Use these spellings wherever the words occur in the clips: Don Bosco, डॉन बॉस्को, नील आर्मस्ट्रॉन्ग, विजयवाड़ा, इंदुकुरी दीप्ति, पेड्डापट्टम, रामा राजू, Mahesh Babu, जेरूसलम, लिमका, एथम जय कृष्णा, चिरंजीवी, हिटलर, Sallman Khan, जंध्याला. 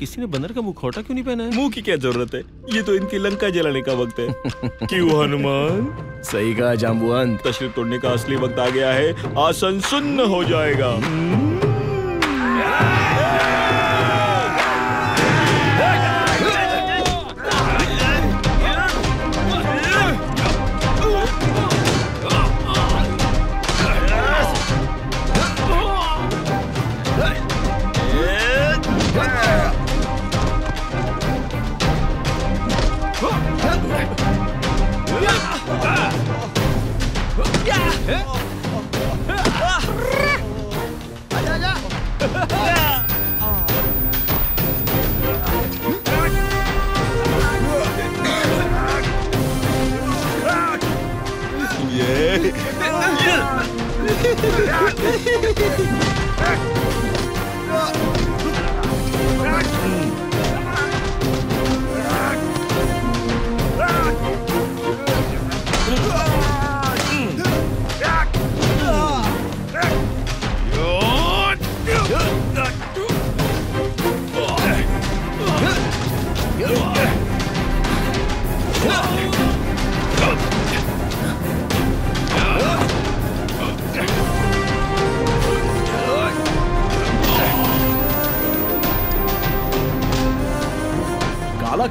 किसी ने बंदर का मुखौटा क्यों नहीं पहना है? मुंह की क्या जरूरत है, ये तो इनकी लंका जलाने का वक्त है। क्यों हनुमान? सही कहा जाम्बुवान, तशरीफ तोड़ने का असली वक्त आ गया है, आसन सुन्न हो जाएगा।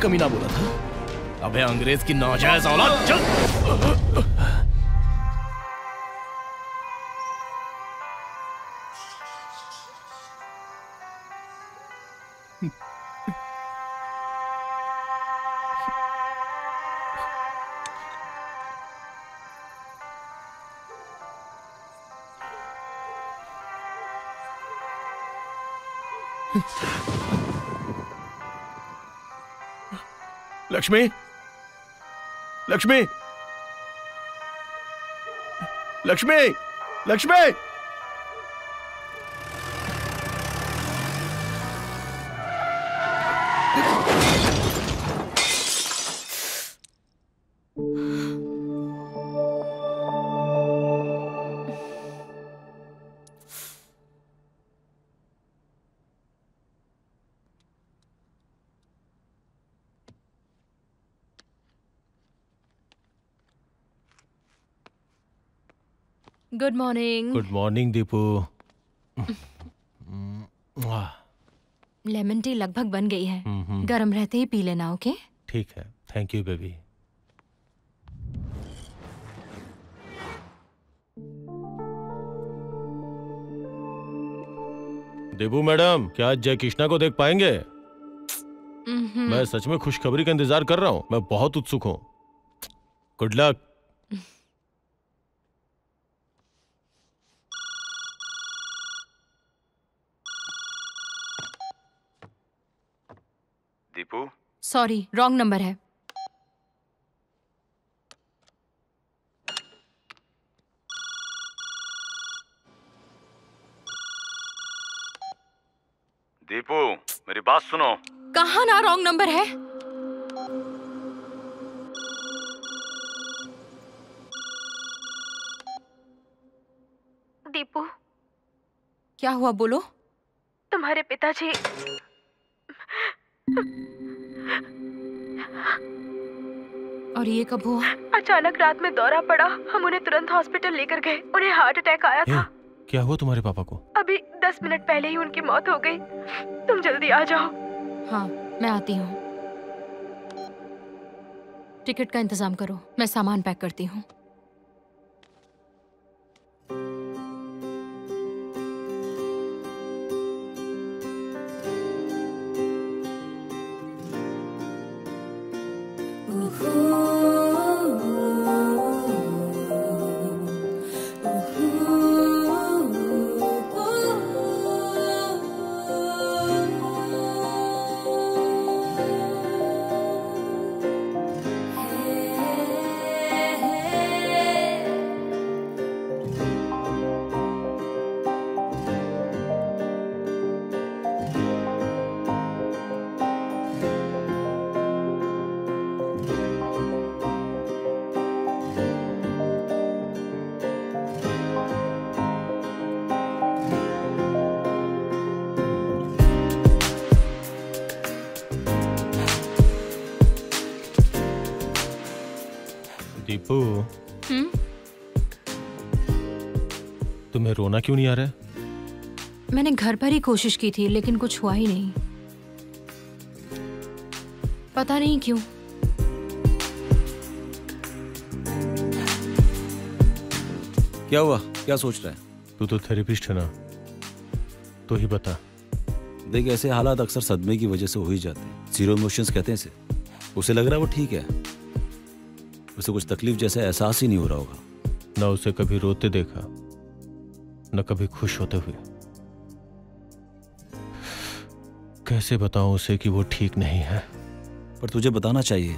कमीना बोला था, अबे अंग्रेज की नाजायज औलाद, चल। Lakshmi, Lakshmi, Lakshmi, Lakshmi, good morning. Good morning Deepu. Lemon tea लगभग बन गई है, गर्म रहते ही पी लेना। ओके ठीक है, thank you baby. Deepu madam, क्या आज जय कृष्णा को देख पाएंगे? मैं सच में खुशखबरी का इंतजार कर रहा हूँ, मैं बहुत उत्सुक हूँ। Good luck. Sorry, wrong number है। दीपू मेरी बात सुनो। कहाँ ना रॉन्ग नंबर है। दीपू क्या हुआ बोलो? तुम्हारे पिताजी और ये कब हुआ? अचानक रात में दौरा पड़ा, हम उन्हें तुरंत हॉस्पिटल लेकर गए, उन्हें हार्ट अटैक आया था। क्या हुआ तुम्हारे पापा को? अभी 10 मिनट पहले ही उनकी मौत हो गई। तुम जल्दी आ जाओ। हाँ मैं आती हूँ। टिकट का इंतजाम करो, मैं सामान पैक करती हूँ। पुप्पू तुम्हें रोना क्यों नहीं आ रहा है? मैंने घर पर ही कोशिश की थी लेकिन कुछ हुआ ही नहीं, पता नहीं क्यों। क्या हुआ, क्या सोच रहा है? तू तो थेरेपिस्ट है ना, तो ही बता। देख, ऐसे हालात अक्सर सदमे की वजह से हो ही जाते हैं, जीरो इमोशंस कहते हैं इसे। उसे लग रहा है वो ठीक है, उसे कुछ तकलीफ जैसा एहसास ही नहीं हो रहा होगा। ना उसे कभी रोते देखा, ना कभी खुश होते हुए। कैसे बताऊं उसे कि वो ठीक नहीं है? पर तुझे बताना चाहिए।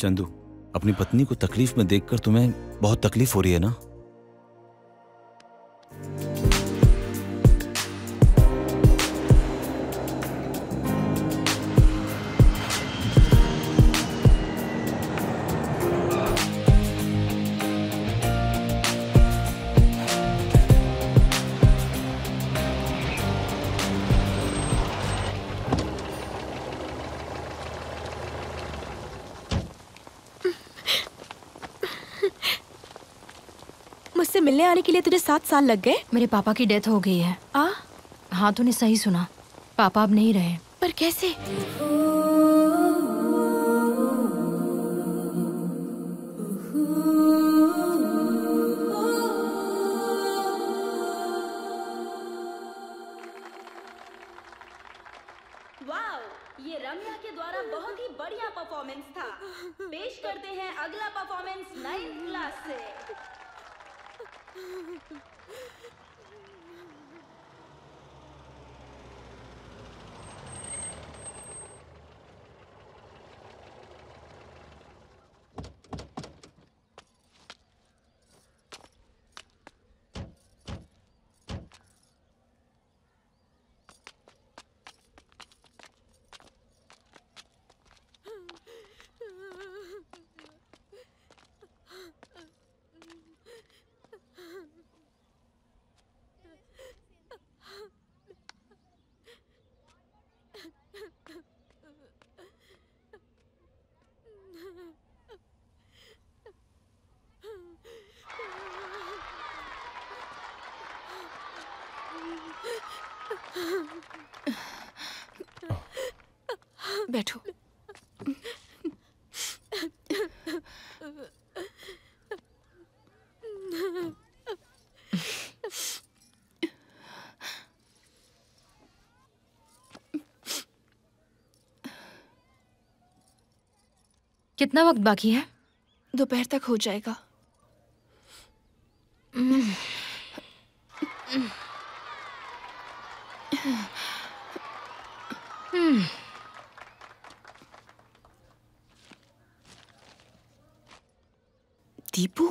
चंदू, अपनी पत्नी को तकलीफ में देखकर तुम्हें बहुत तकलीफ हो रही है ना? मिलने आने के लिए तुझे 7 साल लग गए? मेरे पापा की डेथ हो गई है। हाँ, तूने सही सुना, पापा अब नहीं रहे। पर कैसे? बैठो। कितना वक्त बाकी है? दोपहर तक हो जाएगा। दीपू,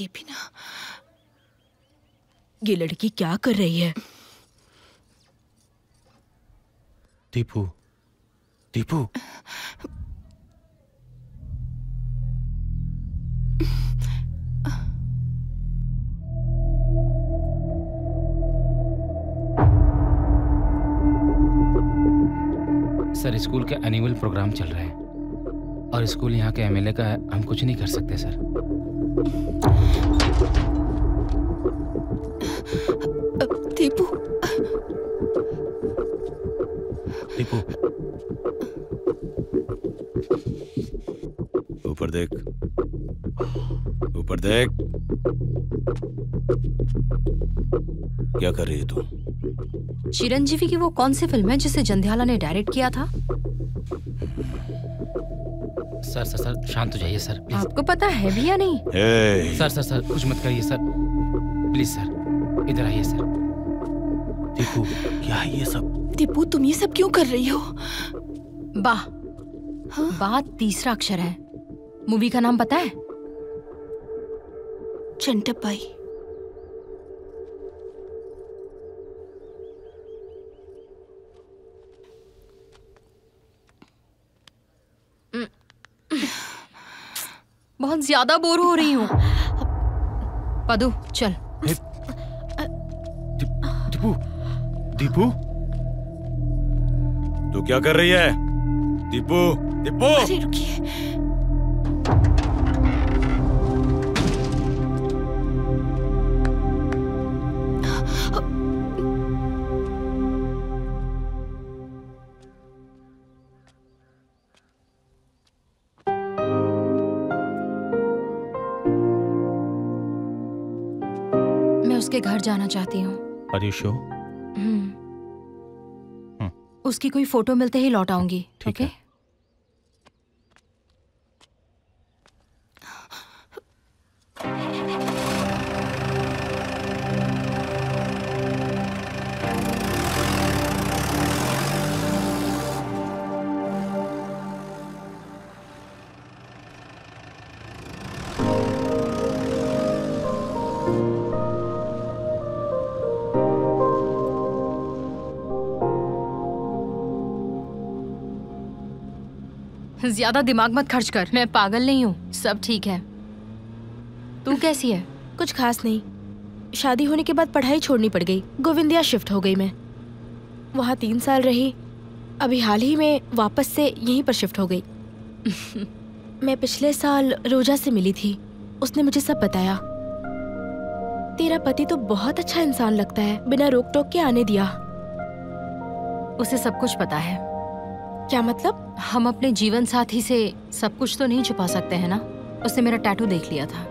ये भी ना, ये लड़की क्या कर रही है? दीपू, दीपू, सर स्कूल का एनुअल प्रोग्राम चल रहा है और स्कूल यहाँ के एमएलए का है, हम कुछ नहीं कर सकते सर। दीपू, दीपू, ऊपर देख, ऊपर देख, क्या कर रही है तू? चिरंजीवी की वो कौन सी फिल्म है जिसे जंध्याला ने डायरेक्ट किया था? सर सर सर, शांत हो जाइए सर। आपको पता है भी या नहीं? सर सर सर, कुछ मत करिए सर, प्लीज सर, इधर आइए सर। दीपू, क्या है ये सब? दीपू, तुम ये सब क्यों कर रही हो? बा, हाँ? बा तीसरा अक्षर है। मूवी का नाम पता है? चंटपाई। बहुत ज्यादा बोर हो रही हूँ। पदू, चल। दीपू, तू क्या कर रही है? दीपू, दीपू, अरे रुकिए। उसके घर जाना चाहती हूँ। Are you sure? उसकी कोई फोटो मिलते ही लौट आऊंगी। ठीक है। ज्यादा दिमाग मत खर्च कर, मैं पागल नहीं हूँ, सब ठीक है। तू कैसी है? कुछ खास नहीं। शादी होने के बाद पढ़ाई छोड़नी पड़ गई, गोविंदिया शिफ्ट हो गई मैं। वहाँ 3 साल रही, अभी हाल ही में वापस से यहीं पर शिफ्ट हो गई। मैं पिछले साल रोजा से मिली थी, उसने मुझे सब बताया। तेरा पति तो बहुत अच्छा इंसान लगता है, बिना रोक टोक के आने दिया। उसे सब कुछ पता है। क्या मतलब? हम अपने जीवन साथी से सब कुछ तो नहीं छुपा सकते हैं ना। उसने मेरा टैटू देख लिया था।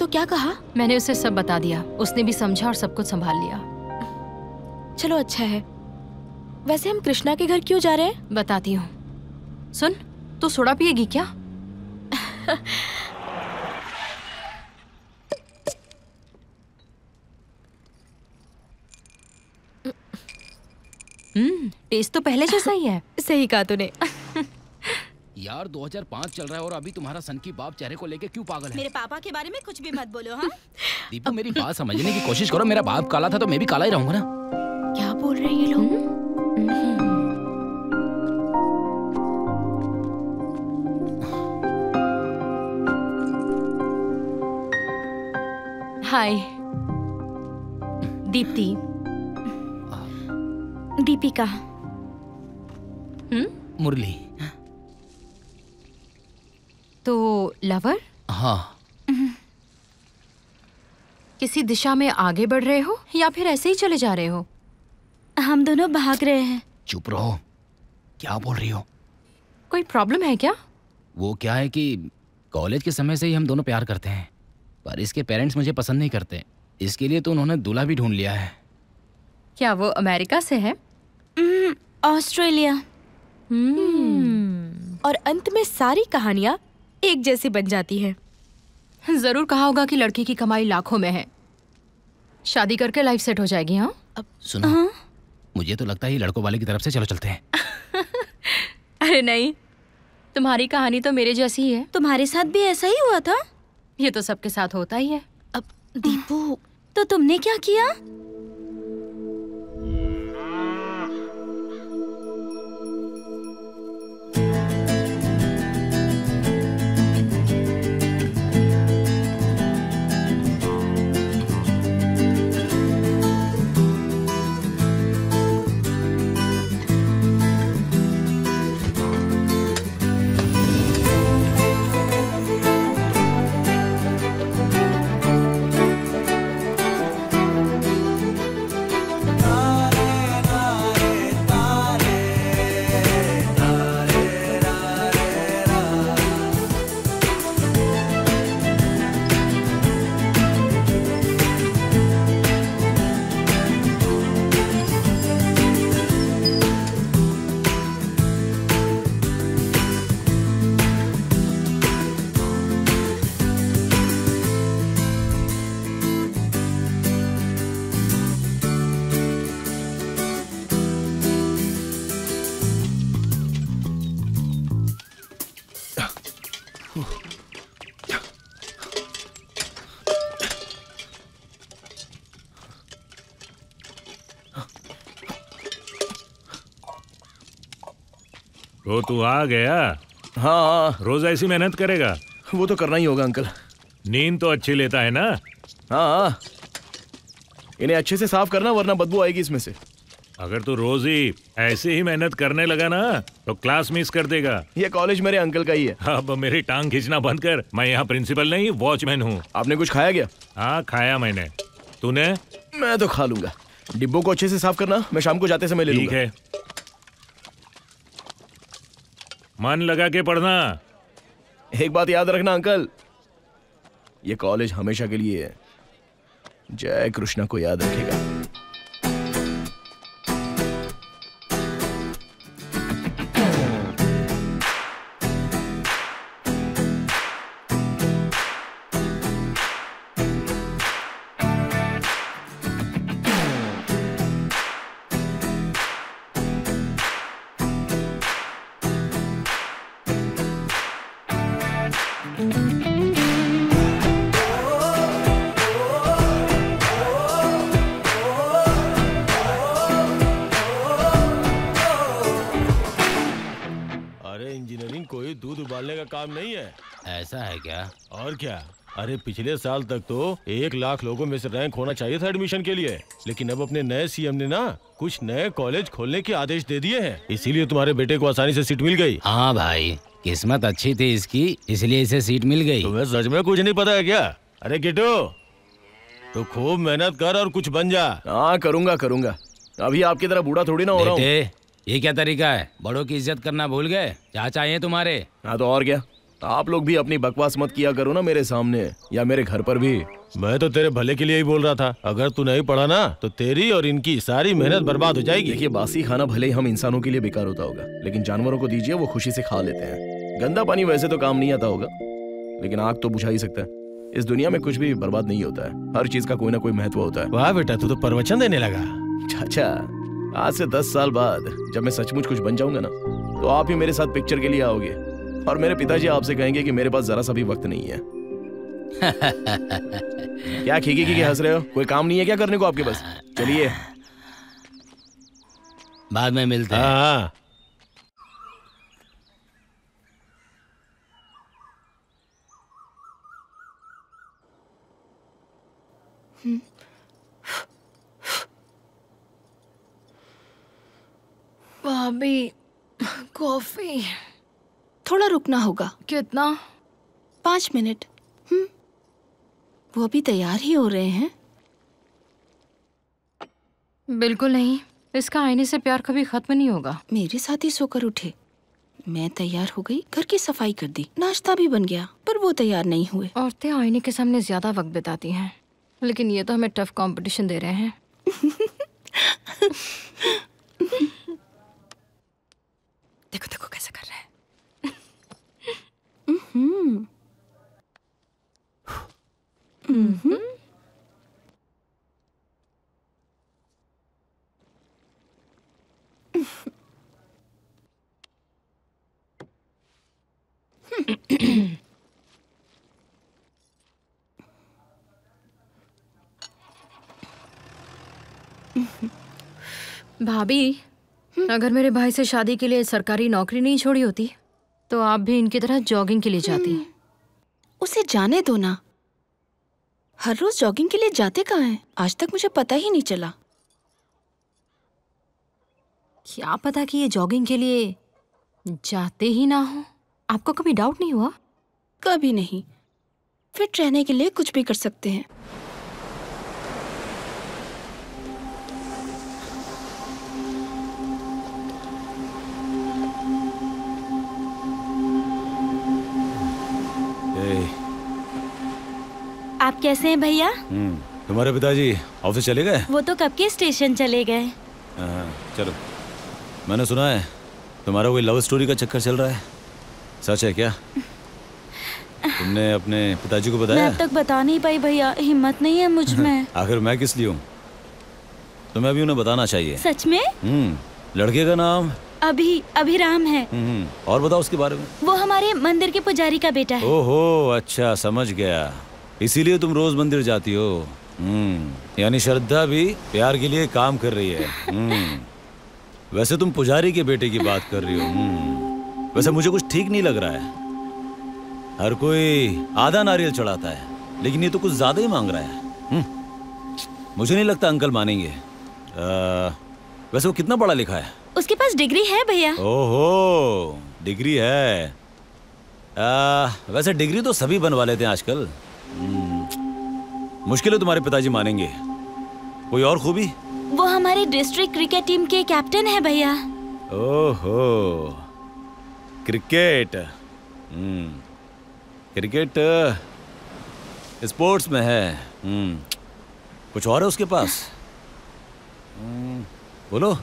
तो क्या कहा? मैंने उसे सब बता दिया, उसने भी समझा और सब कुछ संभाल लिया। चलो अच्छा है। वैसे हम कृष्णा के घर क्यों जा रहे हैं? बताती हूँ। सुन, तू सोडा पिएगी क्या? टेस्ट तो पहले जैसा ही है। सही कहा तूने। यार 2005 चल रहा है और अभी तुम्हारा सन की बाप चेहरे को लेके क्यों पागल है? मेरे पापा के बारे में कुछ भी मत बोलो। हाँ दीपू, मेरी बात समझने की कोशिश करो। मेरा बाप काला था तो मैं भी काला ही रहूंगा ना। क्या बोल रहे हैं ये लोग? हाय दीप्ति, दीपिका, मुरली, तो लवर? हाँ। किसी दिशा में आगे बढ़ रहे हो या फिर ऐसे ही चले जा रहे हो? हम दोनों भाग रहे हैं। चुप रहो, क्या बोल रही हो? कोई प्रॉब्लम है क्या? वो क्या है कि कॉलेज के समय से ही हम दोनों प्यार करते हैं, पर इसके पेरेंट्स मुझे पसंद नहीं करते। इसके लिए तो उन्होंने दूल्हा भी ढूंढ लिया है। क्या वो अमेरिका से है? ऑस्ट्रेलिया। और अंत में सारी कहानियाँ एक जैसी बन जाती हैं। जरूर कहा होगा कि लड़की की कमाई लाखों में है, शादी करके लाइफ सेट हो जाएगी। हाँ अब सुनो, मुझे तो लगता है ये लड़कों वाले की तरफ से। चलो चलते हैं। अरे नहीं, तुम्हारी कहानी तो मेरे जैसी ही है। तुम्हारे साथ भी ऐसा ही हुआ था? ये तो सबके साथ होता ही है। अब दीपू, तो तुमने क्या किया? तो तू आ गया? हाँ, रोज ऐसी मेहनत करेगा? वो तो करना ही होगा अंकल। नींद तो अच्छी लेता है ना? हाँ। इन्हें अच्छे से साफ करना वरना बदबू आएगी इसमें से। अगर तू रोज ही ऐसे ही मेहनत करने लगा ना तो क्लास मिस कर देगा। ये कॉलेज मेरे अंकल का ही है। अब मेरी टांग खींचना बंद कर, मैं यहाँ प्रिंसिपल नहीं वॉचमैन हूँ। आपने कुछ खाया क्या? हाँ खाया मैंने, तूने? मैं तो खा लूंगा। डिब्बों को अच्छे से साफ करना, मैं शाम को जाते समय ले लूंगा। ठीक है, मन लगा के पढ़ना। एक बात याद रखना अंकल, ये कॉलेज हमेशा के लिए है। जय कृष्णा को याद रखेगा। काम नहीं है। ऐसा है क्या? और क्या, अरे पिछले साल तक तो 1 लाख लोगों में से रैंक होना चाहिए था एडमिशन के लिए, लेकिन अब अपने नए सीएम ने ना कुछ नए कॉलेज खोलने के आदेश दे दिए हैं, इसीलिए तुम्हारे बेटे को आसानी से सीट मिल गई। हाँ भाई, किस्मत अच्छी थी इसकी, इसलिए इसे सीट मिल गई। तुम्हें सच में कुछ नहीं पता है क्या? अरे किट्टू, तू खूब मेहनत कर और कुछ बन जा। हाँ करूँगा करूँगा, अभी आपकी तरह बूढ़ा थोड़ी ना हो रहा हूँ। ये क्या तरीका है, बड़ों की इज्जत करना भूल गए? चाचा ये तुम्हारे। हाँ तो और क्या, आप लोग भी अपनी बकवास मत किया करो ना मेरे सामने या मेरे घर पर भी। मैं तो तेरे भले के लिए ही बोल रहा था, अगर तू नहीं पढ़ा ना तो तेरी और इनकी सारी मेहनत बर्बाद हो जाएगी। देखिए बासी खाना भले ही हम इंसानों के लिए बेकार होता होगा, लेकिन जानवरों को दीजिए वो खुशी से खा लेते हैं। गंदा पानी वैसे तो काम नहीं आता होगा, लेकिन आग तो बुझा ही सकता है। इस दुनिया में कुछ भी बर्बाद नहीं होता है, हर चीज का कोई ना कोई महत्व होता है। वाह बेटा, तू तो प्रवचन देने लगा। चाचा आज से 10 साल बाद जब मैं सचमुच कुछ बन जाऊंगा ना तो आप ही मेरे साथ पिक्चर के लिए आओगे और मेरे पिताजी आपसे कहेंगे कि मेरे पास जरा सा भी वक्त नहीं है। क्या खींची के हंस रहे हो, कोई काम नहीं है क्या करने को आपके पास? चलिए बाद में मिलते हैं। भाभी कॉफी थोड़ा रुकना होगा। कितना? 5 मिनट। वो अभी तैयार ही हो रहे हैं। बिल्कुल नहीं, इसका आईने से प्यार कभी खत्म नहीं होगा। मेरे साथ ही सोकर उठे, मैं तैयार हो गई, घर की सफाई कर दी, नाश्ता भी बन गया, पर वो तैयार नहीं हुए। औरतें आईने के सामने ज्यादा वक्त बिताती हैं, लेकिन ये तो हमें टफ कॉम्पिटिशन दे रहे हैं। देखो देखो कैसे कर रहा है। भाभी अगर मेरे भाई से शादी के लिए सरकारी नौकरी नहीं छोड़ी होती तो आप भी इनकी तरह जॉगिंग के लिए जाती। उसे जाने दो ना, हर रोज जॉगिंग के लिए जाते कहाँ हैं? आज तक मुझे पता ही नहीं चला। क्या पता कि ये जॉगिंग के लिए जाते ही ना हो। आपको कभी डाउट नहीं हुआ? कभी नहीं, फिट रहने के लिए कुछ भी कर सकते हैं। आप कैसे हैं भैया? तुम्हारे पिताजी ऑफिस चले गए? वो तो कब के स्टेशन चले गए। चलो, मैंने सुना है तुम्हारा कोई लव स्टोरी का चक्कर चल रहा है, सच है क्या? तुमने अपने पिताजी को बताया? मैं अब तक बता नहीं पाई भैया, हिम्मत नहीं है मुझ में। आखिर मैं किस लिए हूँ? तुम्हें अभी उन्हें बताना चाहिए। सच में? लड़के का नाम अभिराम है। और बताओ उसके बारे में। वो हमारे मंदिर के पुजारी का बेटा है। ओहो अच्छा, समझ गया, इसीलिए तुम रोज मंदिर जाती हो। यानी श्रद्धा भी प्यार के लिए काम कर रही है। वैसे तुम पुजारी के बेटे की बात कर रही हो, वैसे मुझे कुछ ठीक नहीं लग रहा है। हर कोई आधा नारियल चढ़ाता है, लेकिन ये तो कुछ ज्यादा ही मांग रहा है। मुझे नहीं लगता अंकल मानेंगे। वैसे वो कितना पढ़ा लिखा है? उसके पास डिग्री है भैया। ओहो, डिग्री है। वैसे डिग्री तो सभी बनवा लेते हैं आजकल। मुश्किल है तुम्हारे पिताजी मानेंगे। कोई और खूबी? वो हमारे डिस्ट्रिक्ट क्रिकेट टीम के कैप्टन है भैया। ओहो, क्रिकेट। क्रिकेट स्पोर्ट्स में है। कुछ और है उसके पास? बोलो।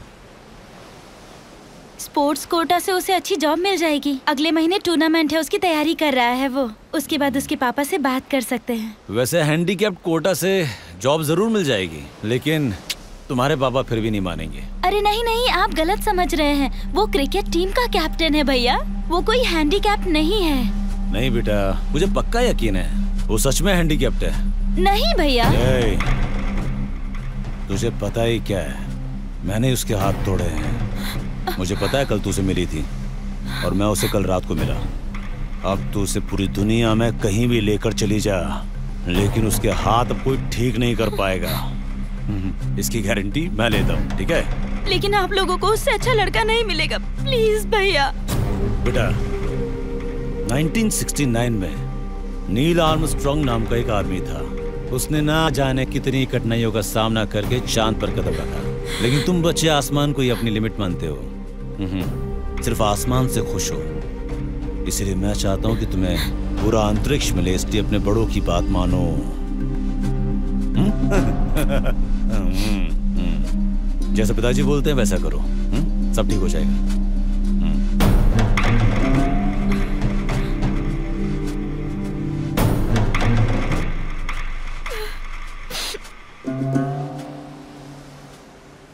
स्पोर्ट्स कोटा से उसे अच्छी जॉब मिल जाएगी। अगले महीने टूर्नामेंट है, उसकी तैयारी कर रहा है वो। उसके बाद उसके पापा से बात कर सकते हैं। वैसे हैंडीकैप्ड कोटा से जॉब जरूर मिल जाएगी, लेकिन तुम्हारे पापा फिर भी नहीं मानेंगे। अरे नहीं नहीं, आप गलत समझ रहे हैं। वो क्रिकेट टीम का कैप्टन है भैया, वो कोई हैंडीकैप्ड नहीं है। नहीं बेटा, मुझे पक्का यकीन है वो सच में हैंडीकैप्ड है। नहीं भैया, तुझे पता ही क्या है, मैंने उसके हाथ तोड़े हैं। मुझे पता है, कल तू उसे मिली थी और मैं उसे कल रात को मिला। अब तू उसे पूरी दुनिया में कहीं भी लेकर चली जा, लेकिन उसके हाथ अब कोई ठीक नहीं कर पाएगा, इसकी गारंटी मैं लेता हूँ। ठीक है? लेकिन आप लोगों को उससे अच्छा लड़का नहीं मिलेगा। प्लीज भैया। बेटा, 1969 में नील आर्मस्ट्रॉन्ग नाम का एक आदमी था। उसने ना जाने कितनी कठिनाइयों का सामना करके चांद पर कदम रखा, लेकिन तुम बच्चे आसमान को ही अपनी लिमिट मानते हो। सिर्फ आसमान से खुश हो। इसलिए मैं चाहता हूं कि तुम्हें पूरा अंतरिक्ष मिले, इसलिए अपने बड़ों की बात मानो। जैसा पिताजी बोलते हैं वैसा करो। सब ठीक हो जाएगा।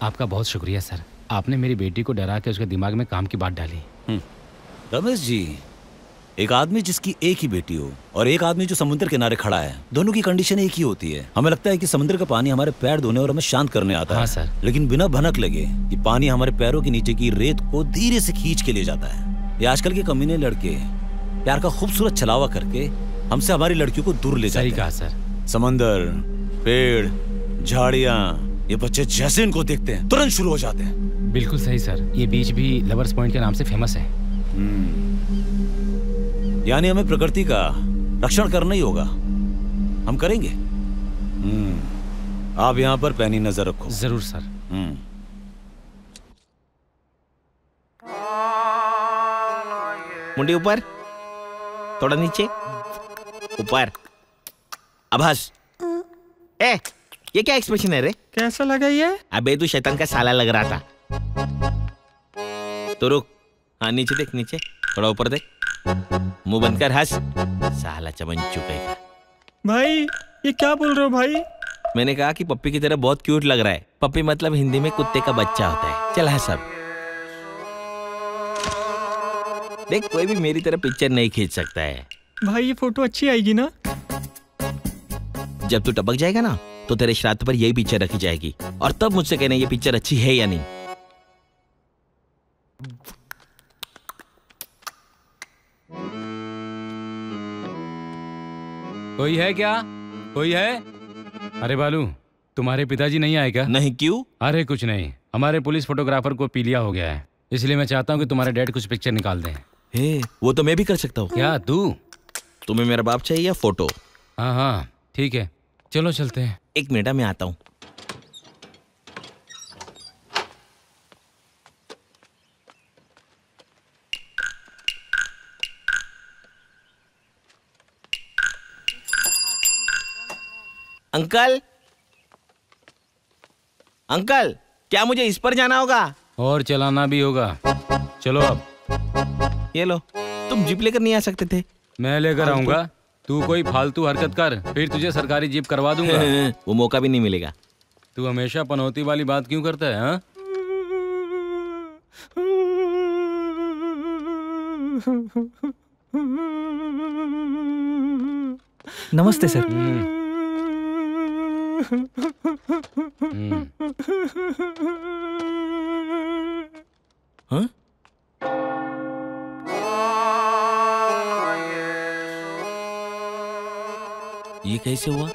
आपका बहुत शुक्रिया सर, आपने मेरी बेटी को डरा के उसके दिमाग में काम की बात डाली। रमेश जी, एक आदमी जिसकी एक ही बेटी हो और एक आदमी जो समुद्र किनारे खड़ा है, दोनों की कंडीशन एक ही होती है। हमें लगता है कि समुद्र का पानी हमारे पैर धोने और हमें शांत करने आता है। हाँ सर। लेकिन बिना भनक लगे कि पानी हमारे पैरों के नीचे की रेत को धीरे से खींच के ले जाता है। ये आजकल के कमीने लड़के प्यार का खूबसूरत छलावा करके हमसे हमारी लड़कियों को दूर ले जाते हैं। सर, समंदर, पेड़, झाड़ियाँ, ये बच्चे जैसे इनको देखते हैं तुरंत शुरू हो जाते हैं। बिल्कुल सही सर, ये बीच भी लवर्स पॉइंट के नाम से फेमस है। यानी हमें प्रकृति का रक्षण करना ही होगा। हम करेंगे। आप यहाँ पर पैनी नजर रखो। जरूर सर। मुंडी ऊपर, थोड़ा नीचे, ऊपर। आभास, ए ये क्या एक्सप्रेशन है रे? कैसा लगा ये? अबे तू शैतान का साला लग रहा था। तो रुक, हाँ नीचे देख, नीचे थोड़ा, ऊपर देख, मुंह बंद कर, हंस। साला चमन चुकेगा। भाई ये क्या बोल रहे हो भाई? मैंने कहा कि पप्पी की तरह बहुत क्यूट लग रहा है। पप्पी मतलब हिंदी में कुत्ते का बच्चा होता है। चल हंस अब। देख, कोई भी मेरी तरह पिक्चर नहीं खींच सकता है। भाई ये फोटो अच्छी आएगी ना? जब तू टपक जाएगा ना तो तेरे श्राद्ध पर यही पिक्चर रखी जाएगी और तब मुझसे कहना ये पिक्चर अच्छी है या नहीं। कोई है क्या? कोई है? अरे बालू, तुम्हारे पिताजी नहीं आए क्या? नहीं, क्यों? अरे कुछ नहीं, हमारे पुलिस फोटोग्राफर को पीलिया हो गया है, इसलिए मैं चाहता हूँ कि तुम्हारे डैड कुछ पिक्चर निकाल दें। हे, वो तो मैं भी कर सकता हूँ। क्या तू? तुम्हें मेरा बाप चाहिए या फोटो? हाँ हाँ ठीक है, चलो चलते हैं। एक मिनट, मैं आता हूँ। अंकल, अंकल क्या मुझे इस पर जाना होगा? और चलाना भी होगा। चलो अब। ये लो, तुम जीप लेकर नहीं आ सकते थे? मैं लेकर आऊंगा। तू कोई फालतू हरकत कर, फिर तुझे सरकारी जीप करवा दूंगा। वो मौका भी नहीं मिलेगा। तू हमेशा पनौती वाली बात क्यों करता है? हा? नमस्ते सर। हाँ? ये कैसे हुआ?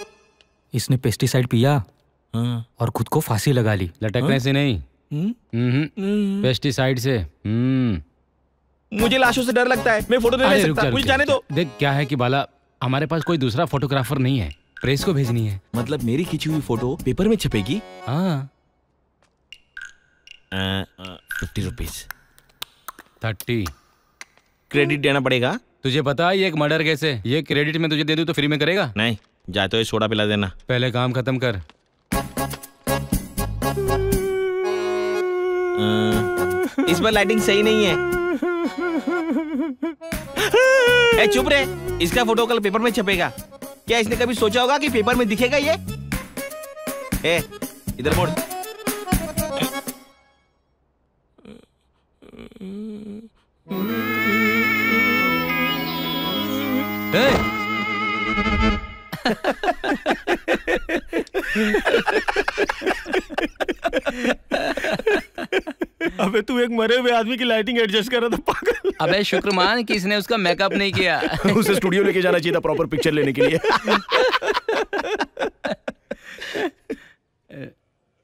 इसने पेस्टिसाइड पिया और खुद को फांसी लगा ली। लटकने से नहीं, पेस्टिसाइड से। मुझे लाशों से डर लगता है, मैं फोटो नहीं ले सकता, मुझे जाने दो। देख क्या है कि बाला, हमारे पास कोई दूसरा फोटोग्राफर नहीं है, प्रेस को भेजनी है। मतलब मेरी खींची हुई फोटो पेपर में छपेगी? हाँ। 50 रुपीस। 30 क्रेडिट देना पड़ेगा। तुझे पता है ये एक मर्डर कैसे? ये क्रेडिट में तुझे दे दूं तो फ्री में करेगा? नहीं, जाए तो ये सोडा पिला देना। पहले काम खत्म कर। इस पर लाइटिंग सही नहीं है। ए चुप रे, इसका फोटो कल पेपर में छपेगा। क्या इसने कभी सोचा होगा कि पेपर में दिखेगा ये? ए इधर मोड़। अबे तू एक मरे हुए आदमी की लाइटिंग एडजस्ट कर रहा था पागल। अबे शुक्र मान कि इसने उसका मेकअप नहीं किया। उसे स्टूडियो लेके जाना चाहिए था प्रॉपर पिक्चर लेने के लिए।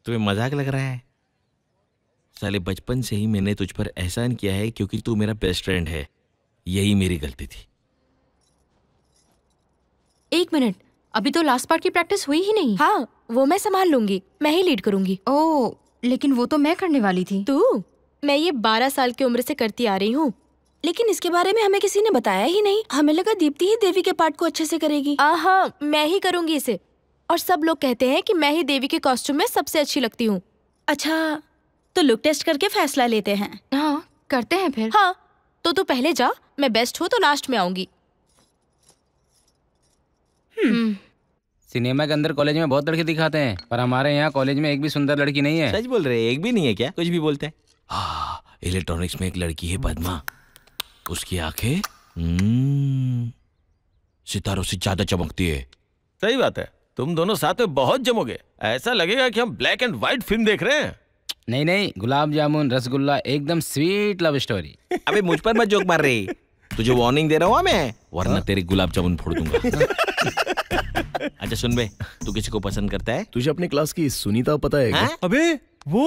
तुम्हें मजाक लग रहा है साले? बचपन से ही मैंने तुझ पर एहसान किया है क्योंकि तू मेरा बेस्ट फ्रेंड है। यही मेरी गलती थी। एक मिनट, अभी तो लास्ट पार्ट की प्रैक्टिस हुई ही नहीं। हाँ, वो मैं संभाल लूंगी, मैं ही लीड करूंगी। ओह, लेकिन वो तो मैं करने वाली थी। तू? मैं ये 12 साल की उम्र से करती आ रही हूँ, लेकिन इसके बारे में हमें किसी ने बताया ही नहीं। हमें लगा दीप्ति ही देवी के पार्ट को अच्छे से करेगी। हाँ, मैं ही करूंगी इसे। और सब लोग कहते हैं कि मैं ही देवी के कॉस्ट्यूम में सबसे अच्छी लगती हूँ। अच्छा, तो लुक टेस्ट करके फैसला लेते हैं। हाँ, करते हैं फिर। हाँ, तो तू पहले जा, मैं बेस्ट हूँ तो लास्ट में आऊंगी। सिनेमा के अंदर कॉलेज में बहुत लड़के दिखाते हैं, पर हमारे यहाँ कॉलेज में एक भी सुंदर लड़की नहीं है। सच बोल रहे हैं? एक भी नहीं है क्या? कुछ भी बोलते हैं। हाँ, इलेक्ट्रॉनिक्स में एक लड़की है पद्मा, उसकी आंखें सितारों से ज्यादा चमकती है। सही बात है, तुम दोनों साथ में बहुत जमोगे। ऐसा लगेगा कि हम ब्लैक एंड व्हाइट फिल्म देख रहे हैं। नहीं नहीं, गुलाब जामुन रसगुल्ला, एकदम स्वीट लव स्टोरी। अबे मुझ पर मत जोक मार रही, तुझे वार्निंग दे रहा हूँ मैं, वरना तेरे गुलाब जामुन फोड़ दूंगा। अच्छा सुन बे, तू किसी को पसंद करता है? तुझे अपने क्लास की सुनीता पता है क्या? अबे वो,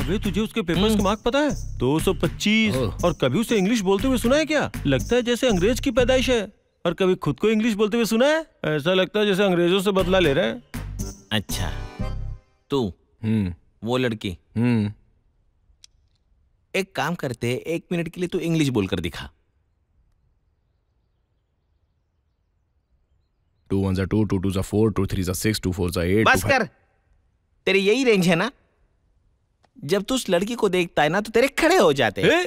अबे तुझे उसके पेपर्स के मार्क पता है? 225। और कभी उसे इंग्लिश बोलते हुए सुना है क्या? लगता है जैसे अंग्रेज की पैदाइश है। और कभी खुद को इंग्लिश बोलते हुए सुना है? ऐसा लगता है जैसे अंग्रेजों से बदला ले रहा है। अच्छा तू वो लड़की, एक काम करते, 1 मिनट के लिए तू इंग्लिश बोलकर दिखा। 2 1s are 2, 2 2s are 4, 2 3s are 6, 2 4s are 8। बस कर, तेरी यही रेंज है ना? जब तू उस लड़की को देखता है ना तो तेरे खड़े हो जाते हैं।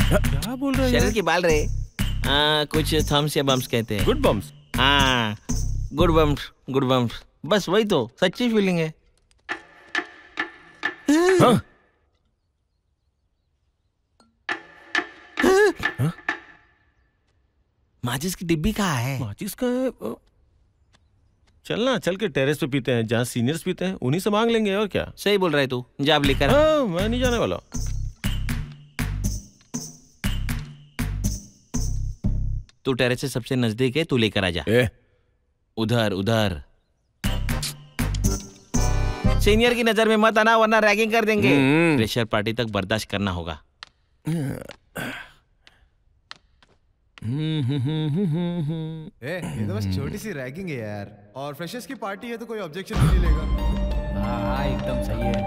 क्या बोल रहा है? शरीर के बाल रहे। कुछ थम्स या बम्स कहते हैं। Good bums. हाँ, गुड बम्स, गुड बम्स। बस वही तो सच्ची फीलिंग है। हाँ। माचिस की डिब्बी कहाँ है? माचिस का है? चलना, चल के टेरेस पे पीते हैं, जहाँ सीनियर्स पीते हैं, उन्हीं से मांग लेंगे। और क्या? सही बोल रहा है तू, जा अब लेकर। हाँ, मैं नहीं जाने वाला। तू टेरेस से सबसे नजदीक है, तू लेकर आ जा। उधर उधर। सीनियर की नजर में मत आना, वरना रैगिंग कर देंगे। प्रेशर पार्टी तक बर्दाश्त करना होगा। ये तो बस छोटी सी रैगिंग है यार, और फ्रेशर्स की पार्टी है तो कोई ऑब्जेक्शन नहीं लेगा। हाँ एकदम सही है।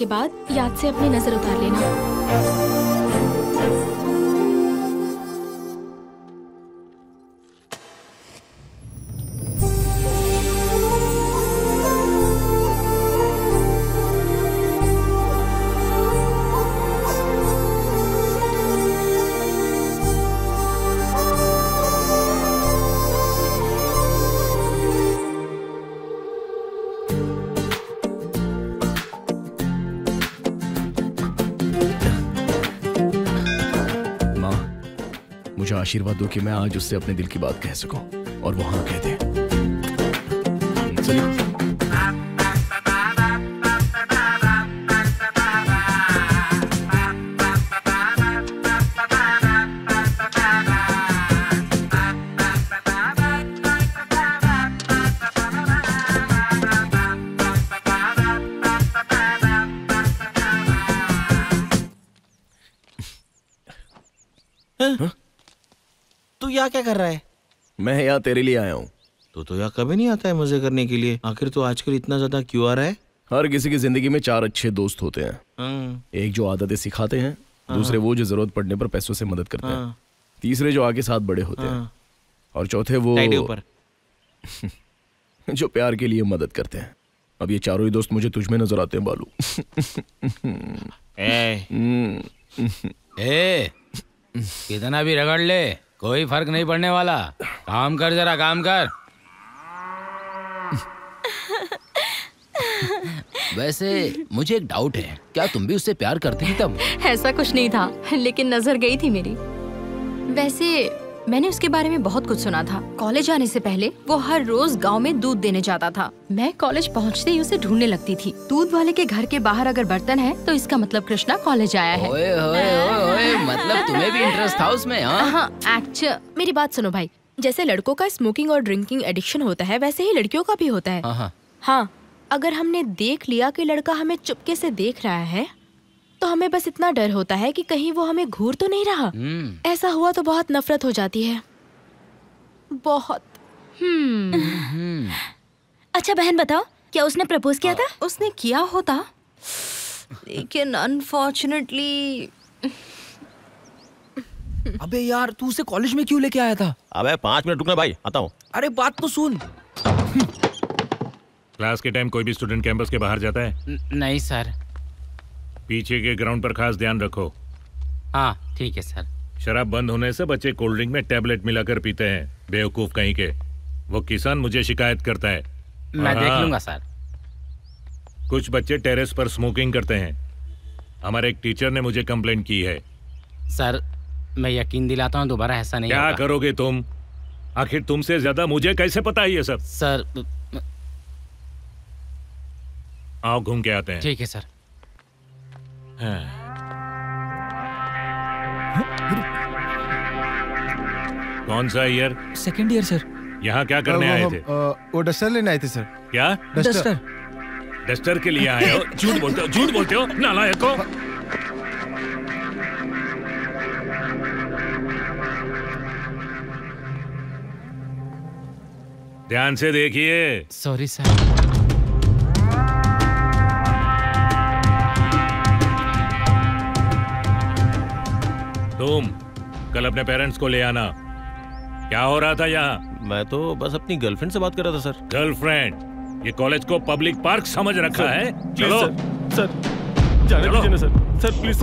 के बाद याद से अपनी नजर उतार लेना। आशीर्वाद दो कि मैं आज उससे अपने दिल की बात कह सकूं और वो हाँ कहते हैं। क्या कर रहा है? मैं यहाँ तेरे लिए आया हूँ। तो यहाँ कभी नहीं आता है मजे करने के लिए। आखिर तो आजकल इतना ज्यादा क्यों आ रहा है? हर किसी की जिंदगी में चार अच्छे दोस्त होते हैं। एक जो आदतें सिखाते हैं, दूसरे वो जो जरूरत पड़ने पर पैसों से मदद करते हैं, तीसरे जो आगे साथ बड़े होते हैं, और चौथे वो जो प्यार के लिए मदद करते हैं। अब ये चारों ही दोस्त मुझे तुझमें नजर आते हैं बालू। कितना भी रगड़ ले कोई फर्क नहीं पड़ने वाला। काम कर, जरा काम कर। वैसे मुझे एक डाउट है, क्या तुम भी उससे प्यार करती थी तब? ऐसा कुछ नहीं था, लेकिन नजर गई थी मेरी। वैसे मैंने उसके बारे में बहुत कुछ सुना था। कॉलेज आने से पहले वो हर रोज गांव में दूध देने जाता था। मैं कॉलेज पहुंचते ही उसे ढूंढने लगती थी। दूध वाले के घर के बाहर अगर बर्तन है तो इसका मतलब कृष्णा कॉलेज आया है। ओए ओए ओए ओए, मतलब तुम्हें भी इंटरेस्ट था उसमें? हाँ, मेरी बात सुनो भाई, जैसे लड़कों का स्मोकिंग और ड्रिंकिंग एडिक्शन होता है वैसे ही लड़कियों का भी होता है। हाँ, अगर हमने देख लिया कि लड़का हमें चुपके से देख रहा है तो हमें बस इतना डर होता है कि कहीं वो हमें घूर तो नहीं रहा। ऐसा हुआ तो बहुत नफरत हो जाती है, बहुत। अच्छा बहन बताओ, क्या उसने प्रपोज किया था? उसने किया होता, लेकिन अनफॉर्चुनेटली। अबे यार, तू उसे कॉलेज में क्यों लेके आया था? अबे 5 मिनट रुकना भाई, आता हूँ। अरे बात तो सुन। क्लास के टाइम कोई भी स्टूडेंट कैंपस के बाहर जाता है? नहीं सर। पीछे के ग्राउंड पर खास ध्यान रखो। हाँ ठीक है सर। शराब बंद होने से बच्चे कोल्ड ड्रिंक में टैबलेट मिलाकर पीते हैं, बेवकूफ कहीं के। वो किसान मुझे शिकायत करता है। मैं देख लूंगा सर। कुछ बच्चे टेरेस पर स्मोकिंग करते हैं, हमारे एक टीचर ने मुझे कंप्लेंट की है। सर मैं यकीन दिलाता हूँ दोबारा ऐसा नहीं होगा। क्या करोगे तुम? आखिर तुमसे ज्यादा मुझे कैसे पता है ये सब? सर आओ घूम के आते हैं। ठीक है सर। कौन सा ईयर? Second year sir. यहाँ क्या करने आए थे? वो डस्टर लेने आए थे सर। क्या डस्टर? डस्टर के लिए आए हो? झूठ बोलते हो, झूठ बोलते हो नालायक हो। ध्यान से देखिए। Sorry sir. तुम कल अपने पेरेंट्स को ले आना। क्या हो रहा था यहाँ? मैं तो बस अपनी गर्लफ्रेंड से बात कर रहा था सर। गर्लफ्रेंड? ये कॉलेज को पब्लिक पार्क समझ रखा है? चलो सर, जाने दीजिए ना सर। सर प्लीज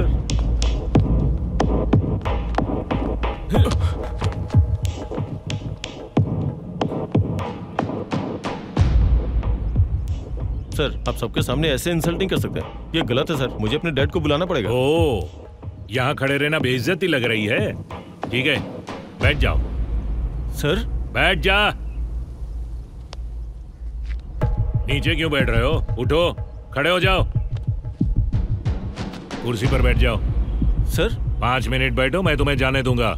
सर, आप सबके सामने ऐसे इंसल्ट नहीं कर सकते, ये गलत है सर। मुझे अपने डैड को बुलाना पड़ेगा। ओह, यहाँ खड़े रहना बेइज्जती लग रही है। ठीक है बैठ जाओ। सर बैठ जा। नीचे क्यों बैठ रहे हो? उठो, खड़े हो जाओ, कुर्सी पर बैठ जाओ। सर 5 मिनट बैठो, मैं तुम्हें जाने दूंगा।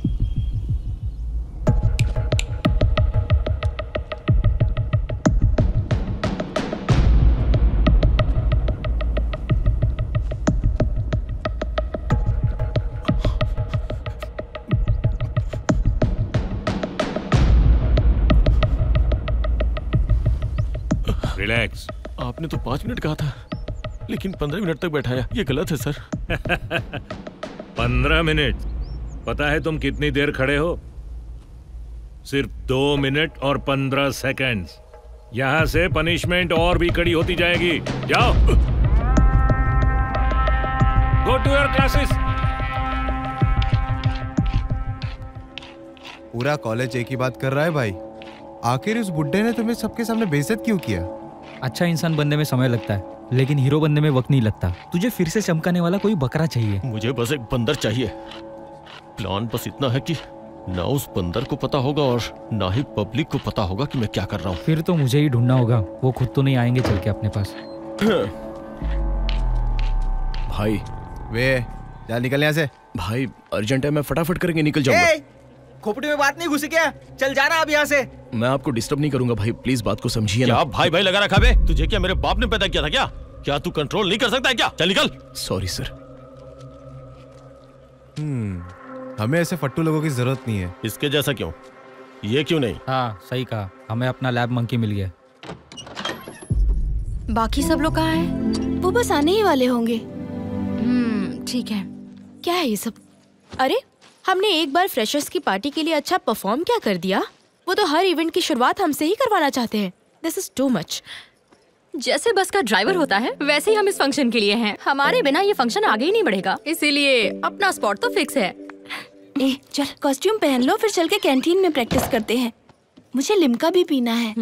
आपने तो 5 मिनट कहा था। लेकिन 15 मिनट तक बैठाया, ये गलत है सर। 15 मिनट? पता है तुम कितनी देर खड़े हो? सिर्फ 2 मिनट और 15 सेकंड। यहाँ से पनिशमेंट और भी कड़ी होती जाएगी। जाओ, गो टू योर क्लासेस। पूरा कॉलेज एक ही बात कर रहा है भाई, आखिर उस बुड्ढे ने तुम्हें सबके सामने बेइज्जत क्यों किया? अच्छा इंसान बनने में समय लगता है लेकिन हीरो बनने में वक्त नहीं लगता। तुझे फिर से चमकाने वाला कोई बकरा चाहिए। मुझे बस एक बंदर चाहिए। प्लान बस इतना है कि ना उस बंदर को पता होगा और ना ही पब्लिक को पता होगा कि मैं क्या कर रहा हूँ। फिर तो मुझे ही ढूंढना होगा, वो खुद तो नहीं आएंगे चल के अपने पास। भाई वे जा, निकल यहाँ से भाई, अर्जेंट है, मैं फटाफट करके निकल जाऊंगा। खोपड़ी में बात नहीं घुसी क्या? चल जाना अब यहाँ से। मैं आपको डिस्टर्ब नहीं करूंगा भाई, प्लीज बात को समझिए ना। भाई भाई लगा रखा बे, तुझे क्या मेरे बाप ने पैदा किया था क्या? क्या तू कंट्रोल नहीं कर सकता है क्या? चल निकल। Sorry sir. हमें ऐसे फट्टू लोगों की जरूरत नहीं है। इसके जैसा क्यों? ये क्यों नहीं? हाँ सही कहा, हमें अपना लैब मंकी मिल गया। बाकी सब लोग कहाँ हैं? वो बस आने ही वाले होंगे। ठीक है। क्या है ये सब? अरे हमने एक बार फ्रेशर्स की पार्टी के लिए अच्छा परफॉर्म क्या कर दिया। वो तो हर इवेंट की शुरुआत हमसे ही करवाना चाहते हैं। This is too much. जैसे बस का ड्राइवर होता है वैसे ही हम इस फंक्शन के लिए हैं। हमारे बिना ये फंक्शन आगे ही नहीं बढ़ेगा, इसीलिए अपना स्पॉट तो फिक्स है। चल कॉस्ट्यूम पहन लो, फिर चल के कैंटीन में प्रैक्टिस करते हैं। मुझे लिमका भी पीना है।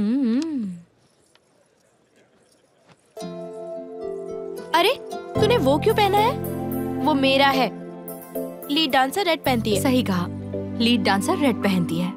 अरे तूने वो क्यों पहना है? वो मेरा है। लीड डांसर रेड पहनती है। सही कहा, लीड डांसर रेड पहनती है।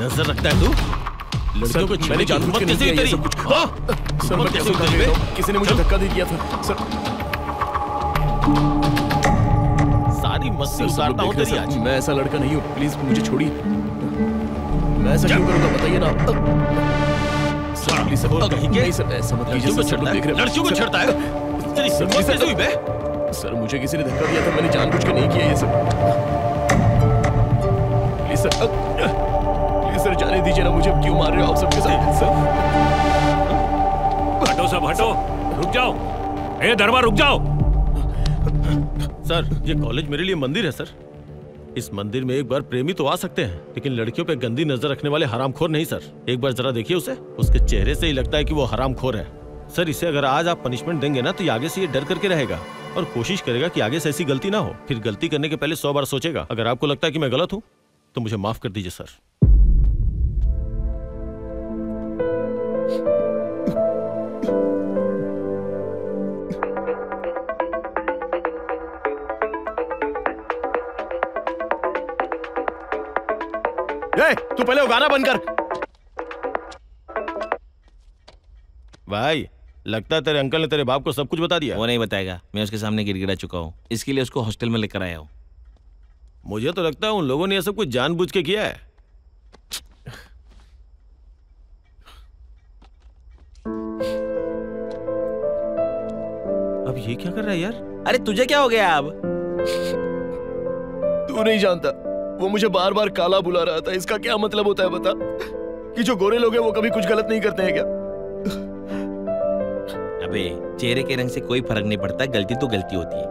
नजर रखता है तू लड़कियों को? मैंने जानबूझकर नहीं किया सब कुछ। सर मैं कैसे उतर गया? किसी ने मुझे धक्का दे दिया था सर। सारी मस्ती उतारता हूं तेरी आज। मैं ऐसा लड़का नहीं हूं, प्लीज मुझे छोड़िए। मैं ऐसा क्यों करूंगा बताइए ना सर। प्लीज सर नहीं सर, ऐसा मत कीजिए सर। छोड़ देख रहे लड़कियों को छेड़ता है तेरी सर। कैसे हुई बे? सर मुझे किसी ने धक्का दिया था, मैंने जानबूझकर नहीं किया ये सब। प्लीज सर सर जाने दीजिए ना मुझे। क्यों मार रहे हो आप सबके साथ सर? हटो सब हटो, रुक जाओ। ए दरबार रुक जाओ। सर ये कॉलेज मेरे लिए मंदिर है सर। इस मंदिर में एक बार प्रेमी तो आ सकते हैं लेकिन लड़कियों पे गंदी नजर रखने वाले हरामखोर नहीं सर। एक बार जरा देखिए उसे, उसके चेहरे से ही लगता है कि वो हरामखोर है सर। इसे अगर आज आप पनिशमेंट देंगे ना तो ये आगे से ये डर करके रहेगा और कोशिश करेगा कि आगे से ऐसी गलती ना हो। फिर गलती करने के पहले 100 बार सोचेगा। अगर आपको लगता है कि मैं गलत हूँ तो मुझे माफ कर दीजिए सर। तू पहले उगाना बंद कर। भाई लगता है तेरे अंकल ने तेरे बाप को सब कुछ बता दिया। वो नहीं बताएगा, मैं उसके सामने गिड़गिड़ा चुका हूँ, इसके लिए उसको हॉस्टल में लेकर आया हूँ। मुझे तो लगता है उन लोगों ने ये सब कुछ जानबूझ के किया है। अब ये क्या कर रहा है यार? अरे तुझे क्या हो गया? अब तू नहीं जानता वो मुझे बार बार काला बुला रहा था, इसका क्या मतलब होता है बता? कि जो गोरे लोग हैं वो कभी कुछ गलत नहीं करते हैं क्या? अबे चेहरे के रंग से कोई फर्क नहीं पड़ता, गलती तो गलती होती है।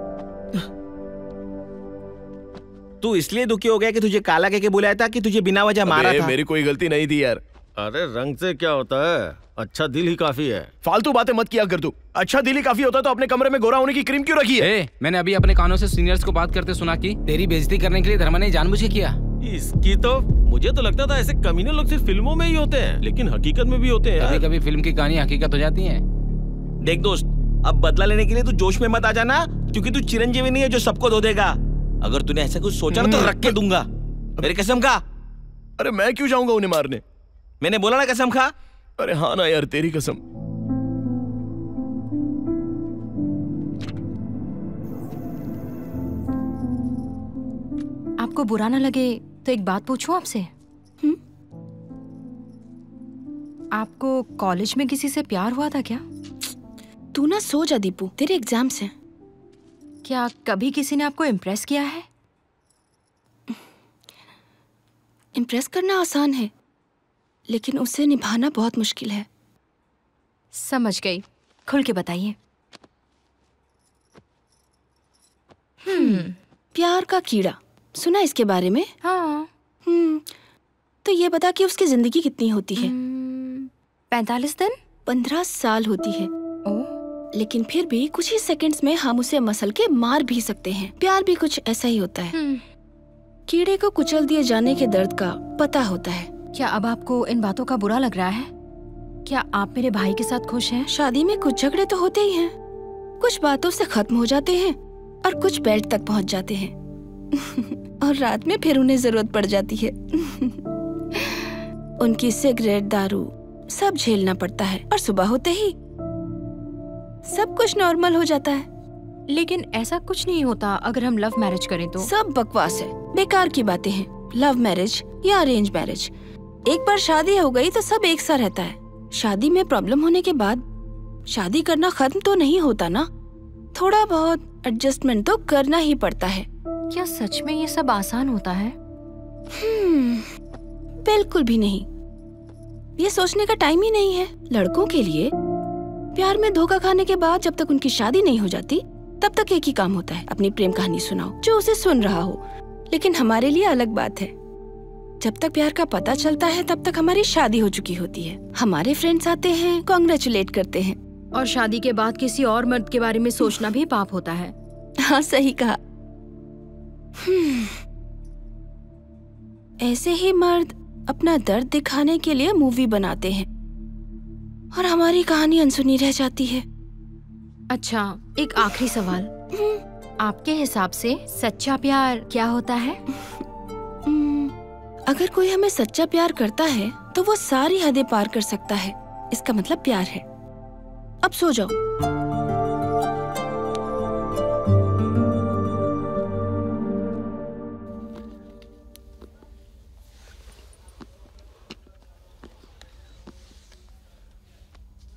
तू इसलिए दुखी हो गया कि तुझे काला कहके बुलाया था कि तुझे बिना वजह मारा था? मेरी कोई गलती नहीं थी यार। अरे रंग से क्या होता है? अच्छा दिल ही काफी है। फालतू बातें मत किया कर तू। अच्छा दिल ही काफी होता तो अपने कमरे में गोरा होने की क्रीम क्यों रखी है? मैंने अभी अपने कानों से सीनियर्स को बात करते सुना कि तेरी बेइज्जती करने के लिए धर्मा ने जानबूझ के किया। इसकी तो मुझे तो लगता था ऐसे कमीने लोग सिर्फ फिल्मों में ही होते हैं, लेकिन हकीकत में भी होते हैं। कभी फिल्म की कहानी हकीकत हो जाती है। देख दोस्त, अब बदला लेने के लिए तू जोश में मत आ जाना, क्योंकि तू चिरंजीवी नहीं है जो सबको धो देगा। अगर तूने ऐसा कुछ सोचा तो रख के दूंगा, मेरे कसम खा। अरे मैं क्यों जाऊंगा उन्हें मारने? मैंने बोला ना कसम खा। अरे हाँ ना यार, तेरी कसम। आपको बुरा ना लगे तो एक बात पूछूं आपसे, आपको कॉलेज में किसी से प्यार हुआ था क्या? तू ना सो जा दीपू, तेरे एग्जाम्स हैं। क्या कभी किसी ने आपको इम्प्रेस किया है? इम्प्रेस करना आसान है, लेकिन उसे निभाना बहुत मुश्किल है। समझ गई, खुल के बताइए। प्यार का कीड़ा, सुना इसके बारे में? हाँ। तो ये बता कि उसकी जिंदगी कितनी होती है? 45 दिन? 15 साल होती है। लेकिन फिर भी कुछ ही सेकंड्स में हम उसे मसल के मार भी सकते हैं। प्यार भी कुछ ऐसा ही होता है। कीड़े को कुचल दिए जाने के दर्द का पता होता है। क्या अब आपको इन बातों का बुरा लग रहा है? क्या आप मेरे भाई के साथ खुश हैं? शादी में कुछ झगड़े तो होते ही हैं, कुछ बातों से खत्म हो जाते हैं और कुछ बेड तक पहुंच जाते हैं और रात में फिर उन्हें जरूरत पड़ जाती है उनकी सिगरेट, दारू सब झेलना पड़ता है और सुबह होते ही सब कुछ नॉर्मल हो जाता है। लेकिन ऐसा कुछ नहीं होता अगर हम लव मैरिज करें तो। सब बकवास है, बेकार की बातें हैं। लव मैरिज या अरेंज मैरिज, एक बार शादी हो गई तो सब एक सा रहता है। शादी में प्रॉब्लम होने के बाद शादी करना खत्म तो नहीं होता ना, थोड़ा बहुत एडजस्टमेंट तो करना ही पड़ता है। क्या सच में ये सब आसान होता है? बिल्कुल भी नहीं। ये सोचने का टाइम ही नहीं है। लड़कों के लिए प्यार में धोखा खाने के बाद जब तक उनकी शादी नहीं हो जाती तब तक एक ही काम होता है, अपनी प्रेम कहानी सुनाओ जो उसे सुन रहा हो। लेकिन हमारे लिए अलग बात है, जब तक प्यार का पता चलता है तब तक हमारी शादी हो चुकी होती है। हमारे फ्रेंड्स आते हैं, कॉन्ग्रेचुलेट करते हैं। और शादी के बाद किसी और मर्द के बारे में सोचना भी पाप होता है। हाँ सही कहा। ऐसे ही मर्द अपना दर्द दिखाने के लिए मूवी बनाते हैं और हमारी कहानी अनसुनी रह जाती है। अच्छा एक आखिरी सवाल, आपके हिसाब से सच्चा प्यार क्या होता है? अगर कोई हमें सच्चा प्यार करता है तो वो सारी हदें पार कर सकता है, इसका मतलब प्यार है। अब सो जाओ।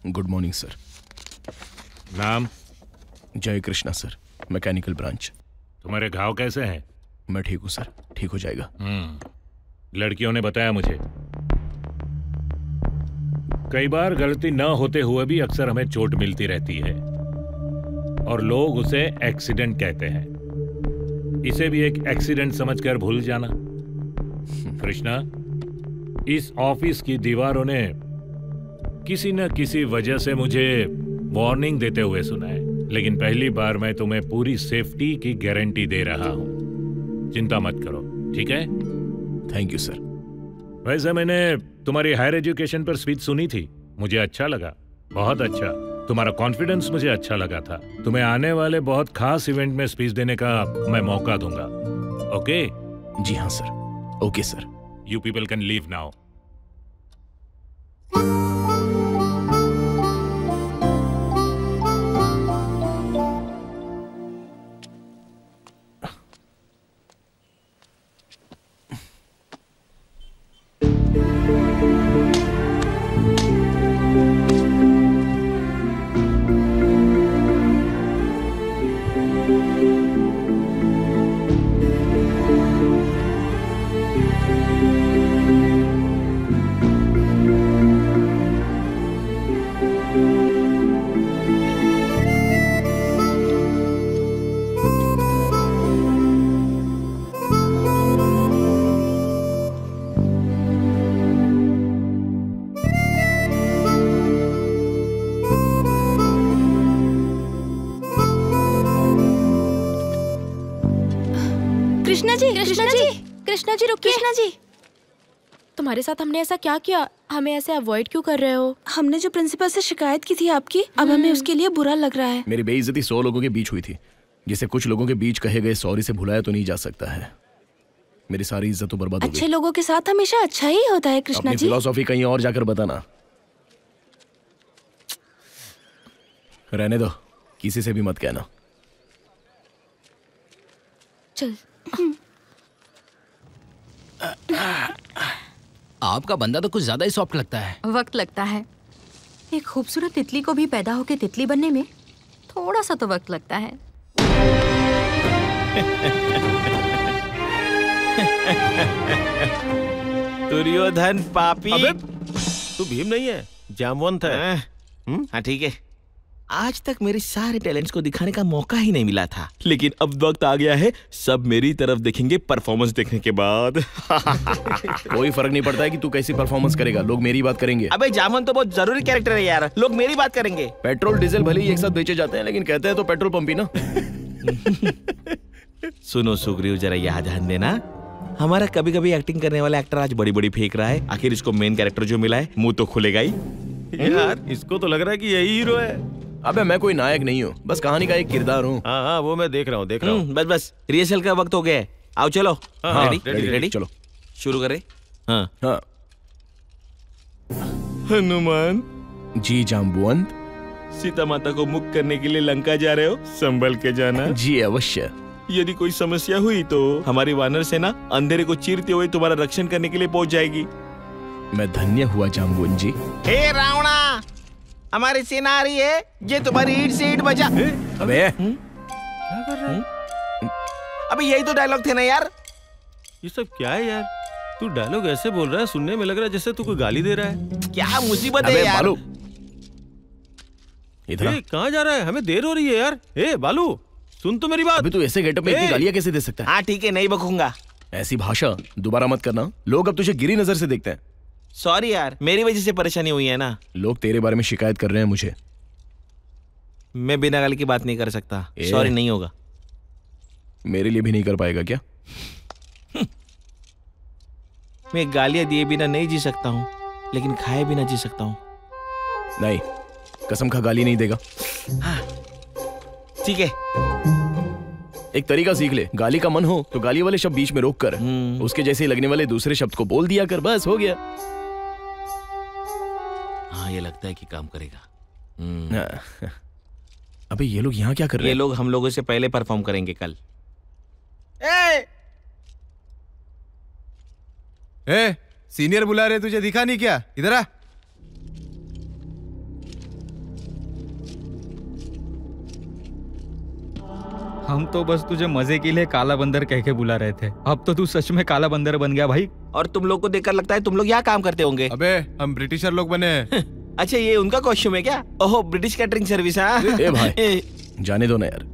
Good morning sir. नाम? Jai Krishna sir, mechanical branch. तुम्हारे घाव कैसे हैं? मैं ठीक हूँ सर, ठीक हो जाएगा। लड़कियों ने बताया मुझे। कई बार गलती ना होते हुए भी अक्सर हमें चोट मिलती रहती है और लोग उसे एक्सीडेंट कहते हैं। इसे भी एक एक्सीडेंट समझकर भूल जाना। कृष्णा, इस ऑफिस की दीवारों ने किसी न किसी वजह से मुझे वार्निंग देते हुए सुना है, लेकिन पहली बार मैं तुम्हें पूरी सेफ्टी की गारंटी दे रहा हूं। चिंता मत करो, ठीक है? Thank you sir. वैसे मैंने तुम्हारी हायर एजुकेशन पर स्पीच सुनी थी, मुझे अच्छा लगा, बहुत अच्छा। तुम्हारा कॉन्फिडेंस मुझे अच्छा लगा था। तुम्हें आने वाले बहुत खास इवेंट में स्पीच देने का मैं मौका दूंगा। ओके? जी हाँ sir. Okay sir. You people can leave now. Krishna ji, Krishna ji, Krishna ji रुकिए। कृष्णा जी, तुम्हारे साथ हमने ऐसा क्या किया? हमें ऐसे अवॉइड क्यों कर रहे हो? हमने जो प्रिंसिपल से शिकायत की थी आपकी, अब हमें उसके लिए बुरा लग रहा है। मेरी बेइज्जती 100 लोगों के बीच हुई थी, जिसे कुछ लोगों के बीच कहे गए सॉरी से भुलाया तो नहीं जा सकता है। मेरी सारी इज्जत तो बर्बाद हो गई। अच्छे लोगों के साथ हमेशा अच्छा ही होता है कृष्णा जी। अपनी फिलॉसफी कहीं और जाकर बताना। रहने दो, किसी से भी मत कहना। चल। आपका बंदा तो कुछ ज्यादा ही सॉफ्ट लगता है। वक्त लगता है। एक खूबसूरत तितली को भी पैदा होकर तितली बनने में थोड़ा सा तो वक्त लगता है। दुर्योधन पापी। अबे, तू भीम नहीं है, जामवन था। हाँ ठीक है, आज तक मेरे सारे टैलेंट्स को दिखाने का मौका ही नहीं मिला था, लेकिन अब वक्त आ गया है। सब मेरी तरफ देखेंगे परफॉर्मेंस देखने के बाद। कोई फर्क नहीं पड़ता है कि तू कैसी परफॉर्मेंस करेगा, लोग मेरी बात करेंगे। अबे जामन तो बहुत जरूरी कैरेक्टर है यार, लोग मेरी बात करेंगे। पेट्रोल डीजल भले ही एक साथ बेचे जाते हैं, लेकिन कहते हैं तो पेट्रोल पंप ही ना। सुनो सुग्रीव, जरा यहाँ ध्यान देना, हमारा कभी कभी एक्टिंग करने वाला एक्टर आज बड़ी बड़ी फेंक रहा है। आखिर इसको मेन कैरेक्टर जो मिला है, मुँह तो खुलेगा ही यार। इसको तो लग रहा है कि यही हीरो है। अबे मैं कोई नायक नहीं हूँ, बस कहानी का एक किरदार हूँ। हाँ हाँ, वो मैं देख रहा हूँ। बस बस, रिहर्सल का वक्त हो गया है, आओ चलो। हाँ, रेडी चलो शुरू करें। हाँ हाँ। हनुमान जी जाम्बुवंत, सीता माता को मुक्त करने के लिए लंका जा रहे हो, संभल के जाना। जी अवश्य। यदि कोई समस्या हुई तो हमारी वानर सेना अंधेरे को चीरते हुए तुम्हारा रक्षण करने के लिए पहुँच जाएगी। मैं धन्य हुआ जाम्बुवंत जी। हे रावणा, हमारी सेना आ रही है, ये तुम्हारी ईट से ईट बचा। अबे क्या कर रहा है? अबे यही तो डायलॉग थे ना यार। ये सब क्या है यार? तू डायलॉग ऐसे बोल रहा है, सुनने में लग रहा है जैसे तू कोई गाली दे रहा है। क्या मुसीबत है यार। बालू इधर कहाँ जा रहा है? हमें देर हो रही है यार। ए बालू, सुन तो मेरी बात। अभी तू ऐसे गेटअप में इतनी गालियाँ कैसे दे सकता है? हाँ ठीक है, नहीं बकूंगा। ऐसी भाषा दोबारा मत करना, लोग अब तुझे गिरी नजर से देखते हैं। सॉरी यार, मेरी वजह से परेशानी हुई है ना। लोग तेरे बारे में शिकायत कर रहे हैं मुझे। मैं बिना गाली की बात नहीं कर सकता, सॉरी नहीं होगा। मेरे लिए भी नहीं कर पाएगा क्या? मैं गालियां दिए बिना नहीं जी सकता हूँ, लेकिन खाए बिना जी सकता हूँ। नहीं, कसम खा गाली नहीं देगा। हाँ ठीक है, एक तरीका सीख ले। गाली का मन हो तो गाली वाले शब्द बीच में रोक कर उसके जैसे लगने वाले दूसरे शब्द को बोल दिया कर, बस हो गया। हाँ ये लगता है कि काम करेगा। अबे ये लोग यहाँ क्या कर रहे हैं? ये लोग हम लोगों से पहले परफॉर्म करेंगे कल। ए, सीनियर बुला रहे, तुझे दिखा नहीं क्या? इधर आ। हम तो बस तुझे मजे के लिए काला बंदर कह के बुला रहे थे, अब तो तू सच में काला बंदर बन गया भाई। और तुम लोग को देखकर लगता है तुम लोग यहाँ काम करते होंगे। अबे हम ब्रिटिशर लोग बने हैं। अच्छा ये उनका कॉस्ट्यूम है क्या? ओहो, ब्रिटिश कैटरिंग सर्विस। हाँ ए भाई जाने दो ना यार।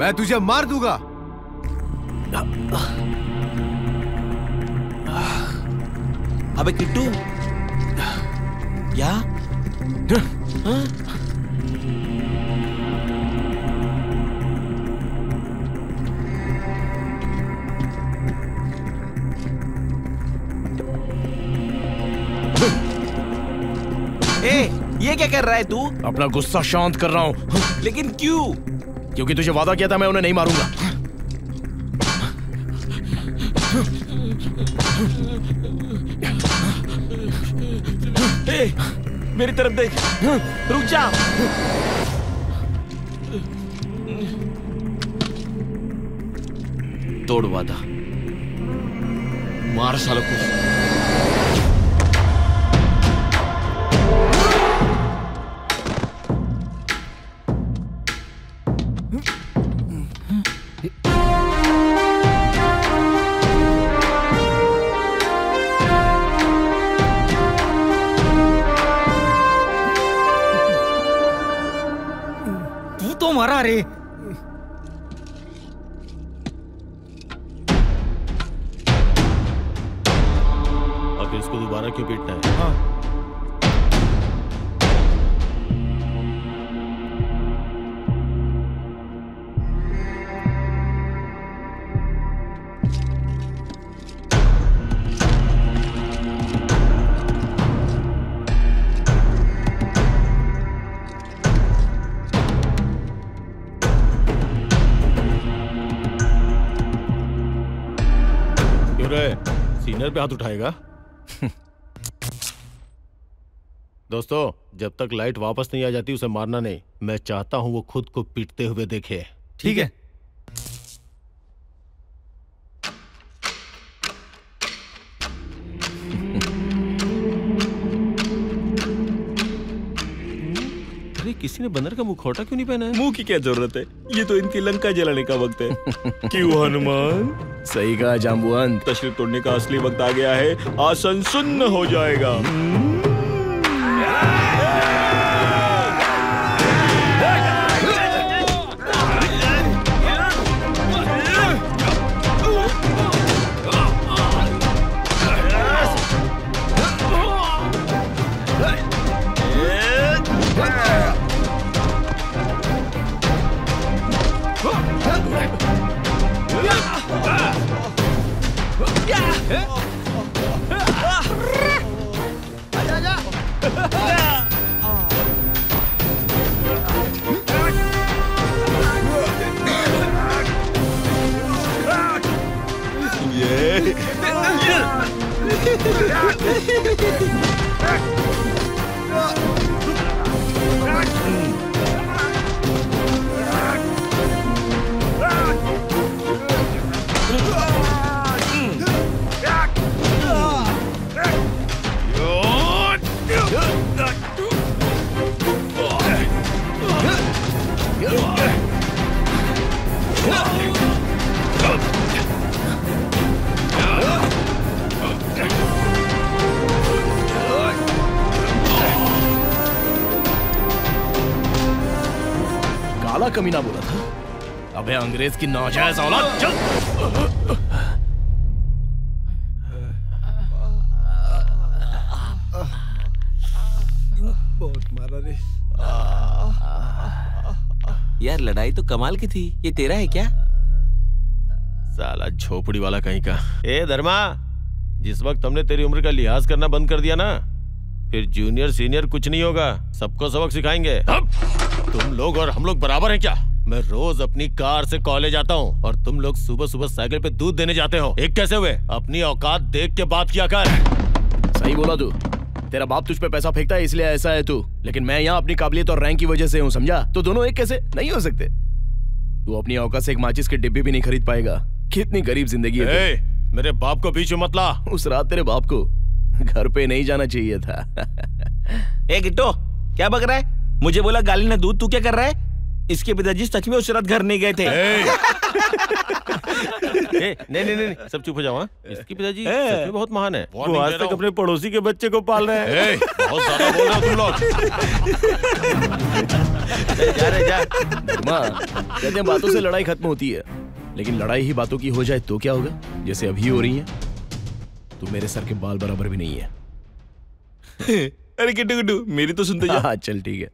मैं तुझे मार दूंगा। अबे किट्टू, या हाँ? ए, ये क्या कर रहा है तू? अपना गुस्सा शांत कर रहा हूं। लेकिन क्यों? क्योंकि तुझे वादा किया था मैं उन्हें नहीं मारूंगा। ए, मेरी तरफ देख, रुक जा। तोड़ वादा, मार सालों को। मारा रे, अब इसको दोबारा क्यों पीटना है? हाँ। डिनर पे हाथ उठाएगा। दोस्तों, जब तक लाइट वापस नहीं आ जाती उसे मारना नहीं। मैं चाहता हूं वो खुद को पीटते हुए देखे। ठीक है। अरे किसी ने बंदर का मुखौटा क्यों नहीं पहना है? मुंह की क्या जरूरत है, ये तो इनकी लंका जलाने का वक्त है। क्यों हनुमान? सही कहा जाम्बुवान, तस्वीर तोड़ने का असली वक्त आ गया है। आसन सुन्न हो जाएगा। कमीना बोला था, अबे अंग्रेज की नाजायज औलाद, चल। बहुत मारा रे। यार लड़ाई तो कमाल की थी। ये तेरा है क्या? साला झोपड़ी वाला कहीं का। ए धर्मा, जिस वक्त हमने तेरी उम्र का लिहाज करना बंद कर दिया ना, फिर जूनियर सीनियर कुछ नहीं होगा, सबको सबक सिखाएंगे। तुम लोग और हम लोग बराबर हैं क्या? मैं रोज अपनी कार से कॉलेज आता हूँ और तुम लोग सुबह सुबह साइकिल पे दूध देने जाते हो। एक कैसे हुए? अपनी औकात देख के बात किया कर। सही बोला तू। तेरा बाप तुझ पे पैसा फेंकता है इसलिए ऐसा है तू, लेकिन मैं यहाँ अपनी काबिलियत और रैंक की वजह से हूँ, समझा? तो दोनों एक कैसे नहीं हो सकते। तू अपनी औकात से एक माचिस के डिब्बे भी नहीं खरीद पाएगा। कितनी गरीब जिंदगी है। मेरे बाप को बीच में मत ला। उस रात तेरे बाप को घर पे नहीं जाना चाहिए था। ए गिट्टो, क्या बक रहा है? मुझे बोला गाली ना दूध, तू क्या कर रहा है? इसके पिताजी सच में उस रात घर नहीं गए थे। नहीं नहीं नहीं, सब चुप हो जाओ। इसके पिताजी सच में बहुत महान है, वो आज तक अपने पड़ोसी के बच्चे को पाल रहे हैं। बहुत ज़्यादा बोल रहे हो तुम लोग। जा रे जा। माँ कहते हैं बातों से लड़ाई खत्म होती है, लेकिन लड़ाई ही बातों की हो जाए तो क्या होगा? जैसे अभी हो रही है। तू मेरे सर के बाल बराबर भी नहीं है। अरे किट्टू किट्टू, मेरी तो सुनते जा। चल ठीक है।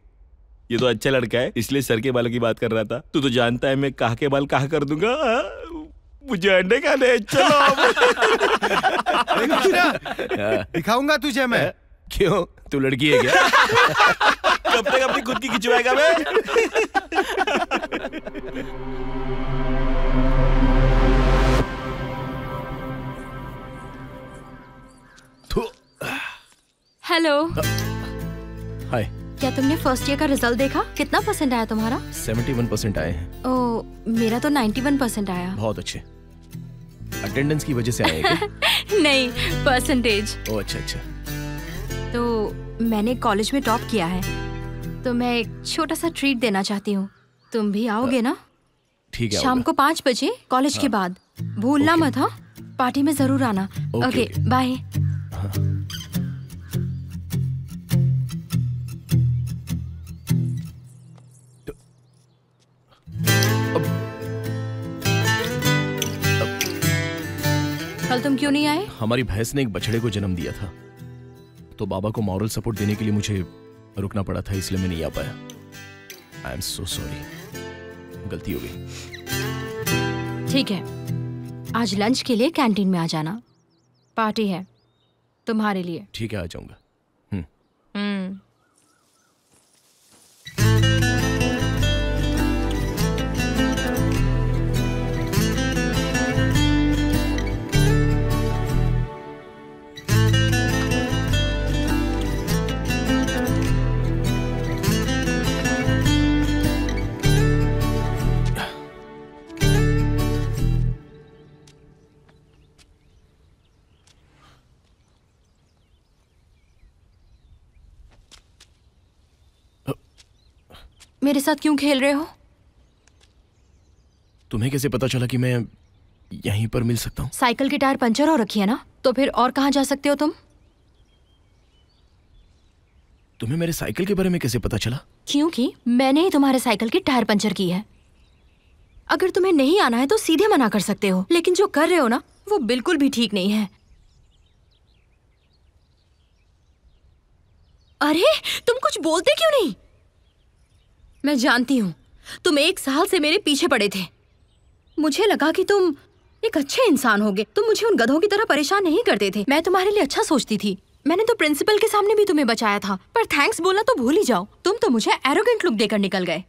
ये तो अच्छा लड़का है इसलिए सर के बालों की बात कर रहा था। तू तो जानता है मैं काहे के बाल काहे कर दूंगा। मुझे अंडे खाने चलो। दिखाऊंगा तुझे मैं। क्यों, तू लड़की है क्या? कब तक अपनी खुद की खिंचवाएगा मैं? हेलो। हाय, क्या तुमने फर्स्ट ईयर का रिजल्ट देखा? कितना परसेंट आया तुम्हारा? 71% आए हैं। ओ, मेरा तो 91% आया। बहुत अच्छे। अटेंडेंस की वजह से आए हैं क्या? नहीं, परसेंटेज। ओ अच्छा। तो मैंने कॉलेज में टॉप किया है, तो मैं एक छोटा सा ट्रीट देना चाहती हूँ। तुम भी आओगे ना? ठीक है। शाम को 5 बजे कॉलेज के बाद। भूलना मत। हाँ, पार्टी में जरूर आना। Okay bye. कल तुम क्यों नहीं आए? हमारी भैंस ने एक बछड़े को जन्म दिया था, तो बाबा को मॉरल सपोर्ट देने के लिए मुझे रुकना पड़ा था, इसलिए मैं नहीं आ पाया। आई एम सो सॉरी, गलती हो गई। ठीक है, आज लंच के लिए कैंटीन में आ जाना, पार्टी है तुम्हारे लिए। ठीक है, आ जाऊंगा। मेरे साथ क्यों खेल रहे हो? तुम्हें कैसे पता चला कि मैं यहीं पर मिल सकता हूँ? साइकिल के टायर पंचर हो रखी है ना, तो फिर और कहाँ जा सकते हो तुम? तुम्हें मेरे साइकिल के बारे में कैसे पता चला? क्योंकि मैंने ही तुम्हारे साइकिल के टायर पंचर की है। अगर तुम्हें नहीं आना है तो सीधे मना कर सकते हो, लेकिन जो कर रहे हो ना वो बिल्कुल भी ठीक नहीं है। अरे तुम कुछ बोलते क्यों नहीं? मैं जानती हूँ तुम एक साल से मेरे पीछे पड़े थे। मुझे लगा कि तुम एक अच्छे इंसान होगे, तुम मुझे उन गधों की तरह परेशान नहीं करते थे। मैं तुम्हारे लिए अच्छा सोचती थी, मैंने तो प्रिंसिपल के सामने भी तुम्हें बचाया था। पर थैंक्स बोलना तो भूल ही जाओ, तुम तो मुझे एरोगेंट लुक देकर निकल गए।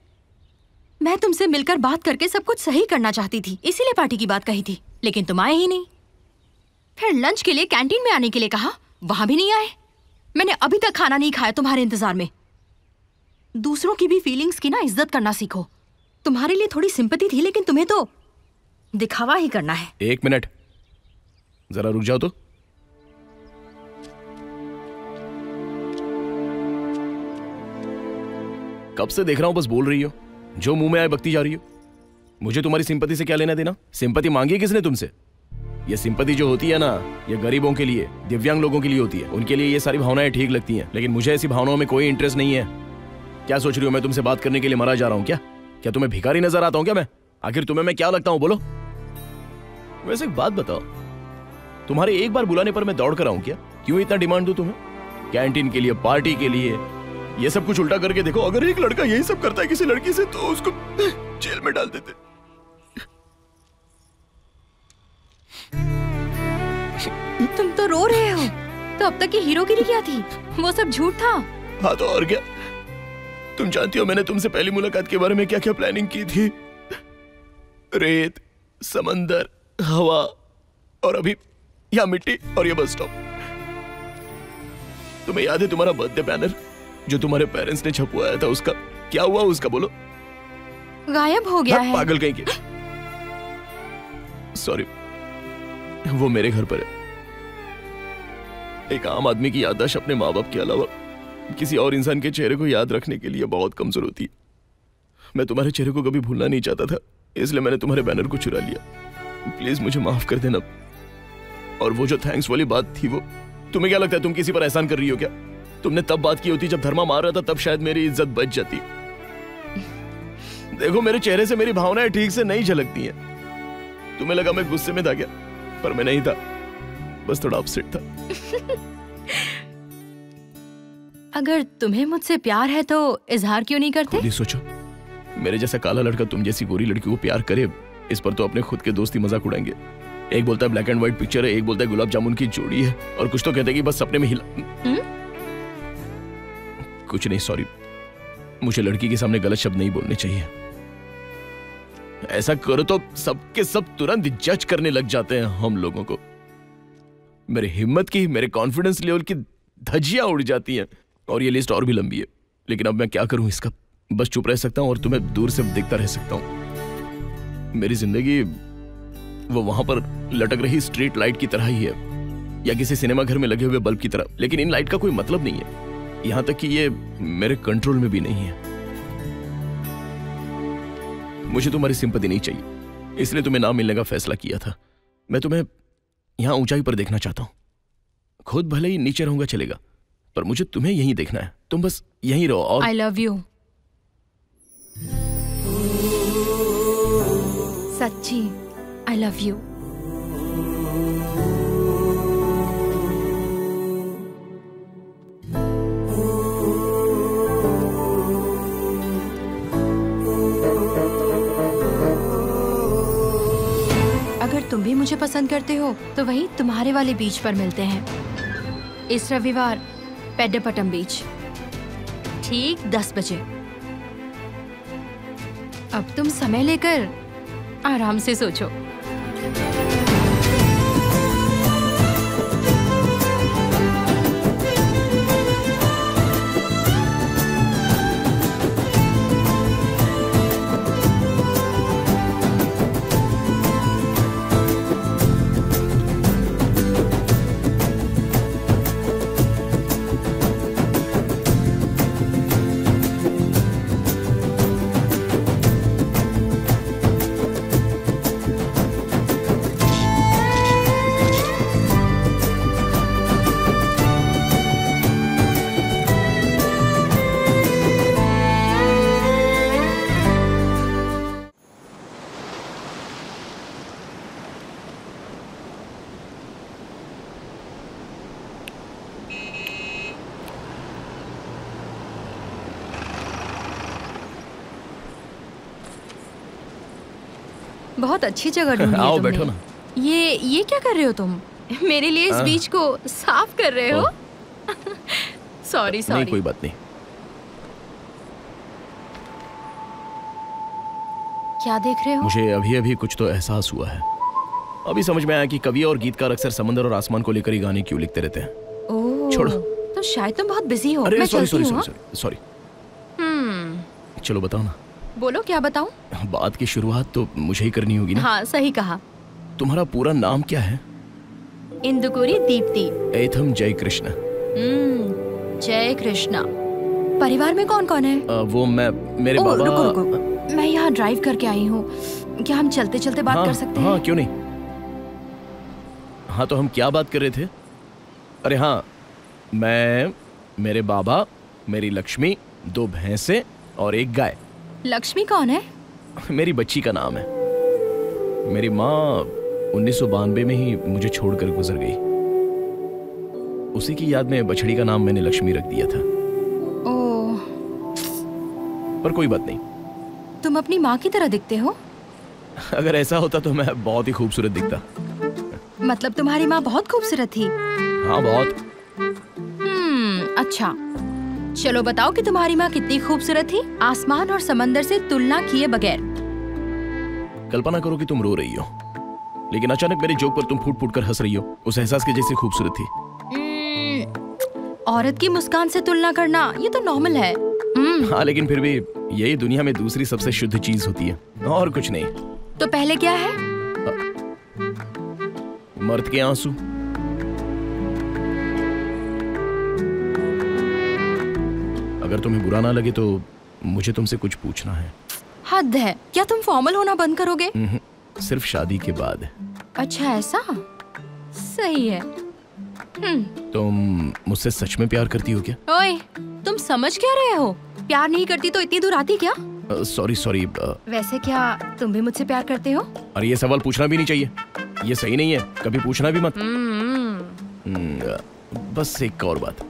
मैं तुमसे मिलकर बात करके सब कुछ सही करना चाहती थी, इसीलिए पार्टी की बात कही थी, लेकिन तुम आए ही नहीं। फिर लंच के लिए कैंटीन में आने के लिए कहा, वहां भी नहीं आए। मैंने अभी तक खाना नहीं खाया तुम्हारे इंतजार में। दूसरों की भी फीलिंग्स की ना इज्जत करना सीखो। तुम्हारे लिए थोड़ी सिंपैथी थी, लेकिन तुम्हें तो दिखावा ही करना है। एक मिनट जरा रुक जाओ तो। कब से देख रहा हूं, बस बोल रही हो, जो मुंह में आए बकती जा रही हो। मुझे तुम्हारी सिंपैथी से क्या लेना देना? सिंपैथी मांगी है किसने तुमसे? ये सिंपैथी जो होती है ना, ये गरीबों के लिए, दिव्यांग लोगों के लिए होती है। उनके लिए ये सारी भावनाएं ठीक लगती हैं, लेकिन मुझे ऐसी भावनाओं में कोई इंटरेस्ट नहीं है। क्या सोच रही हो मैं तुमसे बात करने के लिए मरा जा रहा हूँ क्या? क्या तुम्हें भिखारी नजर आता हूँ क्या मैं? आखिर तुम्हें मैं क्या लगता हूँ बोलो? वैसे एक बात बताओ, तुम्हारे एक बार बुलाने पर मैं दौड़ कर आऊँ क्या? क्यों इतना डिमांड दूँ तुम्हें? कैंटीन के लिए, पार्टी के लिए, ये सब कुछ उल्टा करके देखो। अगर एक लड़का यही सब करता है किसी लड़की से, तो उसको जेल में डाल देते। तुम तो रो रहे हो, तो अब तक की हीरोगिरी क्या थी? वो सब झूठ था। हाँ तो और क्या। तुम जानती हो मैंने तुमसे पहली मुलाकात के बारे में क्या क्या प्लानिंग की थी? रेत, समंदर, हवा, और अभी यहाँ मिट्टी और ये बस स्टॉप। तुम्हें याद है तुम्हारा बर्थडे बैनर जो तुम्हारे पेरेंट्स ने छपवाया था, उसका क्या हुआ? उसका बोलो। गायब हो गया है। पागल कहीं के। सॉरी, वो मेरे घर पर है। एक आम आदमी की याददाश्त अपने माँ बाप के अलावा किसी और इंसान के चेहरे को याद रखने के लिए बहुत कमजोर होती है। मैं तुम्हारे चेहरे को कभी भूलना नहीं चाहता था, इसलिए मैंने तुम्हारे बैनर को चुरा लिया। प्लीज मुझे माफ कर देना। और वो जो थैंक्स वाली बात थी, वो तुम्हें क्या लगता है तुम किसी पर एहसान कर रही हो क्या? तुमने तब बात की होती जब धर्मा मार रहा था, तब शायद मेरी इज्जत बच जाती। देखो मेरे चेहरे से मेरी भावनाएं ठीक से नहीं झलकती हैं। तुम्हें लगा मैं गुस्से में था क्या? पर मैं नहीं था, बस थोड़ा अपसेट था। अगर तुम्हें मुझसे प्यार है तो इजहार क्यों नहीं करते? खुद ही सोचो, मेरे जैसा काला लड़का तुम जैसी गोरी लड़की को प्यार करे, इस पर तो अपने खुद के दोस्ती मजाक उड़ाएंगे। एक बोलता है ब्लैक एंड व्हाइट पिक्चर है, एक बोलता है गुलाब जामुन की जोड़ी है, और कुछ तो कहते हैं कि बस सपने में हिला। कुछ नहीं, सॉरी, मुझे लड़की के सामने गलत शब्द नहीं बोलने चाहिए। ऐसा करो तो सबके सब तुरंत जज करने लग जाते हैं हम लोगों को। मेरे हिम्मत की, मेरे कॉन्फिडेंस लेवल की धज्जियां उड़ जाती हैं। और ये लिस्ट और भी लंबी है, लेकिन अब मैं क्या करूं इसका? बस चुप रह सकता हूं और तुम्हें दूर से देखता रह सकता हूं। मेरी जिंदगी वो वहां पर लटक रही स्ट्रीट लाइट की तरह ही है, या किसी सिनेमा घर में लगे हुए बल्ब की तरह। लेकिन इन लाइट का कोई मतलब नहीं है, यहां तक कि ये मेरे कंट्रोल में भी नहीं है। मुझे तुम्हारी सिंपैथी नहीं चाहिए, इसलिए तुम्हें ना मिलने का फैसला किया था। मैं तुम्हें यहां ऊंचाई पर देखना चाहता हूं। खुद भले ही नीचे रहूंगा चलेगा, पर मुझे तुम्हें यहीं देखना है। तुम बस यहीं रहो। और आई लव यू। सच्ची आई लव यू। तुम भी मुझे पसंद करते हो तो वही तुम्हारे वाले बीच पर मिलते हैं, इस रविवार पेड्डापट्टम बीच, ठीक 10 बजे। अब तुम समय लेकर आराम से सोचो। बहुत अच्छी जगह ढूंढी है। आओ बैठो ना। ये क्या कर रहे हो तुम? मेरे लिए इस बीच को साफ कर रहे हो? सॉरी। नहीं कोई बात नहीं। क्या देख रहे हो? मुझे अभी अभी कुछ तो एहसास हुआ है। अभी समझ में आया कि कवि और गीतकार अक्सर समंदर और आसमान को लेकर ही गाने क्यों लिखते रहते हैं। ओह, छोड़ो। तो शायद तुम बहुत बिजी हो। मैं चलती हूँ। सॉरी। चलो बताओ ना। बोलो क्या बताऊं? बात की शुरुआत तो मुझे ही करनी होगी ना। हाँ सही कहा। तुम्हारा पूरा नाम क्या है? इंदुकुरी दीप्ति। एथम जय कृष्णा। जय कृष्णा। परिवार में कौन कौन है? वो मैं, मेरे बाबा। रुको। मैं यहाँ ड्राइव करके आई हूँ, क्या हम चलते चलते बात कर सकते हैं? हाँ क्यों नहीं। हाँ तो हम क्या बात कर रहे थे? अरे हाँ, मैं, मेरे बाबा, मेरी लक्ष्मी, दो भैंसे और एक गाय। लक्ष्मी कौन है? मेरी बच्ची का नाम है। मेरी माँ 1992 में ही मुझे छोड़कर गुजर गई। उसी की याद में बछड़ी का नाम मैंने लक्ष्मी रख दिया था। ओह। पर कोई बात नहीं। तुम अपनी माँ की तरह दिखते हो। अगर ऐसा होता तो मैं बहुत ही खूबसूरत दिखता। मतलब तुम्हारी माँ बहुत खूबसूरत थी? हाँ बहुत। अच्छा चलो बताओ कि तुम्हारी माँ कितनी खूबसूरत थी, आसमान और समंदर से तुलना किए बगैर। कल्पना करो कि तुम रो रही हो, लेकिन अचानक मेरे जोक पर तुम फूट-फूट कर हंस रही हो। उस एहसास के जैसी खूबसूरत थी। औरत की मुस्कान से तुलना करना ये तो नॉर्मल है। हाँ लेकिन फिर भी यही दुनिया में दूसरी सबसे शुद्ध चीज होती है, और कुछ नहीं। तो पहले क्या है? मर्द के आंसू। अगर तुम्हें बुरा ना लगे तो मुझे तुमसे कुछ पूछना है। हद है, क्या तुम फॉर्मल होना बंद करोगे? सिर्फ शादी के बाद। अच्छा ऐसा? सही है। तुम मुझसे सच में प्यार करती हो क्या? ओए, तुम समझ क्या रहे हो? प्यार नहीं करती तो इतनी दूर आती क्या? सॉरी। वैसे क्या तुम भी मुझसे प्यार करते हो? अरे ये सवाल पूछना भी नहीं चाहिए, ये सही नहीं है। कभी पूछना भी मत। बस एक और बात,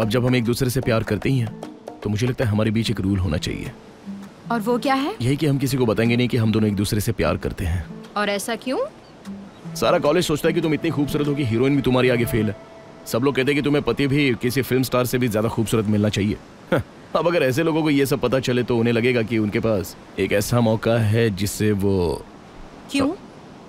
अब जब हम एक दूसरे से प्यार करते ही हैं तो मुझे लगता है हमारे बीच एक रूल होना चाहिए। और वो क्या है? यही कि हम किसी को बताएंगे नहीं कि हम दोनों एक दूसरे से प्यार करते हैं। और ऐसा क्यों? सारा कॉलेज सोचता है कि तुम इतनी खूबसूरत हो कि हीरोइन भी तुम्हारी आगे फेल है। सब लोग कहते हैं कि तुम्हें पति भी किसी फिल्म स्टार से भी ज्यादा खूबसूरत मिलना चाहिए। अब अगर ऐसे लोगों को ये सब पता चले तो उन्हें लगेगा कि उनके पास एक ऐसा मौका है जिससे वो। क्यों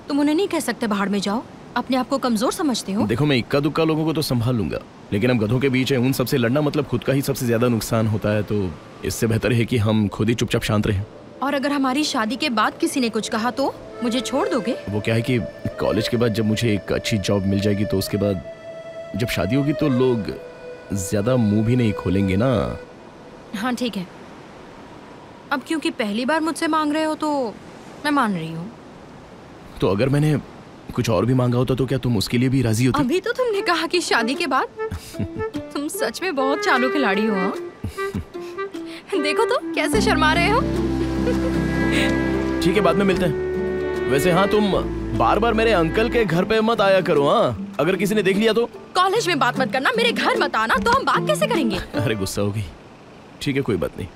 तुम उन्हें नहीं कह सकते बाहर में जाओ? अपने आप को कमजोर समझते हो? देखो मैं इक्का दुक्का लोगों को तो संभाल लूंगा, लेकिन हम गधों के बीच है, उन सबसे लड़ना मतलब खुद का ही सबसे ज्यादा नुकसान होता है। तो इससे बेहतर है कि हम खुद ही चुपचाप शांत रहें। और अगर हमारी शादी के बाद किसी ने कुछ कहा तो मुझे छोड़ दोगे? वो क्या है कि कॉलेज के बाद जब मुझे एक अच्छी जॉब मिल जाएगी तो उसके बाद जब शादी होगी तो लोग ज्यादा मुँह भी नहीं खोलेंगे ना। हाँ ठीक है, अब क्योंकि पहली बार मुझसे मांग रहे हो तो मैं मान रही हूँ। तो अगर मैंने कुछ और भी मांगा होता तो क्या तुम उसके लिए भी राजी होती? अभी तो तुमने कहा कि शादी के बाद। तुम सच में बहुत चालू खिलाड़ी हो। देखो तो कैसे शर्मा रहे हो। ठीक है बाद में मिलते हैं। वैसे हाँ तुम बार बार मेरे अंकल के घर पे मत आया करो। हाँ अगर किसी ने देख लिया तो। कॉलेज में बात मत करना, मेरे घर मत आना, तो हम बात कैसे करेंगे? अरे गुस्सा होगी। ठीक है कोई बात नहीं,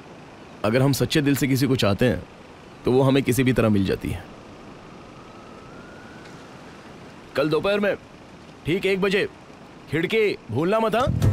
अगर हम सच्चे दिल से किसी को चाहते हैं तो वो हमें किसी भी तरह मिल जाती है। कल दोपहर में ठीक 1 बजे खिड़की भूलना मत। हाँ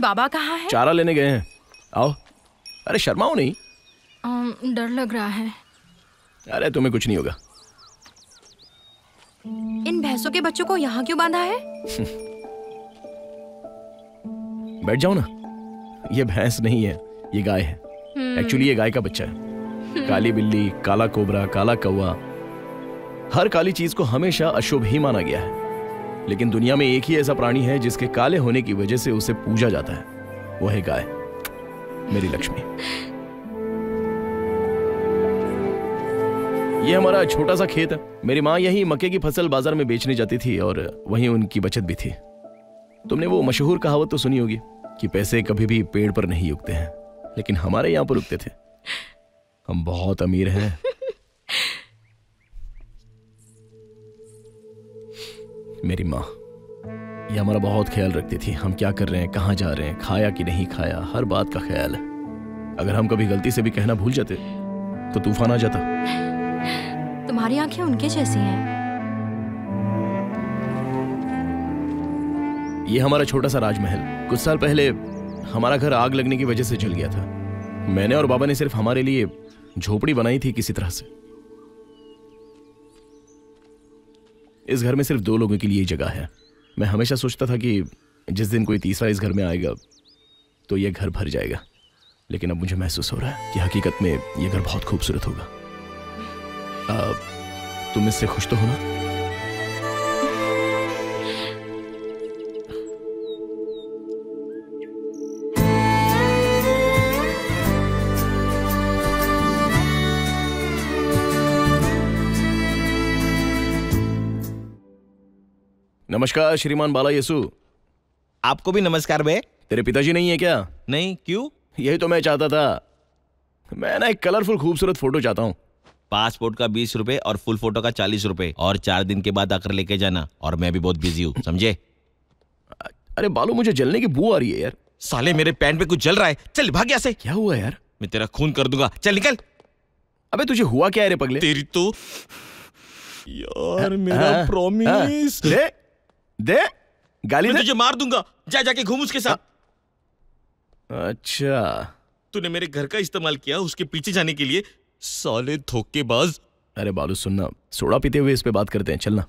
बाबा कहाँ है? चारा लेने गए हैं। आओ। अरे शर्माओ नहीं। डर लग रहा है। अरे तुम्हें कुछ नहीं होगा। इन भैंसों के बच्चों को यहाँ क्यों बांधा है? बैठ जाओ ना। ये भैंस नहीं है, ये गाय है। एक्चुअली ये गाय का बच्चा है। काली बिल्ली, काला कोबरा, काला कौवा, हर काली चीज को हमेशा अशुभ ही माना गया है। लेकिन दुनिया में एक ही ऐसा प्राणी है जिसके काले होने की वजह से उसे पूजा जाता है, वो है गाय, मेरी लक्ष्मी। ये हमारा छोटा सा खेत है। मेरी माँ यहीं मक्के की फसल बाजार में बेचने जाती थी और वहीं उनकी बचत भी थी। तुमने वो मशहूर कहावत तो सुनी होगी कि पैसे कभी भी पेड़ पर नहीं उगते हैं, लेकिन हमारे यहाँ पर उगते थे। हम बहुत अमीर हैं। मेरी माँ ये हमारा बहुत ख्याल रखती थी, हम क्या कर रहे हैं, कहाँ जा रहे हैं, खाया कि नहीं खाया, हर बात का ख्याल। अगर हम कभी गलती से भी कहना भूल जाते तो तूफान आ जाता। तुम्हारी आंखें उनके जैसी हैं। ये हमारा छोटा सा राजमहल। कुछ साल पहले हमारा घर आग लगने की वजह से जल गया था। मैंने और बाबा ने सिर्फ हमारे लिए झोपड़ी बनाई थी किसी तरह से। इस घर में सिर्फ 2 लोगों के लिए जगह है। मैं हमेशा सोचता था कि जिस दिन कोई तीसरा इस घर में आएगा तो यह घर भर जाएगा, लेकिन अब मुझे महसूस हो रहा है कि हकीकत में यह घर बहुत खूबसूरत होगा। तुम इससे खुश तो हो ना? नमस्कार श्रीमान बाला येसु। आपको भी नमस्कार बे। तेरे पिताजी नहीं है क्या? नहीं। क्यों? यही तो मैं चाहता था। मैं ना एक कलरफुल खूबसूरत फोटो चाहता हूँ। पासपोर्ट का 20 रुपए और फुल फोटो का 40 रुपए, और 4 दिन के बाद आकर लेके जाना, और मैं भी बहुत बिजी हूँ, समझे? अरे बालू, मुझे जलने की बू आ रही है यार। साले मेरे पैंट पे कुछ जल रहा है, चल भाग यहाँ से। क्या हुआ यार? मैं तेरा खून कर दूंगा, चल निकल। अबे तुझे हुआ क्या है रे पगले? तेरी तो यार, मेरा प्रॉमिस दे, गाली तुझे मार दूंगा, जा जाके घूम उसके साथ। अच्छा, तूने मेरे घर का इस्तेमाल किया उसके पीछे जाने के लिए, साले धोखेबाज। अरे बालू सुनना, सोडा पीते हुए इस पे बात करते हैं, चलना।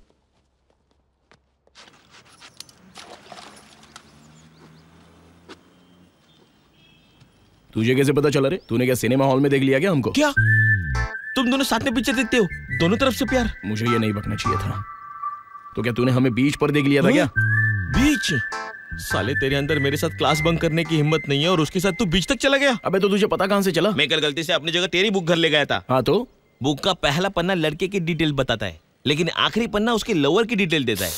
तुझे कैसे पता चला रे? तूने क्या सिनेमा हॉल में देख लिया क्या हमको? क्या तुम दोनों साथ में पिक्चर देखते हो? दोनों तरफ से प्यार। मुझे ये नहीं बकना चाहिए था। तो क्या तूने हमें बीच पर देख लिया था क्या? बीच? साले तेरे अंदर मेरे साथ क्लास बंक करने की हिम्मत नहीं है, और उसके साथ तू बीच तक चला गया। अबे तो तुझे पता कहाँ से चला? मैं कल गलती से अपनी जगह तेरी बुक घर ले गया था। हाँ तो? बुक का पहला पन्ना लड़के की डिटेल बताता है, लेकिन आखिरी पन्ना उसके लवर की डिटेल देता है।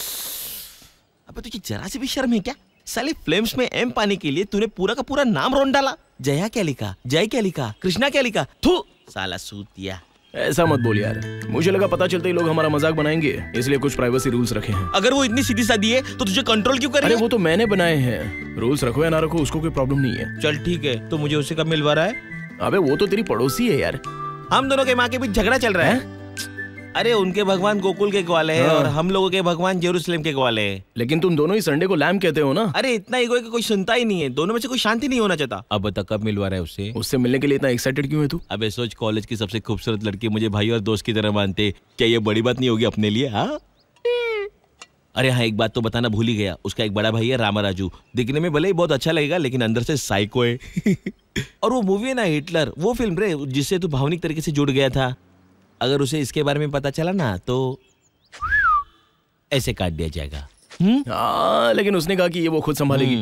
अबे तुझे जरा से भी शर्म है क्या? साले फ्लेम्स में एम पाने के लिए तूने पूरा का पूरा नाम रौन डाला। जया क्या लिखा, जय क्या लिखा, कृष्णा क्या लिखा, थू साला सूतिया। ऐसा मत बोल यार, मुझे लगा पता चलते ही लोग हमारा मजाक बनाएंगे, इसलिए कुछ प्राइवेसी रूल्स रखे हैं। अगर वो इतनी सीधी सादी है तो तुझे कंट्रोल क्यों कर रही है? अरे वो तो मैंने बनाए हैं, रूल्स रखो या ना रखो उसको कोई प्रॉब्लम नहीं है। चल ठीक है, तो मुझे उसे कब मिलवा रहा है? अबे वो तो तेरी पड़ोसी है यार। हम दोनों के माँ के बीच झगड़ा चल रहा है। अरे उनके भगवान गोकुल के ग्वाले हैं और हम लोगों के भगवान जेरूसलम के ग्वाले हैं। लेकिन तुम दोनों ही संडे को लैम कहते हो ना। अरे इतना ईगो कि कोई सुनता ही नहीं है, दोनों में से कोई शांति नहीं होना चाहता। अब बता कब मिलवा रहा है उससे? उससे मिलने के लिए इतना एक्साइटेड क्यों है तू? अबे सोच, कॉलेज की सबसे खूबसूरत लड़की मुझे भाई और दोस्त की तरह मानते, क्या ये बड़ी बात नहीं होगी अपने लिए? हाँ। अरे हाँ, एक बात तो बताना भूल ही गया, उसका एक बड़ा भाई है रामा राजू। दिखने में भले ही बहुत अच्छा लगेगा, लेकिन अंदर से साइको है। और वो मूवी है ना हिटलर, वो फिल्म रे जिससे तू भावनिक तरीके से जुड़ गया था, अगर उसे इसके बारे में पता चला ना तो ऐसे काट दिया जाएगा। हाँ, लेकिन उसने कहा कि ये वो खुद संभालेगी।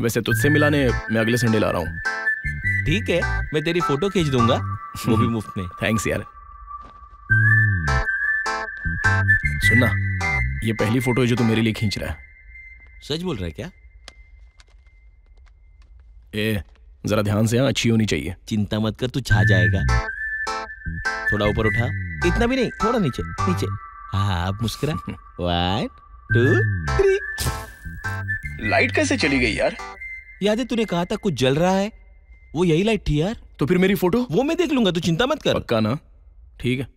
वैसे तुझसे मिलाने मैं अगले संडे ला रहा हूँ। ठीक है, मैं तेरी फोटो खींच दूंगा, वो भी मुफ्त में। थैंक्स यार। सुनना, ये पहली फोटो है जो तू मेरे लिए खींच रहा है। सच बोल रहा है क्या? ए, जरा ध्यान से, अच्छी होनी चाहिए। चिंता मत कर, तू छा जाएगा। थोड़ा ऊपर उठा, इतना भी नहीं, थोड़ा नीचे नीचे। हाँ, अब मुस्कुरा। 1 2 3। लाइट कैसे चली गई यार? याद है तूने कहा था कुछ जल रहा है, वो यही लाइट थी यार। तो फिर मेरी फोटो? वो मैं देख लूंगा, तू चिंता मत कर। पक्का ना? ठीक है।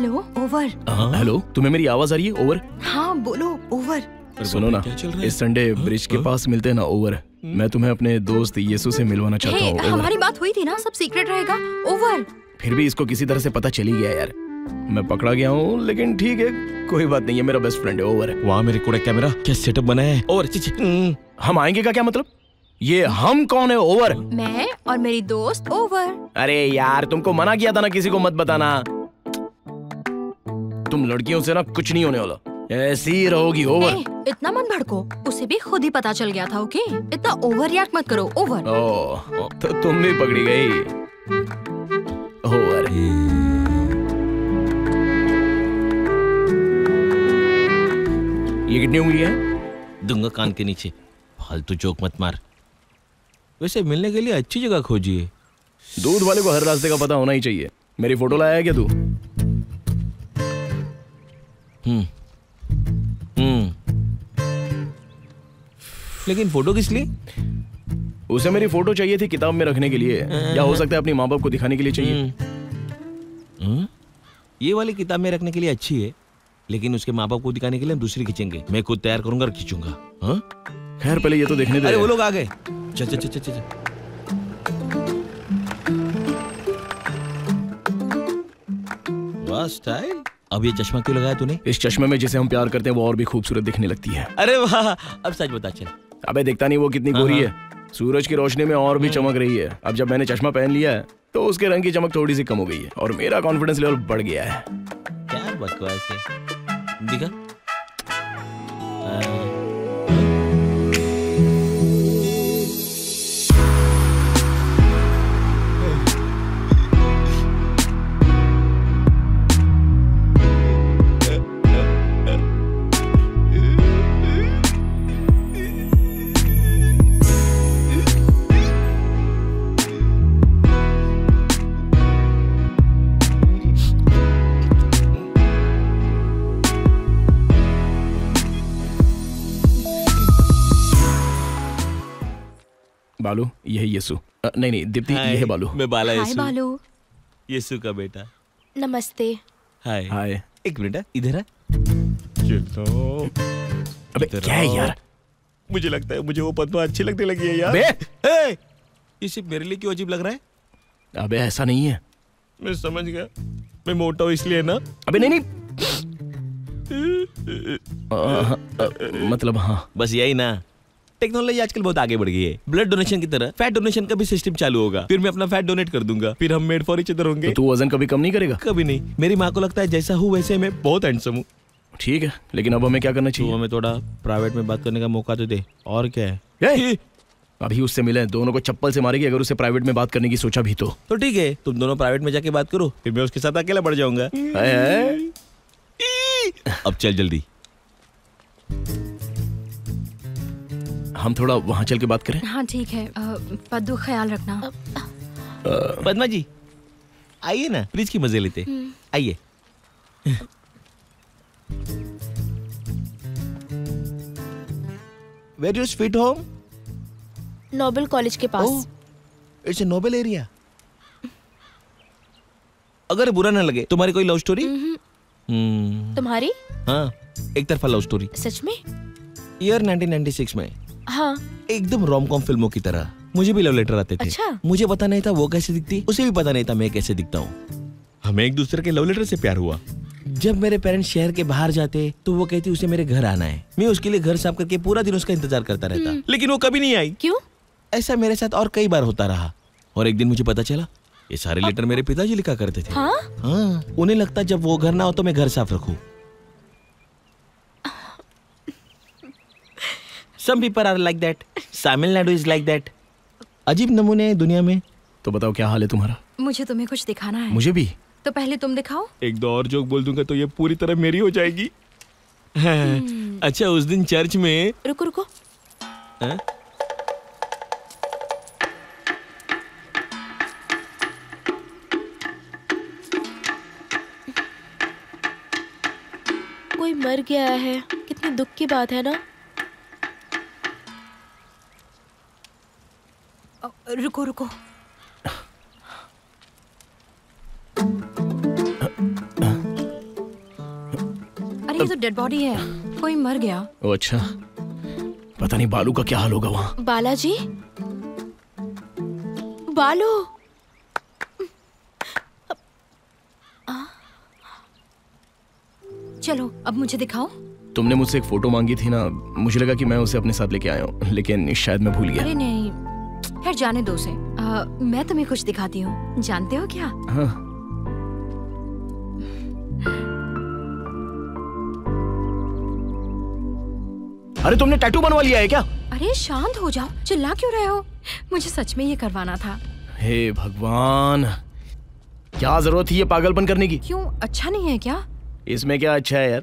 Hello over. हेलो, तुम्हें मेरी आवाज आ रही है? ओवर। हाँ बोलो ओवर। सुनो ना, इस संडे ब्रिज के पास मिलते हैं ना ओवर। मैं तुम्हें अपने दोस्त येसु से मिलवाना चाहता हूँ। हमारी बात हुई थी ना, सब सीक्रेट रहेगा ओवर। फिर भी इसको किसी तरह से पता चली गया यार। मैं पकड़ा गया हूँ, लेकिन ठीक है कोई बात नहीं है, मेरा बेस्ट फ्रेंड है। ओवर है। वहाँ मेरे कोड़े कैमरा क्या सेटअप बना है। ओवर हम आएंगे का क्या मतलब? ये हम कौन है? ओवर मैं और मेरी दोस्त ओवर। अरे यार तुमको मना किया था ना किसी को मत बताना। तुम लड़कियों से ना कुछ नहीं होने वाला, ऐसी रहोगी। ओवर इतना मन भड़को, उसे भी खुद ही पता चल गया था। ओके इतना ओवर रिएक्ट मत करो। ओवर तो तुम भी पकड़ी गई। ओवर ये कितनी उंगली है? दूंगा कान के नीचे। फालतू जोक मत मार। वैसे मिलने के लिए अच्छी जगह खोजिए। दूध वाले को हर रास्ते का पता होना ही चाहिए। मेरी फोटो लाया है क्या तू? लेकिन फोटो किस लिए? उसे मेरी फोटो चाहिए थी किताब में रखने के लिए, या हो सकता है अपने माँ बाप को दिखाने के लिए चाहिए। ये वाली किताब में रखने के लिए अच्छी है, लेकिन उसके माँ बाप को दिखाने के लिए हम दूसरी खींचेंगे। मैं खुद तैयार करूंगा और खींचूंगा। खैर पहले ये तो देखने दे। अरे वो लोग आ गए। चल चल चल चल। वाह स्टाइल। अब ये चश्मा क्यों लगाया तूने? इस चश्मे में जिसे हम प्यार करते हैं वो और भी खूबसूरत दिखने लगती है। अरे वाह अब सच बता। चल अबे देखता नहीं वो कितनी गोरी है, सूरज की रोशनी में और भी चमक रही है। अब जब मैंने चश्मा पहन लिया है तो उसके रंग की चमक थोड़ी सी कम हो गई है और मेरा कॉन्फिडेंस लेवल बढ़ गया है। क्या बकवास है। दिखा बालू, यही यीशु। नहीं दीप्ति ये है बालू। मैं बाला यीशु। हाय बालू। यीशु का बेटा। नमस्ते। हाय हाय। एक मिनट इधर आ। अबे क्या है यार? मुझे लगता है मुझे वो पद्मा अच्छी लगने लगी है यार। बे ये सिर्फ मेरे लिए क्यों अजीब लग रहा है? अबे ऐसा नहीं है। मैं समझ गया, मैं मोटा हूँ इसलिए ना। अबे नहीं मतलब हाँ बस यही ना। टेक्नोलॉजी आजकल बहुत आगे बढ़ गई है। ब्लड डोनेशन की तरह फैट डोनेशन का भी सिस्टम चालू होगा। फिर मैं अपना फैट डोनेट कर दूंगा, फिर हम मेड फॉर ईच अदर होंगे। तो तू वजन कभी कम नहीं करेगा? कभी नहीं। मेरी माँ को लगता है जैसा हूँ वैसे मैं बहुत हैंडसम हूँ। ठीक है लेकिन अब हमें क्या करना चाहिए? हमें थोड़ा प्राइवेट में बात करने का मौका तो दे। और क्या है अभी उससे मिले, दोनों को चप्पल से मारेगी अगर उससे प्राइवेट में बात करने की सोचा भी तो। ठीक है तुम दोनों प्राइवेट में जाके बात करो, फिर मैं उसके साथ अकेला बढ़ जाऊंगा। अब चल जल्दी। हम थोड़ा वहाँ चल के बात करें। हाँ ठीक है। पद्दू ख्याल रखना। पद्मा जी आइए ना, फ्रिज की मजे लेते। आइए। Where you fit home? Noble college के पास। It's a noble area. अगर बुरा ना लगे तुम्हारी कोई लव स्टोरी? तुम्हारी? हाँ एक तरफा लव स्टोरी। सच में? ईयर 1996 में। हाँ एकदम रोम कॉम फिल्मों की तरह। मुझे भी लव लेटर आते थे। अच्छा? मुझे पता नहीं था वो कैसे दिखती, उसे भी पता नहीं था मैं कैसे दिखता हूँ। हमें एक दूसरे के लव लेटर से प्यार हुआ। जब मेरे पेरेंट्स शहर के बाहर जाते तो वो कहती उसे मेरे घर आना है। मैं उसके लिए घर साफ करके पूरा दिन उसका इंतजार करता रहता, लेकिन वो कभी नहीं आई। क्यों? ऐसा मेरे साथ और कई बार होता रहा और एक दिन मुझे पता चला ये सारे लेटर मेरे पिताजी लिखा करते थे। हाँ उन्हें लगता जब वो घर ना हो तो मैं घर साफ रखूँ। Some people are like that. Tamil Nadu is like that. अजीब नमूने हैं दुनिया में। तो बताओ क्या हाल है तुम्हारा? मुझे तुम्हें कुछ दिखाना है। मुझे भी। तो पहले तुम दिखाओ। एक दो और जोक बोल दूंगा तो ये पूरी तरह मेरी हो जाएगी। अच्छा उस दिन चर्च में। रुको रुको। कोई मर गया है, कितने दुख की बात है ना। रुको रुको। अरे ये तो डेड बॉडी है, कोई मर गया। ओ अच्छा, पता नहीं बालू का क्या हाल होगा वहाँ। बालाजी, बालू। चलो अब मुझे दिखाओ। तुमने मुझसे एक फोटो मांगी थी ना, मुझे लगा कि मैं उसे अपने साथ लेके आया हूँ, लेकिन शायद मैं भूल गया। अरे नहीं, खैर जाने दो उसे। मैं तुम्हें कुछ दिखाती हूँ, जानते हो क्या? हाँ। अरे तुमने टैटू बनवा लिया है क्या? अरे शांत हो जाओ, चिल्ला क्यों रहे हो? मुझे सच में ये करवाना था। हे भगवान, क्या जरूरत थी ये पागलपन करने की? क्यों, अच्छा नहीं है क्या? इसमें क्या अच्छा है यार,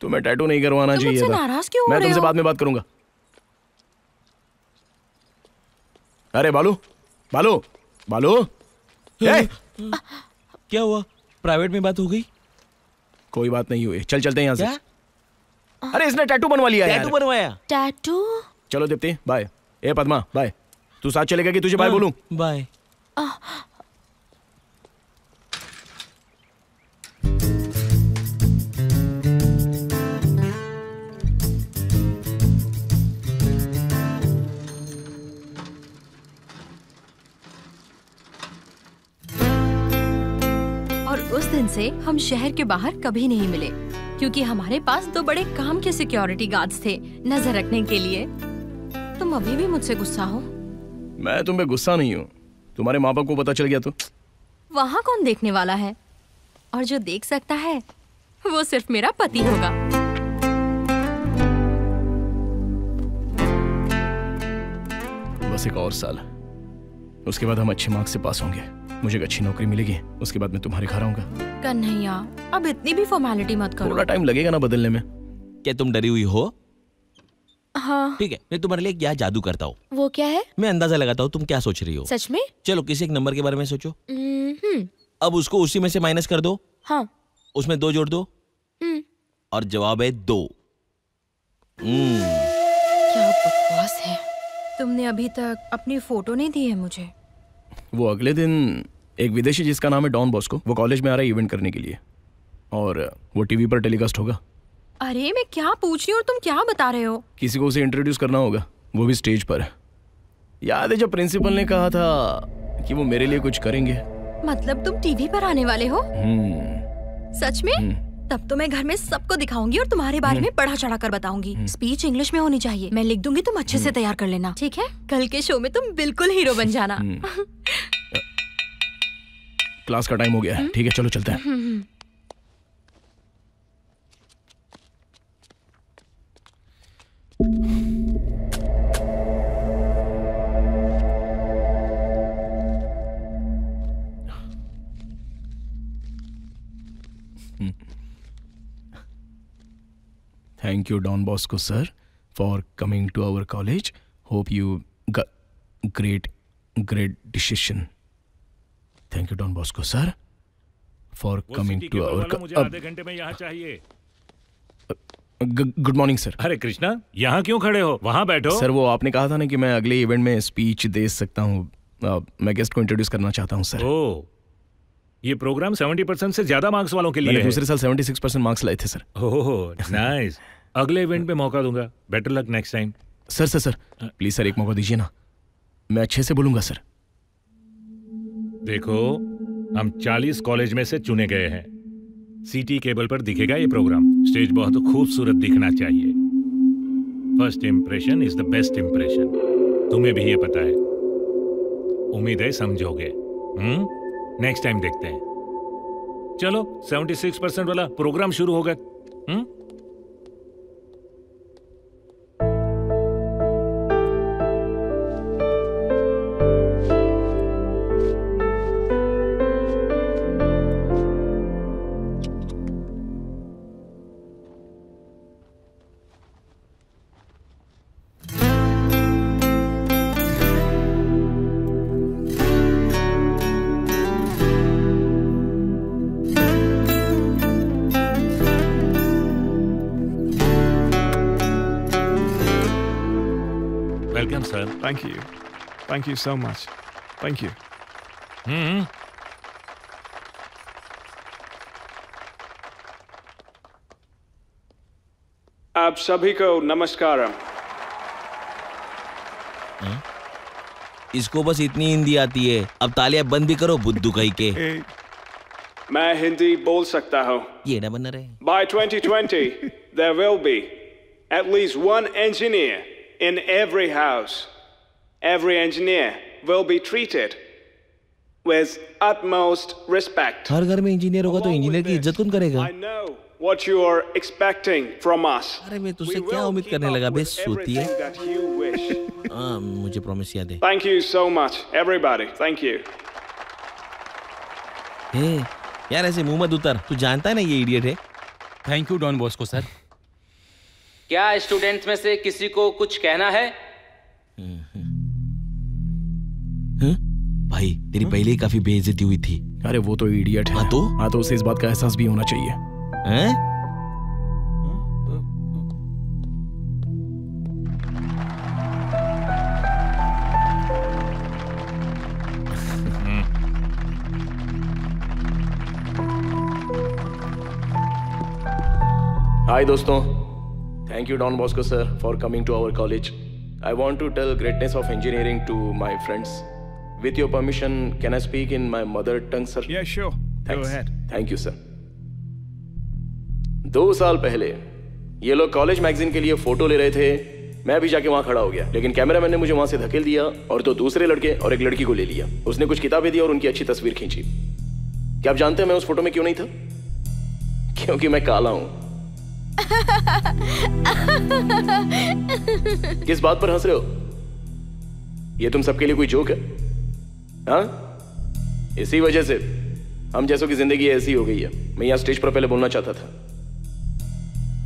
तुम्हें टैटू नहीं करवाना चाहिए था। नाराज क्यों हो रहे हो? मैं तुमसे बाद में बात करूंगा। अरे बालू, बालू, बालू, क्या हुआ? प्राइवेट में बात हो गई? कोई बात नहीं हुई, चल चलते हैं यहाँ से। अरे इसने टैटू बनवा लिया है। टैटू बनवाया? टैटू? चलो दीप्ति बाय। ए पद्मा बाय। तू साथ चलेगा कि तुझे बाय बोलूं? बाय। और उस दिन से हम शहर के बाहर कभी नहीं मिले क्योंकि हमारे पास दो बड़े काम के सिक्योरिटी गार्ड्स थे नजर रखने के लिए। तुम अभी भी मुझसे गुस्सा हो? मैं तुम पे गुस्सा नहीं हूँ, तुम्हारे माँ बाप को पता चल गया तो? वहाँ कौन देखने वाला है, और जो देख सकता है वो सिर्फ मेरा पति होगा। बस एक और साल, उसके बाद हम अच्छे मार्क्स से पास होंगे, मुझे एक अच्छी नौकरी मिलेगी, उसके बाद मैं तुम्हारे घर आऊंगा। कन्हैया अब इतनी भी फॉर्मेलिटी मत करो। थोड़ा टाइम लगेगा ना बदलने में। क्या तुम डरी हुई हो? हाँ। ठीक है, मैं तुम्हारे लिए क्या जादू करता हूँ। वो क्या है? मैं अंदाजा लगाता हूँ तुम क्या सोच रही हो। सच में? चलो किसी एक नंबर के बारे में सोचो। अब उसको उसी में से माइनस कर दो। हाँ। उसमें 2 जोड़ दो और जवाब है 2। क्या बकवास है, तुमने अभी तक अपनी फोटो नहीं दी है मुझे। वो अगले दिन एक विदेशी जिसका नाम है डॉन बॉस्को, वो कॉलेज में आ रहा है इवेंट करने के लिए, और वो टीवी पर टेलीकास्ट होगा। अरे मैं क्या पूछ रही हूँ और तुम क्या बता रहे हो? किसी को उसे इंट्रोड्यूस करना होगा, वो भी स्टेज पर। याद है जब प्रिंसिपल ने कहा था कि वो मेरे लिए कुछ करेंगे? मतलब तुम टीवी पर आने वाले हो? सच में? तब तो मैं घर में सबको दिखाऊंगी और तुम्हारे बारे में बढ़ा चढ़ा कर बताऊंगी। स्पीच इंग्लिश में होनी चाहिए, मैं लिख दूंगी, तुम अच्छे से तैयार कर लेना। ठीक है, कल के शो में तुम बिल्कुल हीरो बन जाना। क्लास का टाइम हो गया है, ठीक है चलो चलते हैं। Thank you Don Bosco sir for coming to our college. Hope you got great decision. Thank you Don Bosco sir for coming to our college. मुझे आधे घंटे में यहाँ चाहिए। Good morning sir. अरे कृष्णा यहाँ क्यों खड़े हो, वहाँ बैठो। सर वो आपने कहा था ना कि मैं अगले इवेंट में स्पीच दे सकता हूँ, मैं गेस्ट को इंट्रोड्यूस करना चाहता हूँ सर। ओह, ये प्रोग्राम 70% से ज्यादा मार्क्स वालों के लिए। दूसरे साल 76% मार्क्स लाए थे सर। Oh nice. अगले इवेंट पे मौका दूंगा, better luck next time. Sir sir sir please sir एक मौका दीजिए ना, मैं अच्छे से बोलूंगा सर। देखो हम 40 कॉलेज में से चुने गए हैं, सीटी केबल पर दिखेगा ये प्रोग्राम, स्टेज बहुत खूबसूरत दिखना चाहिए। First impression is the best impression, तुम्हें भी ये पता है। उम्मीद है समझोगे। नेक्स्ट टाइम देखते हैं। चलो 76% वाला प्रोग्राम शुरू होगा। Thank you so much. Thank you. आप सभी को नमस्कारम। इसको बस इतनी हिंदी आती है, अब तालियां बंद भी करो बुद्धू कहीं के। मैं हिंदी बोल सकता हूँ। ये ना बन रहे। By 2020, there will be at least one engineer in every house. Every engineer will be treated with utmost respect. हर घर में इंजीनियर होगा तो इंजीनियर की इज्जत कौन करेगा? I know what you are expecting from us. अरे मैं तुझसे क्या उम्मीद करने लगा बे सूतिए? हाँ मुझे प्रॉमिस याद है। Thank you so much, everybody. Thank you. हे यार ऐसे मुंह मत उतर, तू जानता है ना ये इडियट है। Thank you डॉन बॉस्को sir. क्या स्टूडेंट्स में से किसी को कुछ कहना है? भाई तेरी पहले ही काफी बेइज्जती हुई थी। अरे वो तो इडियट है। हाँ तो उसे इस बात का एहसास भी होना चाहिए। हाय दोस्तों, thank you डॉन बॉस्को sir for coming to our college. I want to tell greatness of engineering to my friends. With your permission, can I speak in my mother tongue, sir? Yeah, sure. Thanks. Go ahead. Thank you, sir. 2 साल पहले ये लोग college magazine के लिए photo ले रहे थे। मैं भी जाके वहाँ खड़ा हो गया, लेकिन कैमरामैन ने मुझे वहाँ से धकेल दिया और दो दूसरे लड़के और एक लड़की को ले लिया। उसने कुछ किताबें दी और उनकी अच्छी तस्वीर खींची। क्या आप जानते हैं मैं उस फोटो में क्यों नहीं था? क्योंकि मैं काला हूँ। किस बात पर हंस रहे हो? ये तुम सबके लिए कोई जोक है? हाँ, इसी वजह से हम जैसों की जिंदगी ऐसी हो गई है। मैं यहाँ स्टेज पर पहले बोलना चाहता था,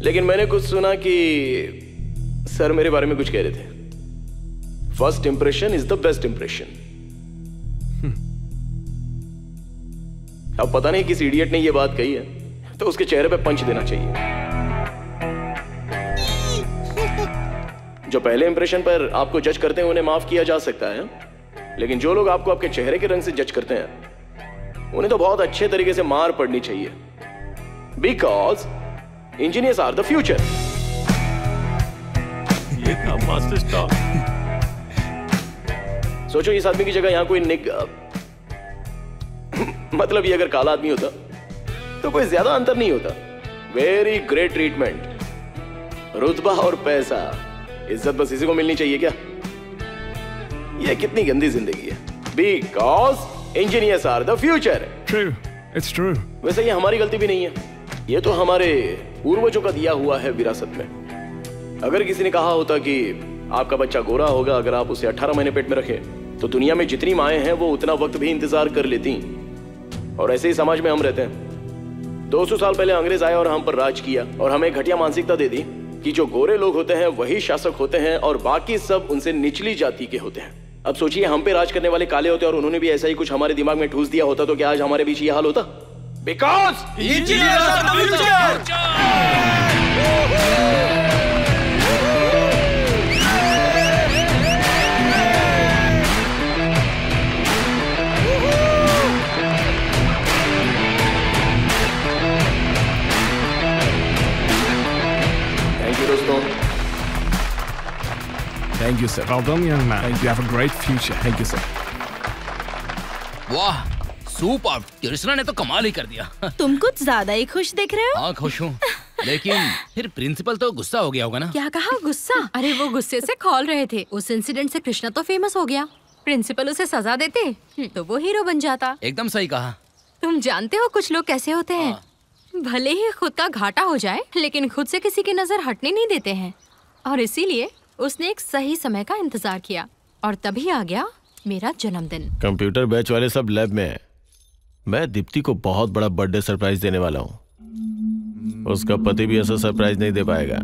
लेकिन मैंने कुछ सुना कि सर मेरे बारे में कुछ कह रहे थे। First impression is the best impression. अब पता नहीं किस इडियट ने यह बात कही है, तो उसके चेहरे पर पंच देना चाहिए। जो पहले इंप्रेशन पर आपको जज करते हैं उन्हें माफ किया जा सकता है, लेकिन जो लोग आपको आपके चेहरे के रंग से जज करते हैं उन्हें तो बहुत अच्छे तरीके से मार पड़नी चाहिए। Because engineers are the future. ये था मास्टर स्टॉक। सोचो इस आदमी की जगह यहाँ कोई निक मतलब ये अगर काला आदमी होता तो कोई ज्यादा अंतर नहीं होता। Very great treatment. रुतबा और पैसा, इज्जत बस इसी को मिलनी चाहिए क्या? ये कितनी गंदी जिंदगी है। Because engineers are the future. True, it's true. वैसे ये हमारी गलती भी नहीं है, ये तो हमारे पूर्वजों का दिया हुआ है विरासत में। अगर किसी ने कहा होता कि आपका बच्चा गोरा होगा अगर आप उसे 18 महीने पेट में रखें, तो दुनिया में जितनी माएँ हैं वो उतना वक्त भी इंतजार कर लेती, और ऐसे ही समाज में हम रहते हैं। 200 साल पहले अंग्रेज आए और हम पर राज किया और हमें घटिया मानसिकता दे दी कि जो गोरे लोग होते हैं वही शासक होते हैं और बाकी सब उनसे निचली जाति के होते हैं। अब सोचिए हम पे राज करने वाले काले होते हैं और उन्होंने भी ऐसा ही कुछ हमारे दिमाग में ठूस दिया होता तो क्या आज हमारे बीच ये हाल होता? बिकॉज इंजीनियर्स आर द दोस्तों। Thank you sir. Well done young man. Thank you. Have a great future. Thank you sir. वाह, सुपर। कृष्णा ने तो कमाल ही कर दिया। तुम कुछ ज्यादा ही खुश दिख रहे हो। हाँ खुश हूँ, लेकिन फिर प्रिंसिपल तो गुस्सा हो गया होगा ना? क्या कहा गुस्सा? अरे वो गुस्से से खौल रहे थे। उस इंसिडेंट से कृष्णा तो फेमस हो गया। प्रिंसिपल उसे सजा देते तो वो हीरो बन जाता। एकदम सही कहा। तुम जानते हो कुछ लोग कैसे होते हैं? भले ही खुद का घाटा हो जाए लेकिन खुद से किसी की नजर हटने नहीं देते हैं, और इसीलिए उसने एक सही समय का इंतजार किया और तभी आ गया मेरा जन्मदिन। कंप्यूटर बैच वाले सब लैब में हैं। मैं दीप्ति को बहुत बड़ा बर्थडे सरप्राइज देने वाला हूँ। उसका पति भी ऐसा सरप्राइज नहीं दे पाएगा।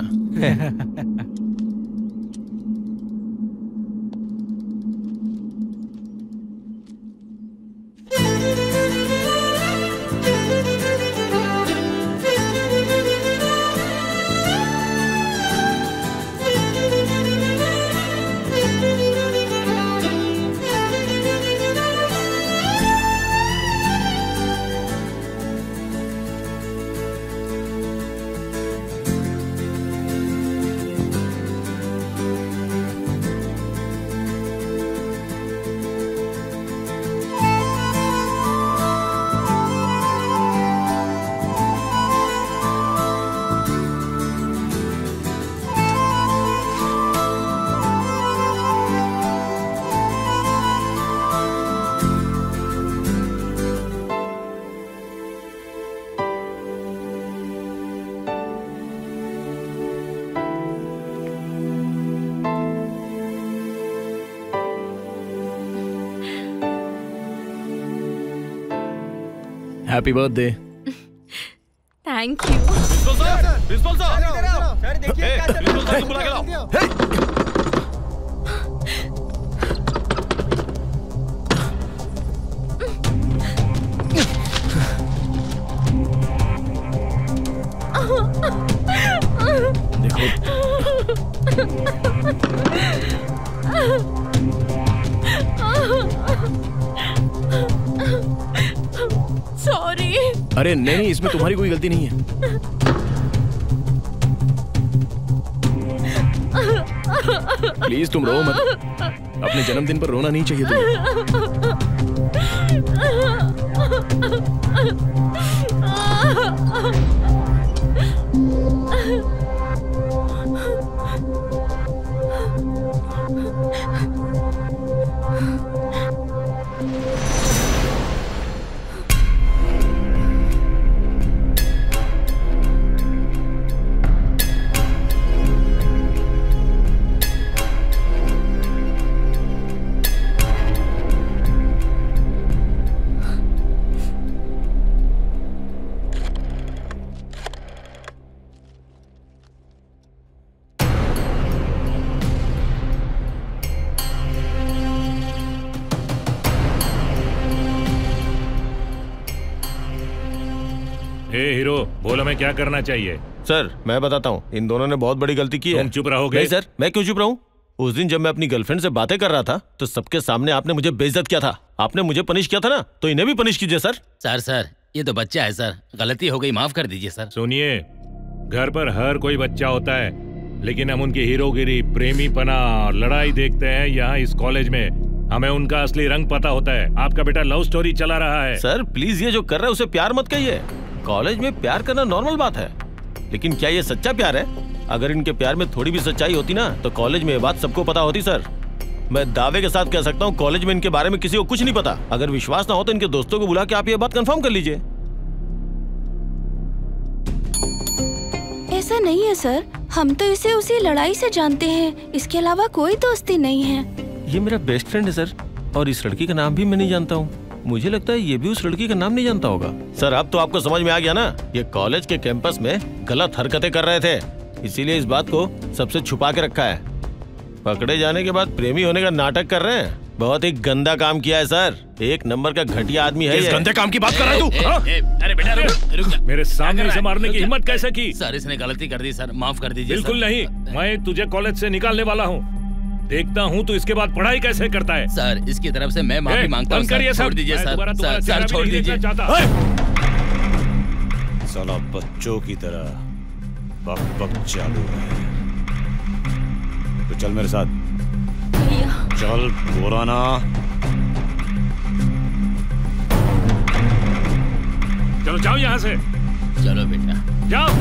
Happy birthday. Thank you. Principal साहब सर देखिए क्या चल रहा है। बुला के लाओ। देखो सॉरी। अरे नहीं इसमें तुम्हारी कोई गलती नहीं है। प्लीज तुम रो मत। अपने जन्मदिन पर रोना नहीं चाहिए तुम्हें। बोलो मैं क्या करना चाहिए। सर मैं बताता हूँ, इन दोनों ने बहुत बड़ी गलती की है। तुम चुप रहोगे? नहीं सर, मैं क्यों चुप रहूँ? उस दिन जब मैं अपनी गर्लफ्रेंड से बातें कर रहा था तो सबके सामने आपने मुझे बेइज्जत किया था। आपने मुझे पनिश किया था ना, तो इन्हें भी पनिश कीजिए सर। सर सर ये तो बच्चा है सर, गलती हो गई, माफ कर दीजिए सर। सुनिए, घर पर हर कोई बच्चा होता है, लेकिन हम उनकी हीरोगिरी, प्रेमीपना और लड़ाई देखते हैं। यहाँ इस कॉलेज में हमें उनका असली रंग पता होता है। आपका बेटा लव स्टोरी चला रहा है। सर प्लीज ये जो कर रहा है उसे प्यार मत कहिए। कॉलेज में प्यार करना नॉर्मल बात है, लेकिन क्या ये सच्चा प्यार है? अगर इनके प्यार में थोड़ी भी सच्चाई होती ना तो कॉलेज में ये बात सबको पता होती। सर मैं दावे के साथ कह सकता हूँ कॉलेज में इनके बारे में किसी को कुछ नहीं पता। अगर विश्वास ना हो तो इनके दोस्तों को बुला के आप ये बात कंफर्म कर लीजिए। ऐसा नहीं है सर, हम तो इसे उसी लड़ाई से जानते हैं, इसके अलावा कोई दोस्ती नहीं है। ये मेरा बेस्ट फ्रेंड है सर, और इस लड़की का नाम भी मैं नहीं जानता हूँ। मुझे लगता है ये भी उस लड़की का नाम नहीं जानता होगा। सर अब तो आपको समझ में आ गया ना, ये कॉलेज के कैंपस में गलत हरकतें कर रहे थे, इसीलिए इस बात को सबसे छुपा के रखा है। पकड़े जाने के बाद प्रेमी होने का नाटक कर रहे हैं। बहुत ही गंदा काम किया है सर, एक नंबर का घटिया आदमी है। इस गंदे काम की बात कर रहा है तू? अरे बेटा रुक जा। मेरे सामने से मारने की हिम्मत कैसे की? सर इसने गलती कर दी सर, माफ कर दीजिए। बिल्कुल नहीं, मैं तुझे कॉलेज से निकालने वाला हूँ। देखता हूँ तो इसके बाद पढ़ाई कैसे करता है। सर इसकी तरफ से मैं माफी मांगता हूँ। छोड़ दीजिए सर, सर छोड़ दीजिए। साला बच्चों की तरह बकबक चालू है। तो चल मेरे साथ, चल पुराना। चलो जाओ यहाँ से। चलो बेटा जाओ।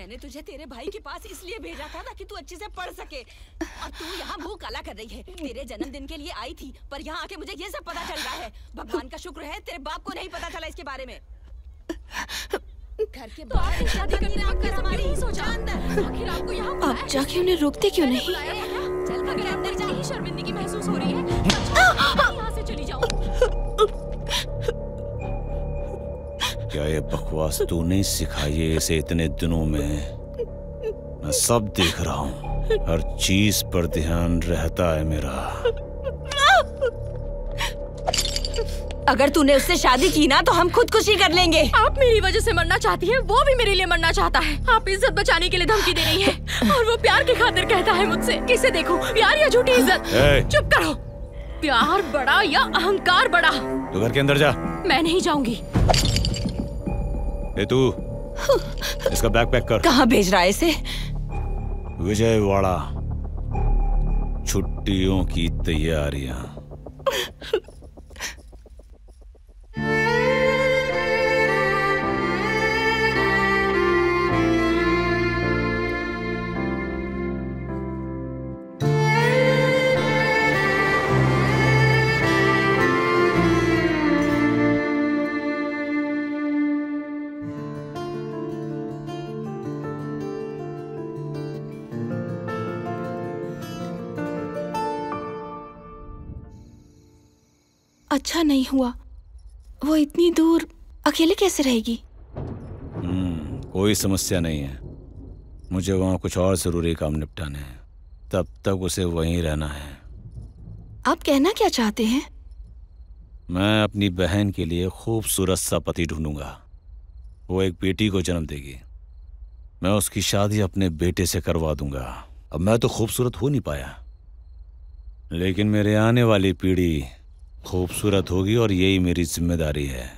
मैंने तुझे तेरे भाई के पास इसलिए भेजा था ताकि तू अच्छे से पढ़ सके, और तू यहाँ मुंह काला कर रही है। तेरे जन्मदिन के लिए आई थी, पर यहाँ आके मुझे ये सब पता चल रहा है। भगवान का शुक्र है तेरे बाप को नहीं पता चला इसके बारे में। घर के बाहर शादी कर हमारी ही सोचा। आखिर आपको यहाँ आप जाके उन्हें रोकते क्यों नहीं? चल कर अंदर जा, ही शर्मिंदगी महसूस हो रही है। यहाँ से चली जाऊँ। क्या ये बकवास तूने सिखाई है इसे इतने दिनों में? मैं सब देख रहा हूँ, हर चीज पर ध्यान रहता है मेरा। अगर तूने उससे शादी की ना तो हम खुदकुशी कर लेंगे। आप मेरी वजह से मरना चाहती हैं, वो भी मेरे लिए मरना चाहता है। आप इज्जत बचाने के लिए धमकी दे रही है, और वो प्यार की खातिर कहता है मुझसे। किसे देखूं, प्यार या झूठी इज्जत? चुप करो। प्यार बड़ा या अहंकार बड़ा? तू घर के अंदर जा। मैं नहीं जाऊंगी। तू इसका बैग पैक कर। कहाँ भेज रहा है इसे? विजयवाड़ा, छुट्टियों की तैयारियां। अच्छा नहीं हुआ। वो इतनी दूर अकेले कैसे रहेगी? कोई समस्या नहीं है। मुझे वहाँ कुछ और जरूरी काम निपटाने हैं, तब तक उसे वहीं रहना है। आप कहना क्या चाहते हैं? मैं अपनी बहन के लिए खूबसूरत सा पति ढूंढूंगा। वो एक बेटी को जन्म देगी। मैं उसकी शादी अपने बेटे से करवा दूंगा। अब मैं तो खूबसूरत हो नहीं पाया, लेकिन मेरे आने वाली पीढ़ी खूबसूरत होगी और यही मेरी जिम्मेदारी है।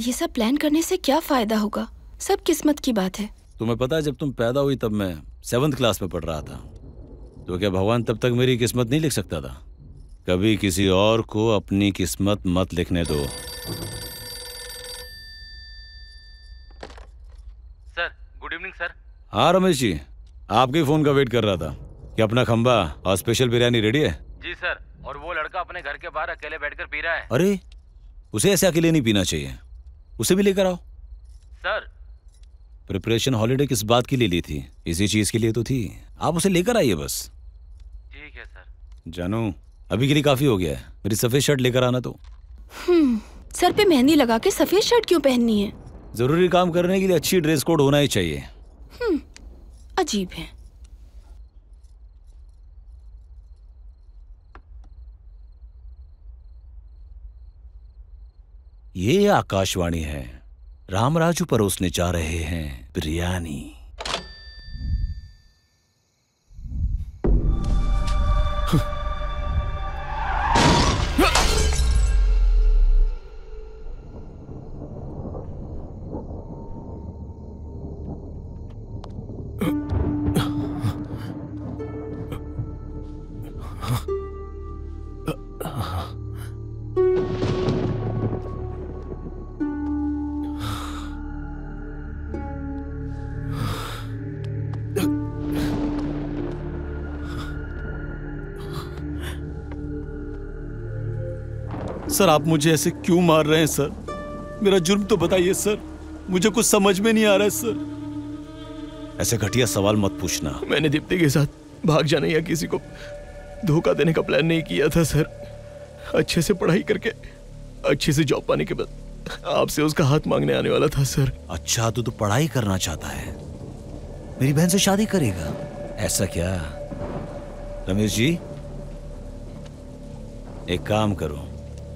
ये सब प्लान करने से क्या फायदा होगा? सब किस्मत की बात है। तुम्हें पता है, जब तुम पैदा हुई तब मैं 7th क्लास में पढ़ रहा था, तो क्या भगवान तब तक मेरी किस्मत नहीं लिख सकता था? कभी किसी और को अपनी किस्मत मत लिखने दो। Sir, good evening sir. हाँ रमेश जी, आपके फोन का वेट कर रहा था कि अपना खंबा और स्पेशल बिरयानी रेडी है? जी सर, और वो लड़का अपने घर के बाहर अकेले बैठकर पी रहा है। अरे उसे ऐसे अकेले नहीं पीना चाहिए, उसे भी लेकर आओ। सर, प्रिपरेशन हॉलीडे किस बात के लिए ली थी? इसी चीज के लिए तो थी। आप उसे लेकर आइए बस। ठीक है सर। जानू, अभी के लिए काफी हो गया है। मेरी सफेद शर्ट लेकर आना। तो सर पे मेहंदी लगा के सफेद शर्ट क्यों पहननी है? जरूरी काम करने के लिए अच्छी ड्रेस कोड होना ही चाहिए। अजीब है। ये आकाशवाणी है। रामराजू परोसने जा रहे हैं बिरयानी। सर, आप मुझे ऐसे क्यों मार रहे हैं सर? मेरा जुर्म तो बताइए सर, मुझे कुछ समझ में नहीं आ रहा है सर। ऐसे घटिया सवाल मत पूछना। मैंने दीप्ति के साथ भाग जाने या किसी को धोखा देने का प्लान नहीं किया था सर। अच्छे से पढ़ाई करके अच्छे से जॉब पाने के बाद आपसे उसका हाथ मांगने आने वाला था सर। अच्छा, तो तू पढ़ाई करना चाहता है, मेरी बहन से शादी करेगा? ऐसा क्या? रमेश जी, एक काम करो,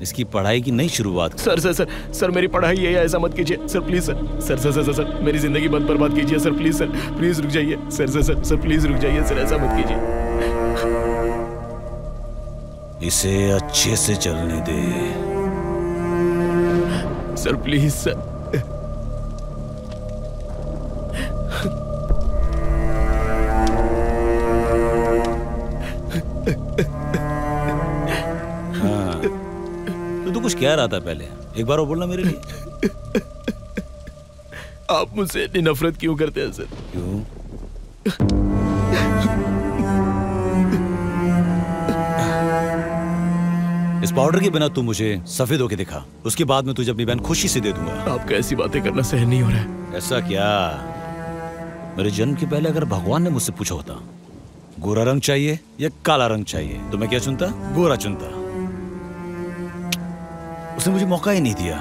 इसकी पढ़ाई की नई शुरुआत। सर सर सर सर मेरी पढ़ाई है, ऐसा मत कीजिए sir please. Sir sir sir sir sir मेरी जिंदगी मत बर्बाद कीजिए सर प्लीज। सर प्लीज रुक जाइए sir. Sir sir sir please रुक जाइए सर, ऐसा मत कीजिए। इसे अच्छे से चलने दे सर प्लीज। सर कुछ कह रहा था पहले, एक बार वो बोलना मेरे लिए। आप मुझसे इतनी नफरत क्यों करते हैं सर? क्यों? इस पाउडर के बिना तू मुझे सफेद होके दिखा, उसके बाद में तुझे अपनी बहन खुशी से दे दूंगा। आपको ऐसी बातें करना सहन नहीं हो रहा है। ऐसा क्या? मेरे जन्म के पहले अगर भगवान ने मुझसे पूछा होता गोरा रंग चाहिए या काला रंग चाहिए, तो मैं क्या चुनता? गोरा चुनता। उसने मुझे मौका ही नहीं दिया,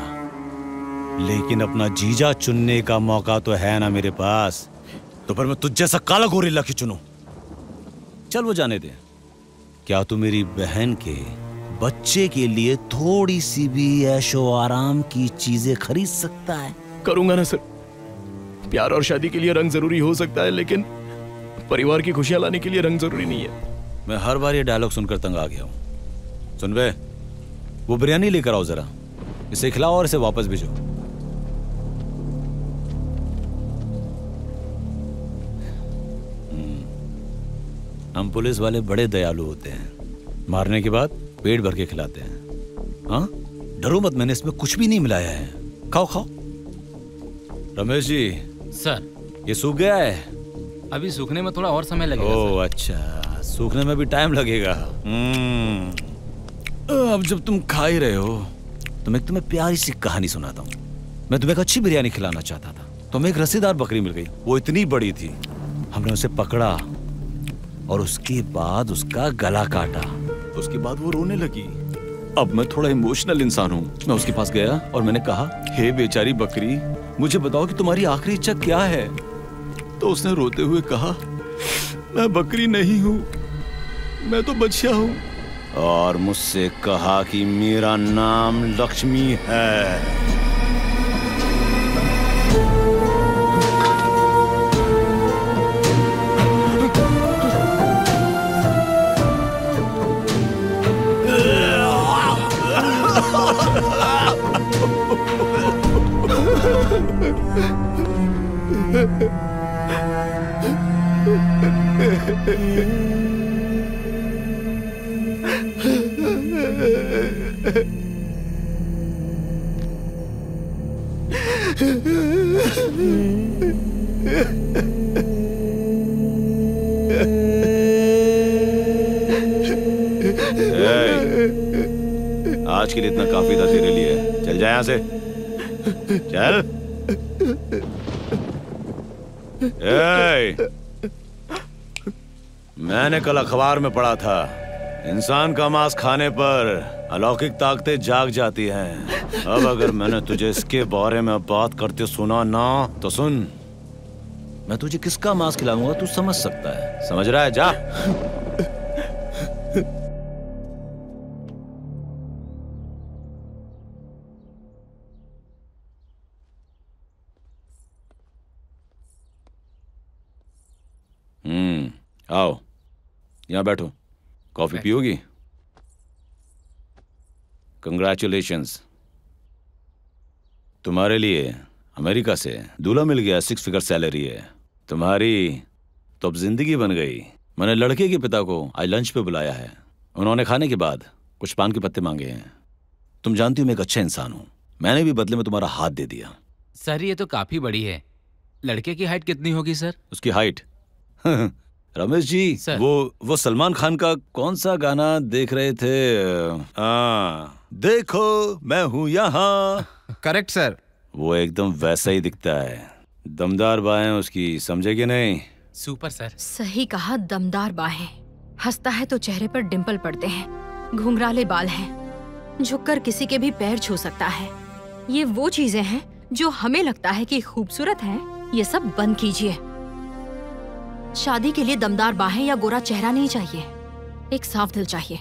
लेकिन अपना जीजा चुनने का मौका तो है ना मेरे पास। तो पर मैं तुझ जैसा काला गोरिल्ला क्यों चुनूं? चल वो जाने दे। क्या तू मेरी बहन के बच्चे के लिए थोड़ी सी भी ऐशो आराम की चीजें खरीद सकता है? करूंगा ना सर। प्यार और शादी के लिए रंग जरूरी हो सकता है, लेकिन परिवार की खुशियां लाने के लिए रंग जरूरी नहीं है। मैं हर बार ये डायलॉग सुनकर तंग आ गया हूँ। सुन बे, वो बिरयानी लेकर आओ जरा, इसे खिलाओ और इसे वापस भेजो। हम पुलिस वाले बड़े दयालु होते हैं, मारने के बाद पेट भर के खिलाते हैं। हाँ, डरो मत, मैंने इसमें कुछ भी नहीं मिलाया है। खाओ खाओ। रमेश जी। सर, ये सूख गया है? अभी सूखने में थोड़ा और समय लगेगा। ओह अच्छा, सूखने में भी टाइम लगेगा। अब जब तुम खा ही रहे हो तो मैं तुम्हें प्यारी सी कहानी सुनाता हूँ। मैं तुम्हें एक अच्छी बिरयानी खिलाना चाहता था, तो हमें एक रस्सीदार बकरी मिल गई। वो इतनी बड़ी थी, हमने उसे पकड़ा और उसके बाद उसका गला काटा। उसके बाद वो रोने लगी। अब मैं थोड़ा इमोशनल इंसान हूँ। मैं उसके पास गया और मैंने कहा, हे बेचारी बकरी, मुझे बताओ कि तुम्हारी आखिरी इच्छा क्या है। तो उसने रोते हुए कहा, मैं बकरी नहीं हूँ, मैं तो बच्चा हूँ। और मुझसे कहा कि मेरा नाम लक्ष्मी है। आज के लिए इतना काफी था तेरे लिए, चल जा यहां से, चल। मैंने कल अखबार में पढ़ा था, इंसान का मांस खाने पर अलौकिक ताकतें जाग जाती हैं। अब अगर मैंने तुझे इसके बारे में बात करते सुना ना तो सुन, मैं तुझे किसका मांस खिलाऊंगा तू समझ सकता है। समझ रहा है? जा। आओ, यहाँ बैठो। कॉफी पियोगी? कंग्रेचुलेशंस, तुम्हारे लिए अमेरिका से दूल्हा मिल गया। 6 फिगर सैलरी है तुम्हारी, तो अब जिंदगी बन गई। मैंने लड़के के पिता को आज लंच पे बुलाया है। उन्होंने खाने के बाद कुछ पान के पत्ते मांगे हैं। तुम जानती हो मैं एक अच्छा इंसान हूँ, मैंने भी बदले में तुम्हारा हाथ दे दिया। सर, ये तो काफी बड़ी है। लड़के की हाइट कितनी होगी सर? उसकी हाइट रमेश जी सर। वो सलमान खान का कौन सा गाना देख रहे थे? देखो मैं हूँ यहाँ। Correct sir. वो एकदम वैसा ही दिखता है। दमदार बाहें उसकी, समझे कि नहीं? Super sir. सही कहा, दमदार बाहें। हंसता है तो चेहरे पर डिंपल पड़ते हैं, घुंघराले बाल हैं, झुककर किसी के भी पैर छू सकता है। ये वो चीजें हैं जो हमें लगता है कि खूबसूरत है। ये सब बंद कीजिए। शादी के लिए दमदार बाहें या गोरा चेहरा नहीं चाहिए, एक साफ दिल चाहिए।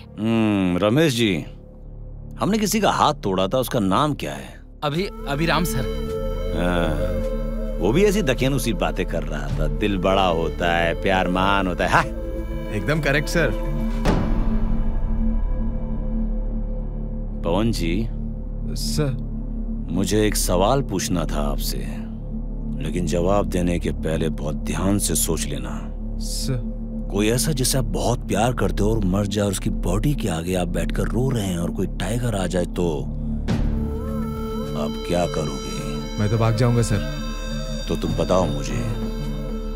रमेश जी, हमने किसी का हाथ तोड़ा था, उसका नाम क्या है? अभिराम सर। वो भी ऐसी दकियानूसी बातें कर रहा था। दिल बड़ा होता है, प्यार महान होता है। हाँ? एकदम correct sir. Pawan ji sir, मुझे एक सवाल पूछना था आपसे, लेकिन जवाब देने के पहले बहुत ध्यान से सोच लेना। सर, कोई ऐसा जिसे आप बहुत प्यार करते हो और मर जाए, उसकी बॉडी के आगे आप बैठकर रो रहे हैं और कोई टाइगर आ जाए तो आप क्या करोगे? मैं तो भाग जाऊंगा सर। तो तुम बताओ मुझे,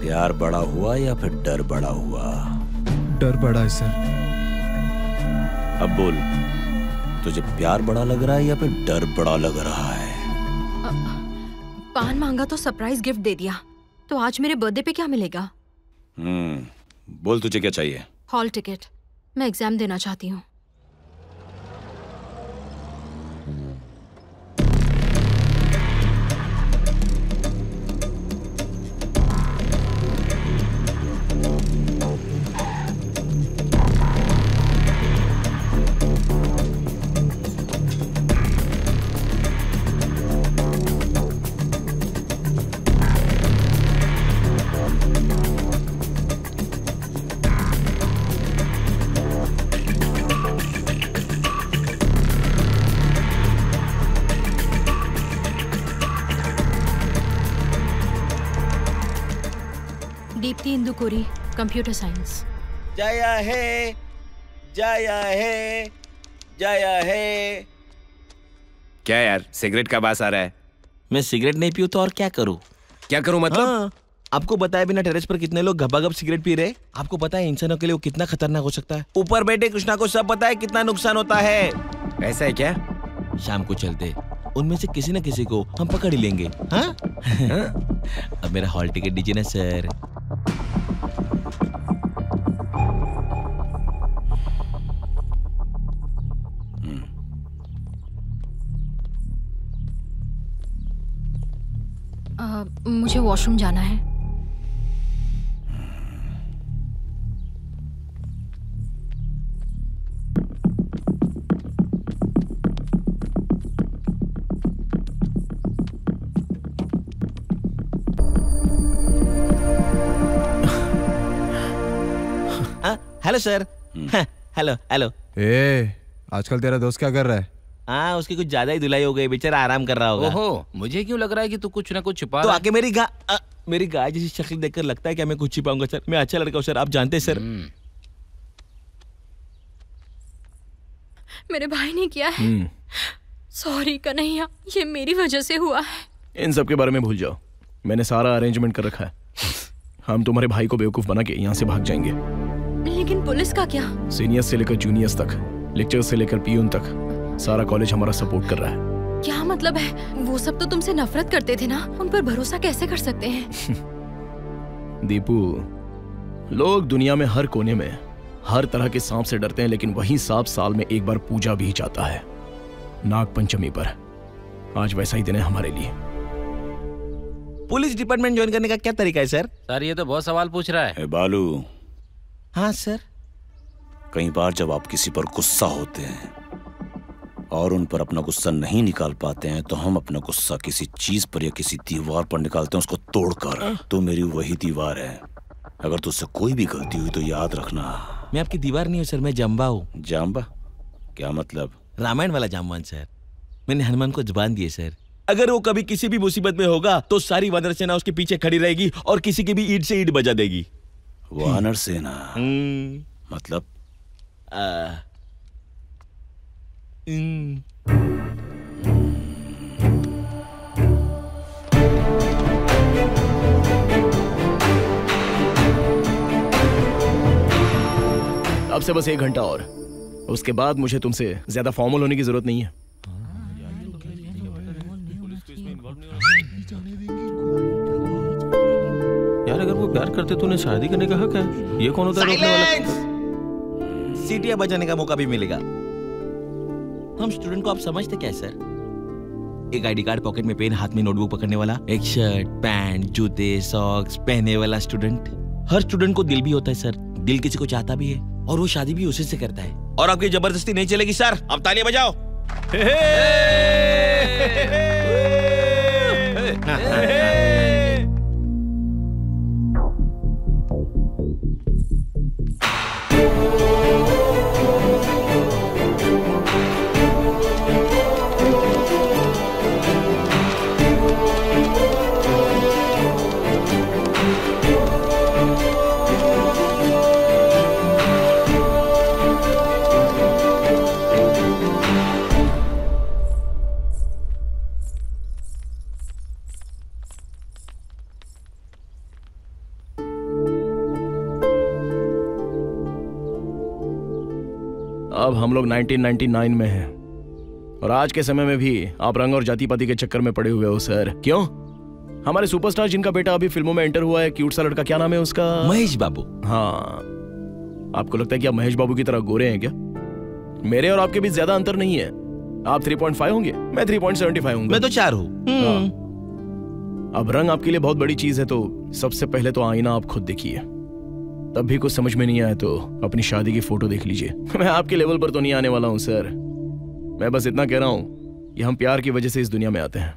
प्यार बड़ा हुआ या फिर डर बड़ा हुआ? डर बड़ा है सर। अब बोल, तुझे प्यार बड़ा लग रहा है या फिर डर बड़ा लग रहा है? पान मांगा तो सरप्राइज गिफ्ट दे दिया, तो आज मेरे बर्थडे पे क्या मिलेगा? बोल, तुझे क्या चाहिए? हॉल टिकट, मैं एग्जाम देना चाहती हूँ। कोरी, कंप्यूटर साइंस। जाया है, जाया है, जाया है। क्या यार, सिगरेट का बास आ रहा है। मैं सिगरेट नहीं पीऊँ तो और क्या करूँ? क्या करूँ मतलब? हाँ। आपको बताया बिना टेरेस पर कितने लोग घबाघप सिगरेट पी रहे। आपको पता है इंसानों के लिए वो कितना खतरनाक हो सकता है? ऊपर बैठे कृष्णा को सब पता है कितना नुकसान होता है। ऐसा है क्या? शाम को चलते, उनमें से किसी न किसी को हम पकड़ ही लेंगे। हाँ? अब मेरा हॉल टिकट दीजिए ना सर। मुझे वॉशरूम जाना है। Hello sir. Hello hello. ए, आजकल तेरा दोस्त क्या कर रहा है? हाँ, उसकी कुछ ज्यादा ही धुलाई हो गई, बेचारा आराम कर रहा होगा। ओहो, मुझे क्यों लग रहा है कि तू कुछ ना कुछ छिपा तो आके मेरी गाय जैसी शक्ल देखकर लगता है कि मैं कुछ छिपाऊंगा सर। मैं अच्छा लड़का हूँ सर, आप जानते हैं सर। मेरे भाई ने किया है। सॉरी कन्हैया, ये मेरी वजह से हुआ है। इन सब के बारे में भूल जाओ, मैंने सारा अरेंजमेंट कर रखा है। हम तुम्हारे भाई को बेवकूफ बना के यहाँ से भाग जाएंगे। लेकिन पुलिस का क्या? सीनियर से लेकर जूनियर्स तक, लेक्चर से लेकर पियून तक, सारा कॉलेज हमारा सपोर्ट कर रहा है। क्या मतलब है? वो सब तो तुमसे नफरत करते थे ना, उन पर भरोसा कैसे कर सकते हैं? दीपू, लोग दुनिया में हर कोने में हर तरह के सांप से डरते हैं, लेकिन वही सांप साल में एक बार पूजा भी जाता है, नागपंचमी पर। आज वैसा ही दिन है हमारे लिए। पुलिस डिपार्टमेंट ज्वाइन करने का क्या तरीका है सर? सर, ये तो बहुत सवाल पूछ रहा है। बालू। हाँ सर। कई बार जब आप किसी पर गुस्सा होते हैं और उन पर अपना गुस्सा नहीं निकाल पाते हैं, तो हम अपना गुस्सा किसी चीज पर या किसी दीवार पर निकालते हैं, उसको तोड़कर। तो मेरी वही दीवार है। अगर तुझसे कोई भी गलती हुई तो याद रखना, मैं आपकी दीवार नहीं हूँ सर, मैं जाम्बा हूँ। जाम्बा? क्या मतलब? रामायण वाला जाम्बान सर। मैंने हनुमान को जुबान दिए सर। अगर वो कभी किसी भी मुसीबत में होगा तो सारी वानर सेना उसके पीछे खड़ी रहेगी और किसी की भी ईट से ईट बजा देगी। वानर सेना मतलब? अब से बस 1 घंटा और, उसके बाद मुझे तुमसे ज्यादा फॉर्मल होने की जरूरत नहीं है। यार, अगर वो प्यार करते तो उन्हें शादी करने का हक है। ये कौन होता है रोकने वाला? सीटियां बजाने का मौका भी मिलेगा। हम स्टूडेंट को आप समझते क्या सर? एक आईडी कार्ड, पॉकेट में पेन, हाथ में नोटबुक पकड़ने वाला, एक शर्ट, पैंट, जूते, सॉक्स पहनने वाला स्टूडेंट। हर स्टूडेंट को दिल भी होता है सर। दिल किसी को चाहता भी है और वो शादी भी उसी से करता है। और आपकी जबरदस्ती नहीं चलेगी सर। आप तालियां बजाओ। अब हम लोग 1999 में हैं और आज के समय में भी आप रंग और जाति पाति के चक्कर में पड़े हुए हो सर। क्यों? हमारे सुपरस्टार जिनका बेटा अभी फिल्मों में एंटर हुआ है, क्यूट सा लड़का, क्या नाम है उसका? महेश बाबू। हाँ, आपको लगता है कि आप महेश बाबू की तरह गोरे हैं क्या? मेरे और आपके बीच ज्यादा अंतर नहीं है। आप 3.5 होंगे, मैं 3.75 हूँ। मैं तो 4 हूँ। हाँ। अब रंग आपके लिए बहुत बड़ी चीज है, तो सबसे पहले तो आईना आप खुद देखिए। तब भी कुछ समझ में नहीं आया तो अपनी शादी की फोटो देख लीजिए। मैं आपके लेवल पर तो नहीं आने वाला हूं सर। मैं बस इतना कह रहा हूं कि हम प्यार की वजह से इस दुनिया में आते हैं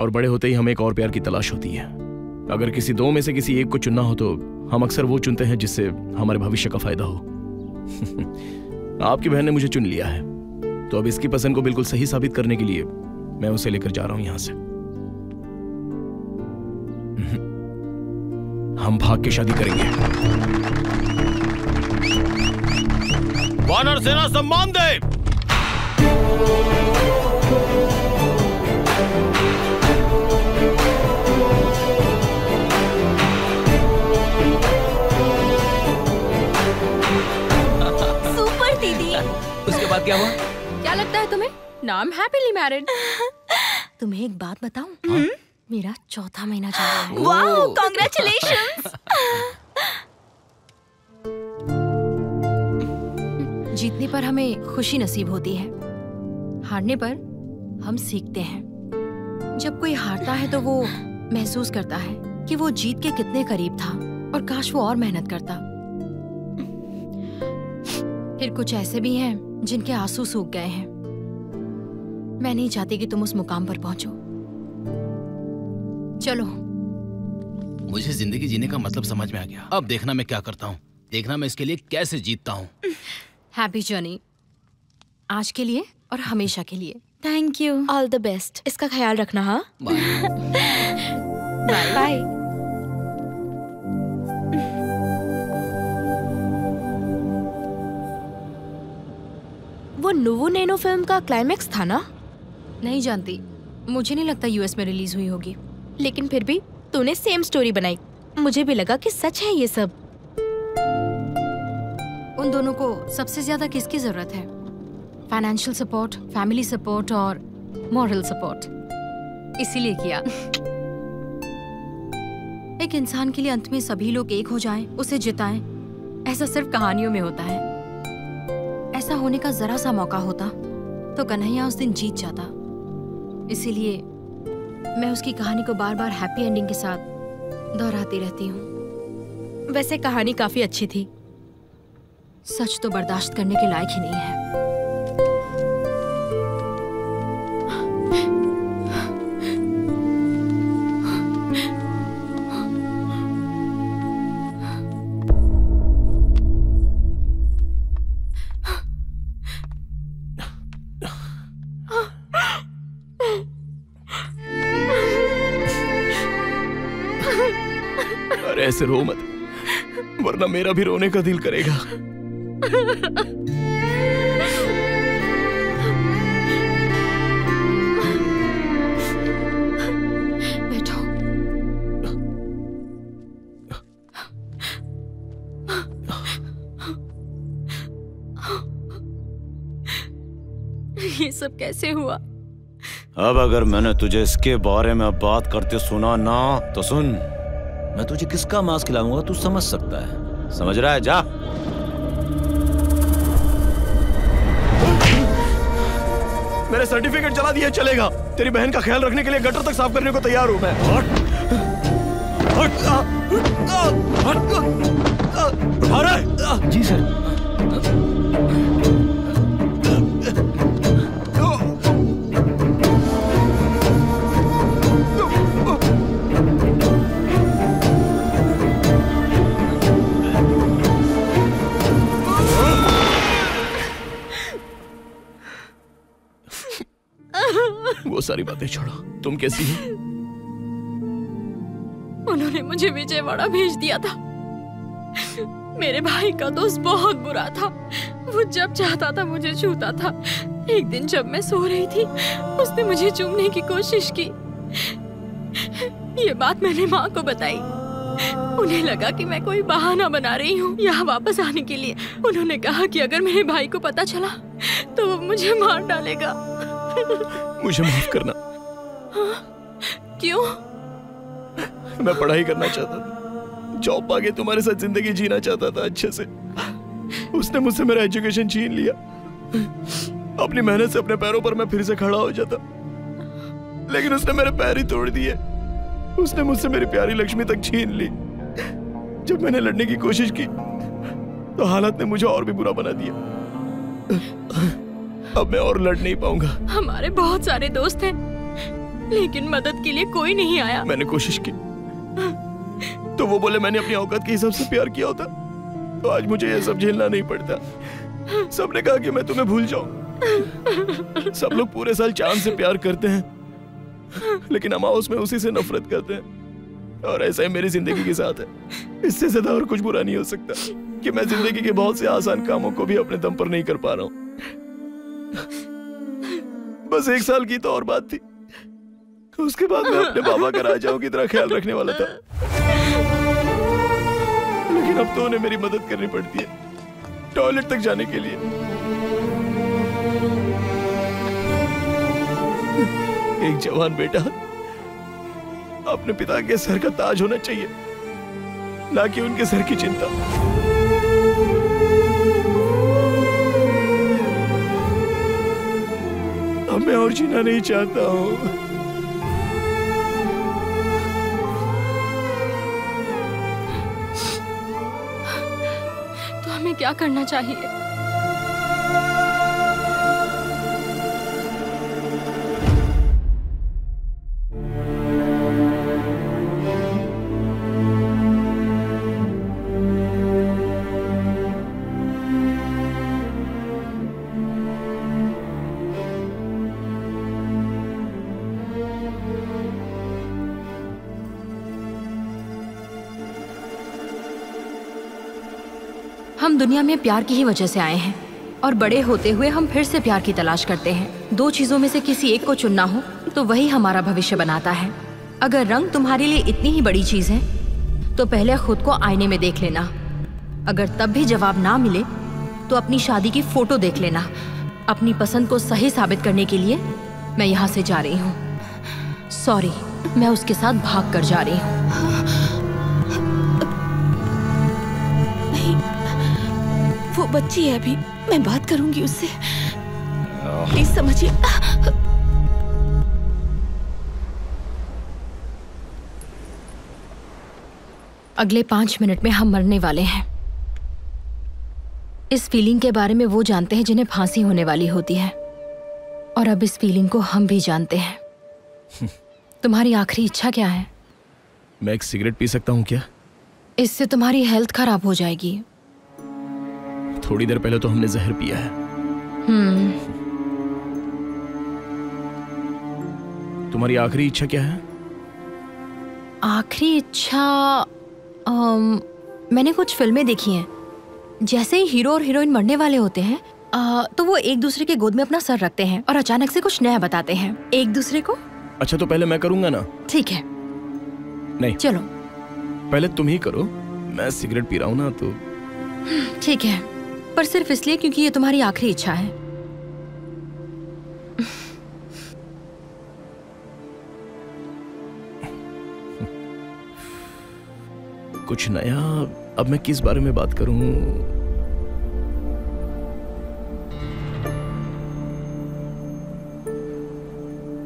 और बड़े होते ही हमें एक और प्यार की तलाश होती है। अगर किसी दो में से किसी एक को चुनना हो तो हम अक्सर वो चुनते हैं जिससे हमारे भविष्य का फायदा हो। आपकी बहन ने मुझे चुन लिया है, तो अब इसकी पसंद को बिल्कुल सही साबित करने के लिए मैं उसे लेकर जा रहा हूं यहां से। हम भाग के शादी करेंगे। वानर सेना सम्मान दे। सुपर दीदी। उसके बाद क्या हुआ? क्या लगता है तुम्हें? नाम हैप्पीली मैरिड। तुम्हें एक बात बताऊं? हाँ? मेरा 4था महीना जा रहा है। Wow, congratulations. जीतने पर हमें खुशी नसीब होती है, हारने पर हम सीखते हैं। जब कोई हारता है तो वो महसूस करता है कि वो जीत के कितने करीब था और काश वो और मेहनत करता। फिर कुछ ऐसे भी हैं जिनके आंसू सूख गए हैं। मैं नहीं चाहती कि तुम उस मुकाम पर पहुंचो। चलो। मुझे जिंदगी जीने का मतलब समझ में आ गया। अब देखना मैं क्या करता हूँ, देखना मैं इसके लिए कैसे जीतता हूँ। हैप्पी जर्नी, आज के लिए और हमेशा के लिए। Thank you, all the best. इसका ख्याल रखना। हाँ, बाय बाय। वो नुव्वु नैनू फिल्म का क्लाइमैक्स था ना? नहीं जानती, मुझे नहीं लगता यूएस में रिलीज हुई होगी। लेकिन फिर भी तूने सेम स्टोरी बनाई, मुझे भी लगा कि सच है ये सब। उन दोनों को सबसे ज्यादा किसकी जरूरत है? फाइनेंशियल सपोर्ट, फैमिली सपोर्ट और मॉरल सपोर्ट। इसीलिए किया। एक इंसान के लिए अंत में सभी लोग एक हो जाएं, उसे जिताएं, ऐसा सिर्फ कहानियों में होता है। ऐसा होने का जरा सा मौका होता तो कन्हैया उस दिन जीत जाता। इसीलिए मैं उसकी कहानी को बार बार हैप्पी एंडिंग के साथ दोहराती रहती हूँ। वैसे कहानी काफी अच्छी थी। सच तो बर्दाश्त करने के लायक ही नहीं है। अरे ऐसे रो मत, वरना मेरा भी रोने का दिल करेगा। बैठो। ये सब कैसे हुआ? अब अगर मैंने तुझे इसके बारे में बात करते सुना ना तो सुन, मैं तुझे किसका मांस खिलाऊंगा तू समझ सकता है। समझ रहा है? जा। मेरे सर्टिफिकेट जला दिए चलेगा? तेरी बहन का ख्याल रखने के लिए गटर तक साफ करने को तैयार हूं मैं। अरे जी सर। वो सारी बातें छोड़ो, तुम कैसी हो? उन्होंने मुझे विजयवाड़ा भेज दिया था। मेरे भाई का दोस्त बहुत बुरा था, वो जब चाहता था मुझे छूता था। एक दिन जब मैं सो रही थी उसने मुझे चूमने की कोशिश की। ये बात मैंने माँ को बताई, उन्हें लगा कि मैं कोई बहाना बना रही हूँ यहाँ वापस आने के लिए। उन्होंने कहा कि अगर मेरे भाई को पता चला तो वो मुझे मार डालेगा। मुझे माफ करना। हाँ? क्यों? मैं पढ़ाई करना चाहता था, जॉब पाके तुम्हारे साथ जिंदगी जीना चाहता था अच्छे से। उसने मुझसे मेरा एजुकेशन छीन लिया। अपनी मेहनत से अपने पैरों पर मैं फिर से खड़ा हो जाता, लेकिन उसने मेरे पैर ही तोड़ दिए। उसने मुझसे मेरी प्यारी लक्ष्मी तक छीन ली। जब मैंने लड़ने की कोशिश की तो हालात ने मुझे और भी बुरा बना दिया। अब मैं और लड़ नहीं पाऊंगा। हमारे बहुत सारे दोस्त हैं, लेकिन मदद के लिए कोई नहीं आया। मैंने कोशिश की तो वो बोले मैंने अपनी औकात के हिसाब से प्यार किया होता तो आज मुझे ये सब झेलना नहीं पड़ता। सबने कहा कि मैं तुम्हें भूल जाऊं। सब लोग पूरे साल चांद से प्यार करते हैं, लेकिन अमावस में उसी से नफरत करते हैं। और ऐसा ही मेरी जिंदगी के साथ है। इससे ज्यादा और कुछ बुरा नहीं हो सकता कि मैं जिंदगी के बहुत से आसान कामों को भी अपने दम पर नहीं कर पा रहा हूँ। बस एक साल की तो और बात थी, उसके बाद मैं अपने बाबा का राजाओं की तरह ख्याल रखने वाला था। लेकिन अब तो उन्हें मेरी मदद करनी पड़ती है टॉयलेट तक जाने के लिए। एक जवान बेटा अपने पिता के सर का ताज होना चाहिए, ना कि उनके सर की चिंता। मैं और जीना नहीं चाहता हूँ। क्या करना चाहिए? हम दुनिया में प्यार की ही वजह से आए हैं और बड़े होते हुए हम फिर से प्यार की तलाश करते हैं। दो चीजों में से किसी एक को चुनना हो तो वही हमारा भविष्य बनाता है। अगर रंग तुम्हारे लिए इतनी ही बड़ी चीज है तो पहले खुद को आईने में देख लेना। अगर तब भी जवाब ना मिले तो अपनी शादी की फोटो देख लेना। अपनी पसंद को सही साबित करने के लिए मैं यहाँ से जा रही हूँ। सॉरी, मैं उसके साथ भाग कर जा रही हूँ। वो बच्ची है, अभी मैं बात करूंगी उससे। प्लीज समझिए। अगले 5 मिनट में हम मरने वाले हैं। इस फीलिंग के बारे में वो जानते हैं जिन्हें फांसी होने वाली होती है, और अब इस फीलिंग को हम भी जानते हैं। तुम्हारी आखिरी इच्छा क्या है? मैं एक सिगरेट पी सकता हूँ क्या? इससे तुम्हारी हेल्थ खराब हो जाएगी। थोड़ी देर पहले तो हमने जहर पिया है। तुम्हारी आखिरी इच्छा क्या है? आखिरी इच्छा, मैंने कुछ फिल्में देखी हैं। जैसे ही हीरो और हीरोइन मरने वाले होते हैं तो वो एक दूसरे के गोद में अपना सर रखते हैं और अचानक से कुछ नया बताते हैं एक दूसरे को। अच्छा, तो पहले मैं करूंगा ना? ठीक है। नहीं, चलो पहले तुम ही करो। मैं सिगरेट पी रहा हूँ ना, तो ठीक है, पर सिर्फ इसलिए क्योंकि ये तुम्हारी आखिरी इच्छा है। कुछ नया। अब मैं किस बारे में बात करूं?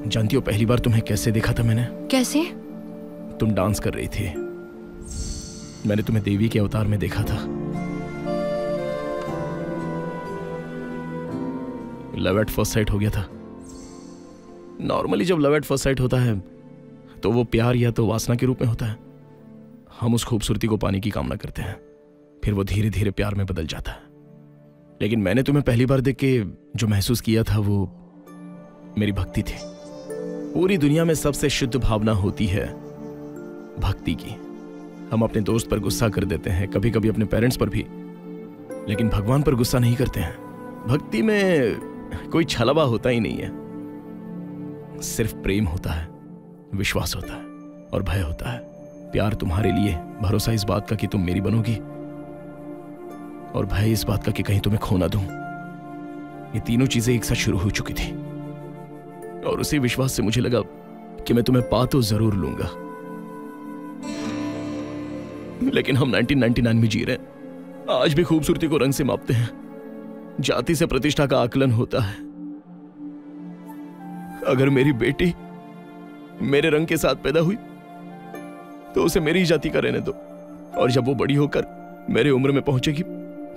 जानती हो, पहली बार तुम्हें कैसे देखा था मैंने? कैसे? तुम डांस कर रही थी। मैंने तुम्हें देवी के अवतार में देखा था। लव एट फर्स्ट साइट हो गया था। नॉर्मली जब लव एट फर्स्ट साइट होता है तो वो प्यार या तो वासना के रूप में होता है। हम उस खूबसूरती को पाने की कामना करते हैं, फिर वो धीरे धीरे प्यार में बदल जाता है। लेकिन मैंने तुम्हें पहली बार देख के जो महसूस किया था वो मेरी भक्ति थी। पूरी दुनिया में सबसे शुद्ध भावना होती है भक्ति की। हम अपने दोस्त पर गुस्सा कर देते हैं, कभी कभी अपने पेरेंट्स पर भी, लेकिन भगवान पर गुस्सा नहीं करते हैं। भक्ति में कोई छलावा होता ही नहीं है, सिर्फ प्रेम होता है, विश्वास होता है और भय होता है। प्यार तुम्हारे लिए भरोसा इस बात का कि तुम मेरी बनोगी, और भय इस बात का कि कहीं तुम्हें खो ना दूं। ये तीनों चीजें एक साथ शुरू हो चुकी थी, और उसी विश्वास से मुझे लगा कि मैं तुम्हें पा तो जरूर लूंगा। लेकिन हम 1999 में जी रहे हैं। आज भी खूबसूरती को रंग से मापते हैं, जाति से प्रतिष्ठा का आकलन होता है। अगर मेरी बेटी मेरे रंग के साथ पैदा हुई तो उसे मेरी जाति का रहने दो, और जब वो बड़ी होकर मेरे उम्र में पहुंचेगी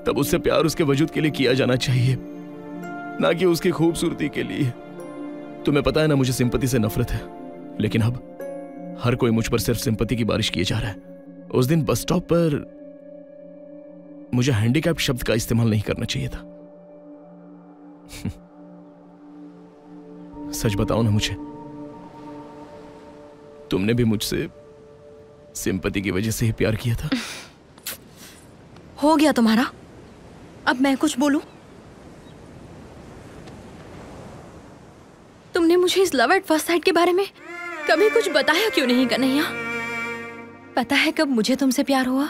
तब उससे प्यार उसके वजूद के लिए किया जाना चाहिए, ना कि उसकी खूबसूरती के लिए। तुम्हें पता है ना, मुझे सिंपैथी से नफरत है, लेकिन अब हर कोई मुझ पर सिर्फ सिंपैथी की बारिश किए जा रहा है। उस दिन बस स्टॉप पर मुझे हैंडीकैप शब्द का इस्तेमाल नहीं करना चाहिए था। सच बताओ ना मुझे, तुमने भी मुझसे सिंपैथी की वजह से ही प्यार किया था। हो गया तुम्हारा, अब मैं कुछ बोलूं? तुमने मुझे इस लव एट फर्स्ट साइट के बारे में कभी कुछ बताया क्यों नहीं कन्हैया? पता है कब मुझे तुमसे प्यार हुआ?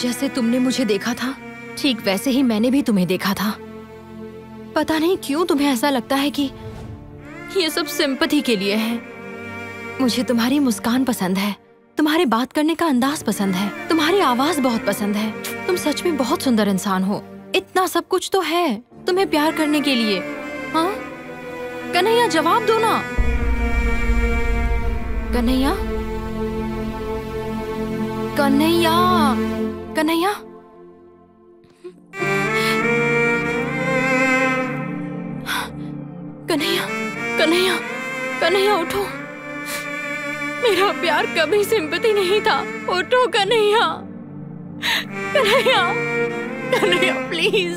जैसे तुमने मुझे देखा था ठीक वैसे ही मैंने भी तुम्हें देखा था। पता नहीं क्यों तुम्हें ऐसा लगता है कि ये सब सिंपैथी के लिए है। मुझे तुम्हारी मुस्कान पसंद है, तुम्हारे बात करने का अंदाज पसंद है, तुम्हारी आवाज बहुत पसंद है। तुम सच में बहुत सुंदर इंसान हो। इतना सब कुछ तो है तुम्हें प्यार करने के लिए। हाँ, कन्हैया जवाब दो ना। कन्हैया, कन्हैया, कन्हैया। कन्हैया, कन्हैया, कन्हैया उठो। मेरा प्यार कभी सिंपैथी नहीं था। उठो कन्हैया, कन्हैया, कन्हैया प्लीज।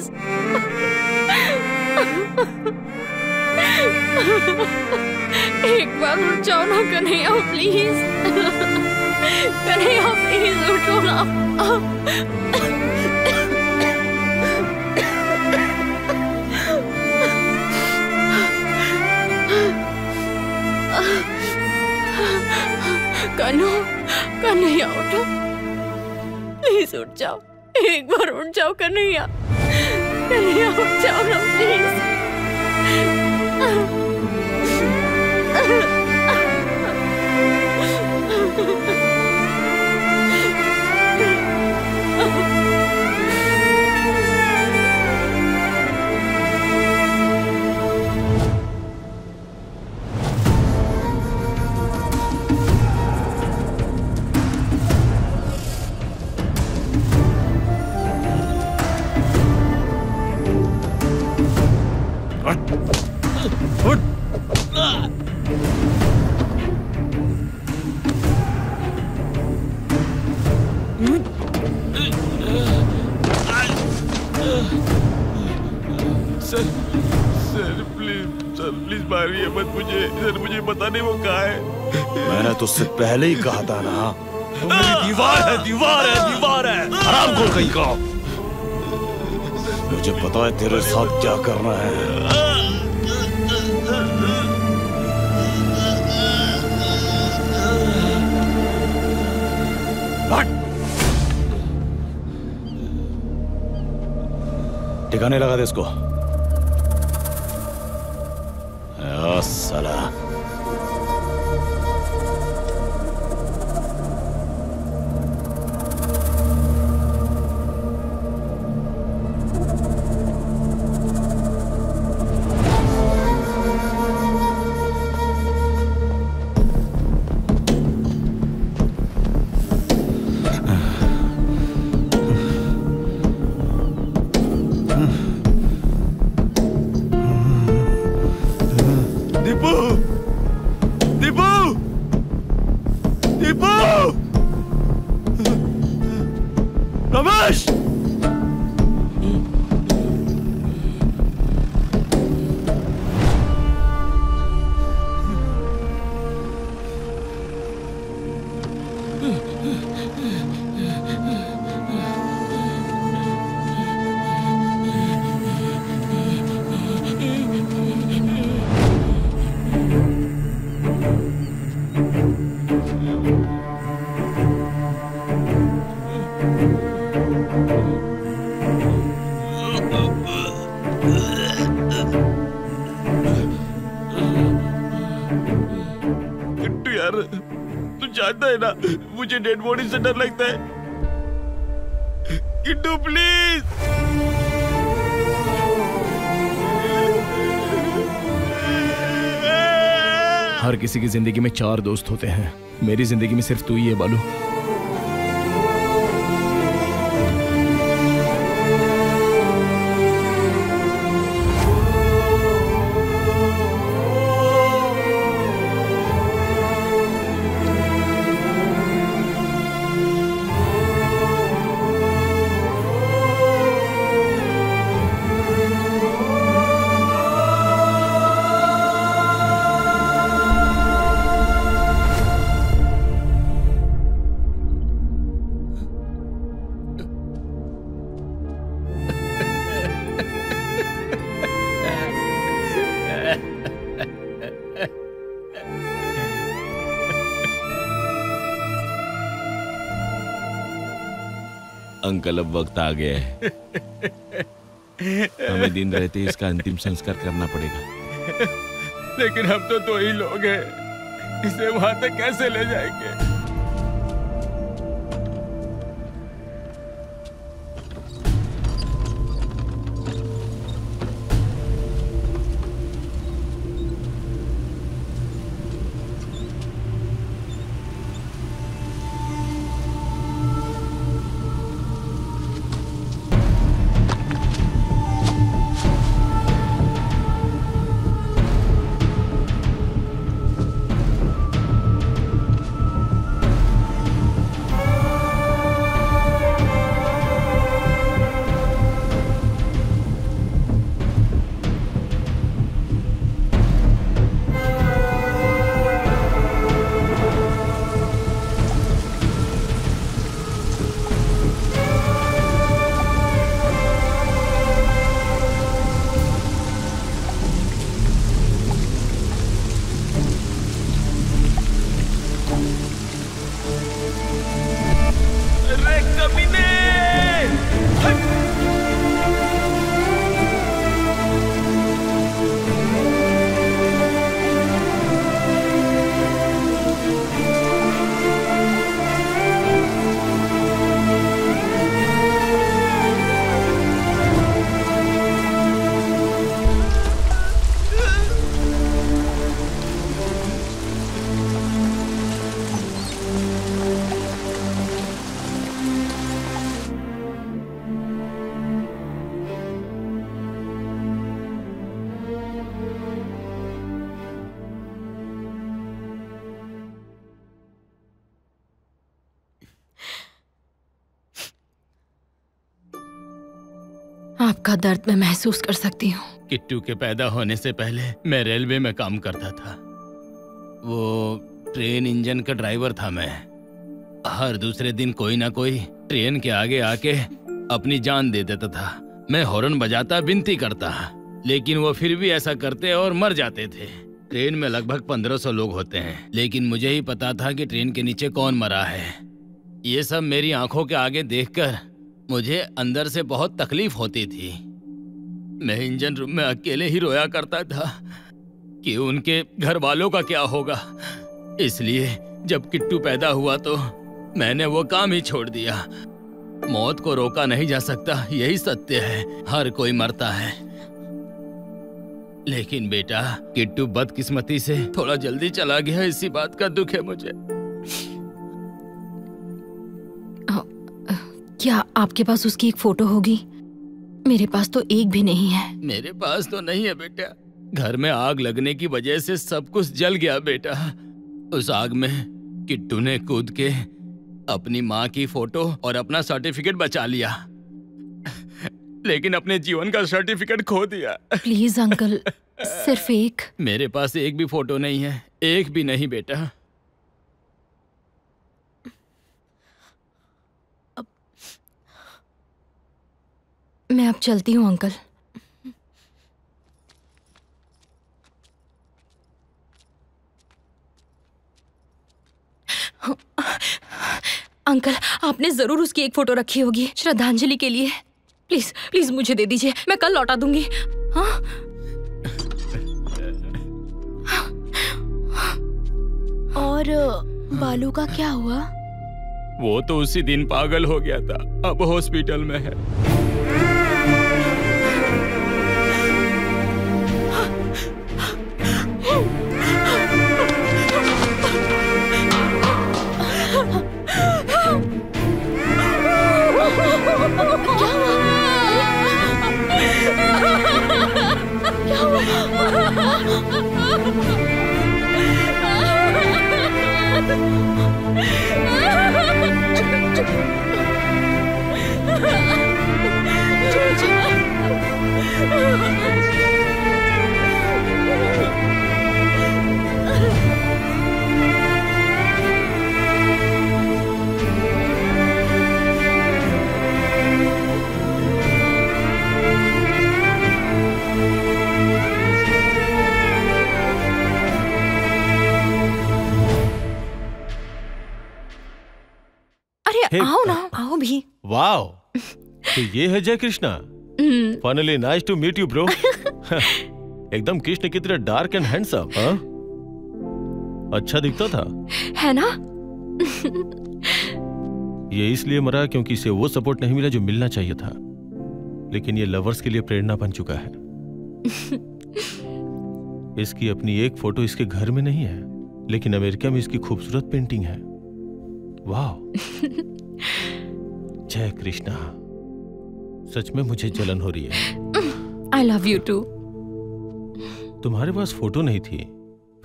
एक बार उठ जाओ ना कन्हैया प्लीज। कन्हैया प्लीज उठो ना। कन्हू, कन्हैया उठो प्लीज, उठ जाओ, एक बार उठ जाओ कन्हैया, कन्हैया उठ जाओ ना प्लीज। उससे पहले ही कहा था ना, मेरी दीवार है, दीवार है, दीवार है। आराम को कहीं का, मुझे पता है तेरे साथ क्या करना है। ठिकाने लगा दे इसको। साला ना, मुझे डेड बॉडी से डर लगता है। किट्टू प्लीज, हर किसी की जिंदगी में 4 दोस्त होते हैं, मेरी जिंदगी में सिर्फ तू ही है बालू। अंकल, अब वक्त आ गया है, हमें दिन रहते ही इसका अंतिम संस्कार करना पड़ेगा। लेकिन हम तो 2 ही लोग हैं, इसे वहां तक कैसे ले जाएंगे? आपका दर्द मैं महसूस कर सकती हूँ। किट्टू के पैदा होने से पहले मैं रेलवे में काम करता था। वो ट्रेन इंजन का ड्राइवर था मैं। हर दूसरे दिन कोई ना कोई ट्रेन के आगे आके अपनी जान दे देता था। मैं हॉर्न बजाता, विनती करता, लेकिन वो फिर भी ऐसा करते और मर जाते थे। ट्रेन में लगभग 1500 लोग होते हैं, लेकिन मुझे ही पता था कि ट्रेन के नीचे कौन मरा है। ये सब मेरी आंखों के आगे देखकर मुझे अंदर से बहुत तकलीफ होती थी। मैं इंजन रूम में अकेले ही रोया करता था कि उनके घर वालों का क्या होगा। इसलिए जब किट्टू पैदा हुआ तो मैंने वो काम ही छोड़ दिया। मौत को रोका नहीं जा सकता, यही सत्य है। हर कोई मरता है, लेकिन बेटा किट्टू बदकिस्मती से थोड़ा जल्दी चला गया। इसी बात का दुख है मुझे। क्या आपके पास उसकी एक फोटो होगी? मेरे पास तो एक भी नहीं है। मेरे पास तो नहीं है बेटा। घर में आग लगने की वजह से सब कुछ जल गया बेटा। उस आग में किट्टू ने कूद के अपनी माँ की फोटो और अपना सर्टिफिकेट बचा लिया, लेकिन अपने जीवन का सर्टिफिकेट खो दिया। प्लीज अंकल, सिर्फ एक। मेरे पास एक भी फोटो नहीं है, एक भी नहीं बेटा। मैं अब चलती हूँ अंकल। अंकल, आपने जरूर उसकी एक फोटो रखी होगी श्रद्धांजलि के लिए। प्लीज प्लीज मुझे दे दीजिए, मैं कल लौटा दूंगी। हाँ? और बालू का क्या हुआ? वो तो उसी दिन पागल हो गया था, अब हॉस्पिटल में है। आओ ना, आओ भी। वाओ, तो ये है Jai Krishna. Finally nice to meet you bro. एकदम कृष्ण की तरह डार्क एंड हैंडसम। हाँ, अच्छा दिखता था, है ना? ये इसलिए मरा क्योंकि इसे वो सपोर्ट नहीं मिला जो मिलना चाहिए था, लेकिन ये लवर्स के लिए प्रेरणा बन चुका है। इसकी अपनी एक फोटो इसके घर में नहीं है, लेकिन अमेरिका में इसकी खूबसूरत पेंटिंग है। वाह। जय कृष्णा, सच में मुझे जलन हो रही है। I love you too. तुम्हारे पास फोटो नहीं थी,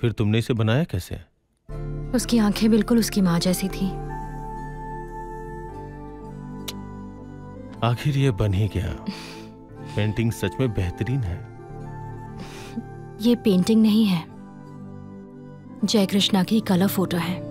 फिर तुमने इसे बनाया कैसे? उसकी आंखें बिल्कुल उसकी माँ जैसी थी। आखिर ये बन ही गया। पेंटिंग सच में बेहतरीन है। ये पेंटिंग नहीं है, जय कृष्णा की कला फोटो है।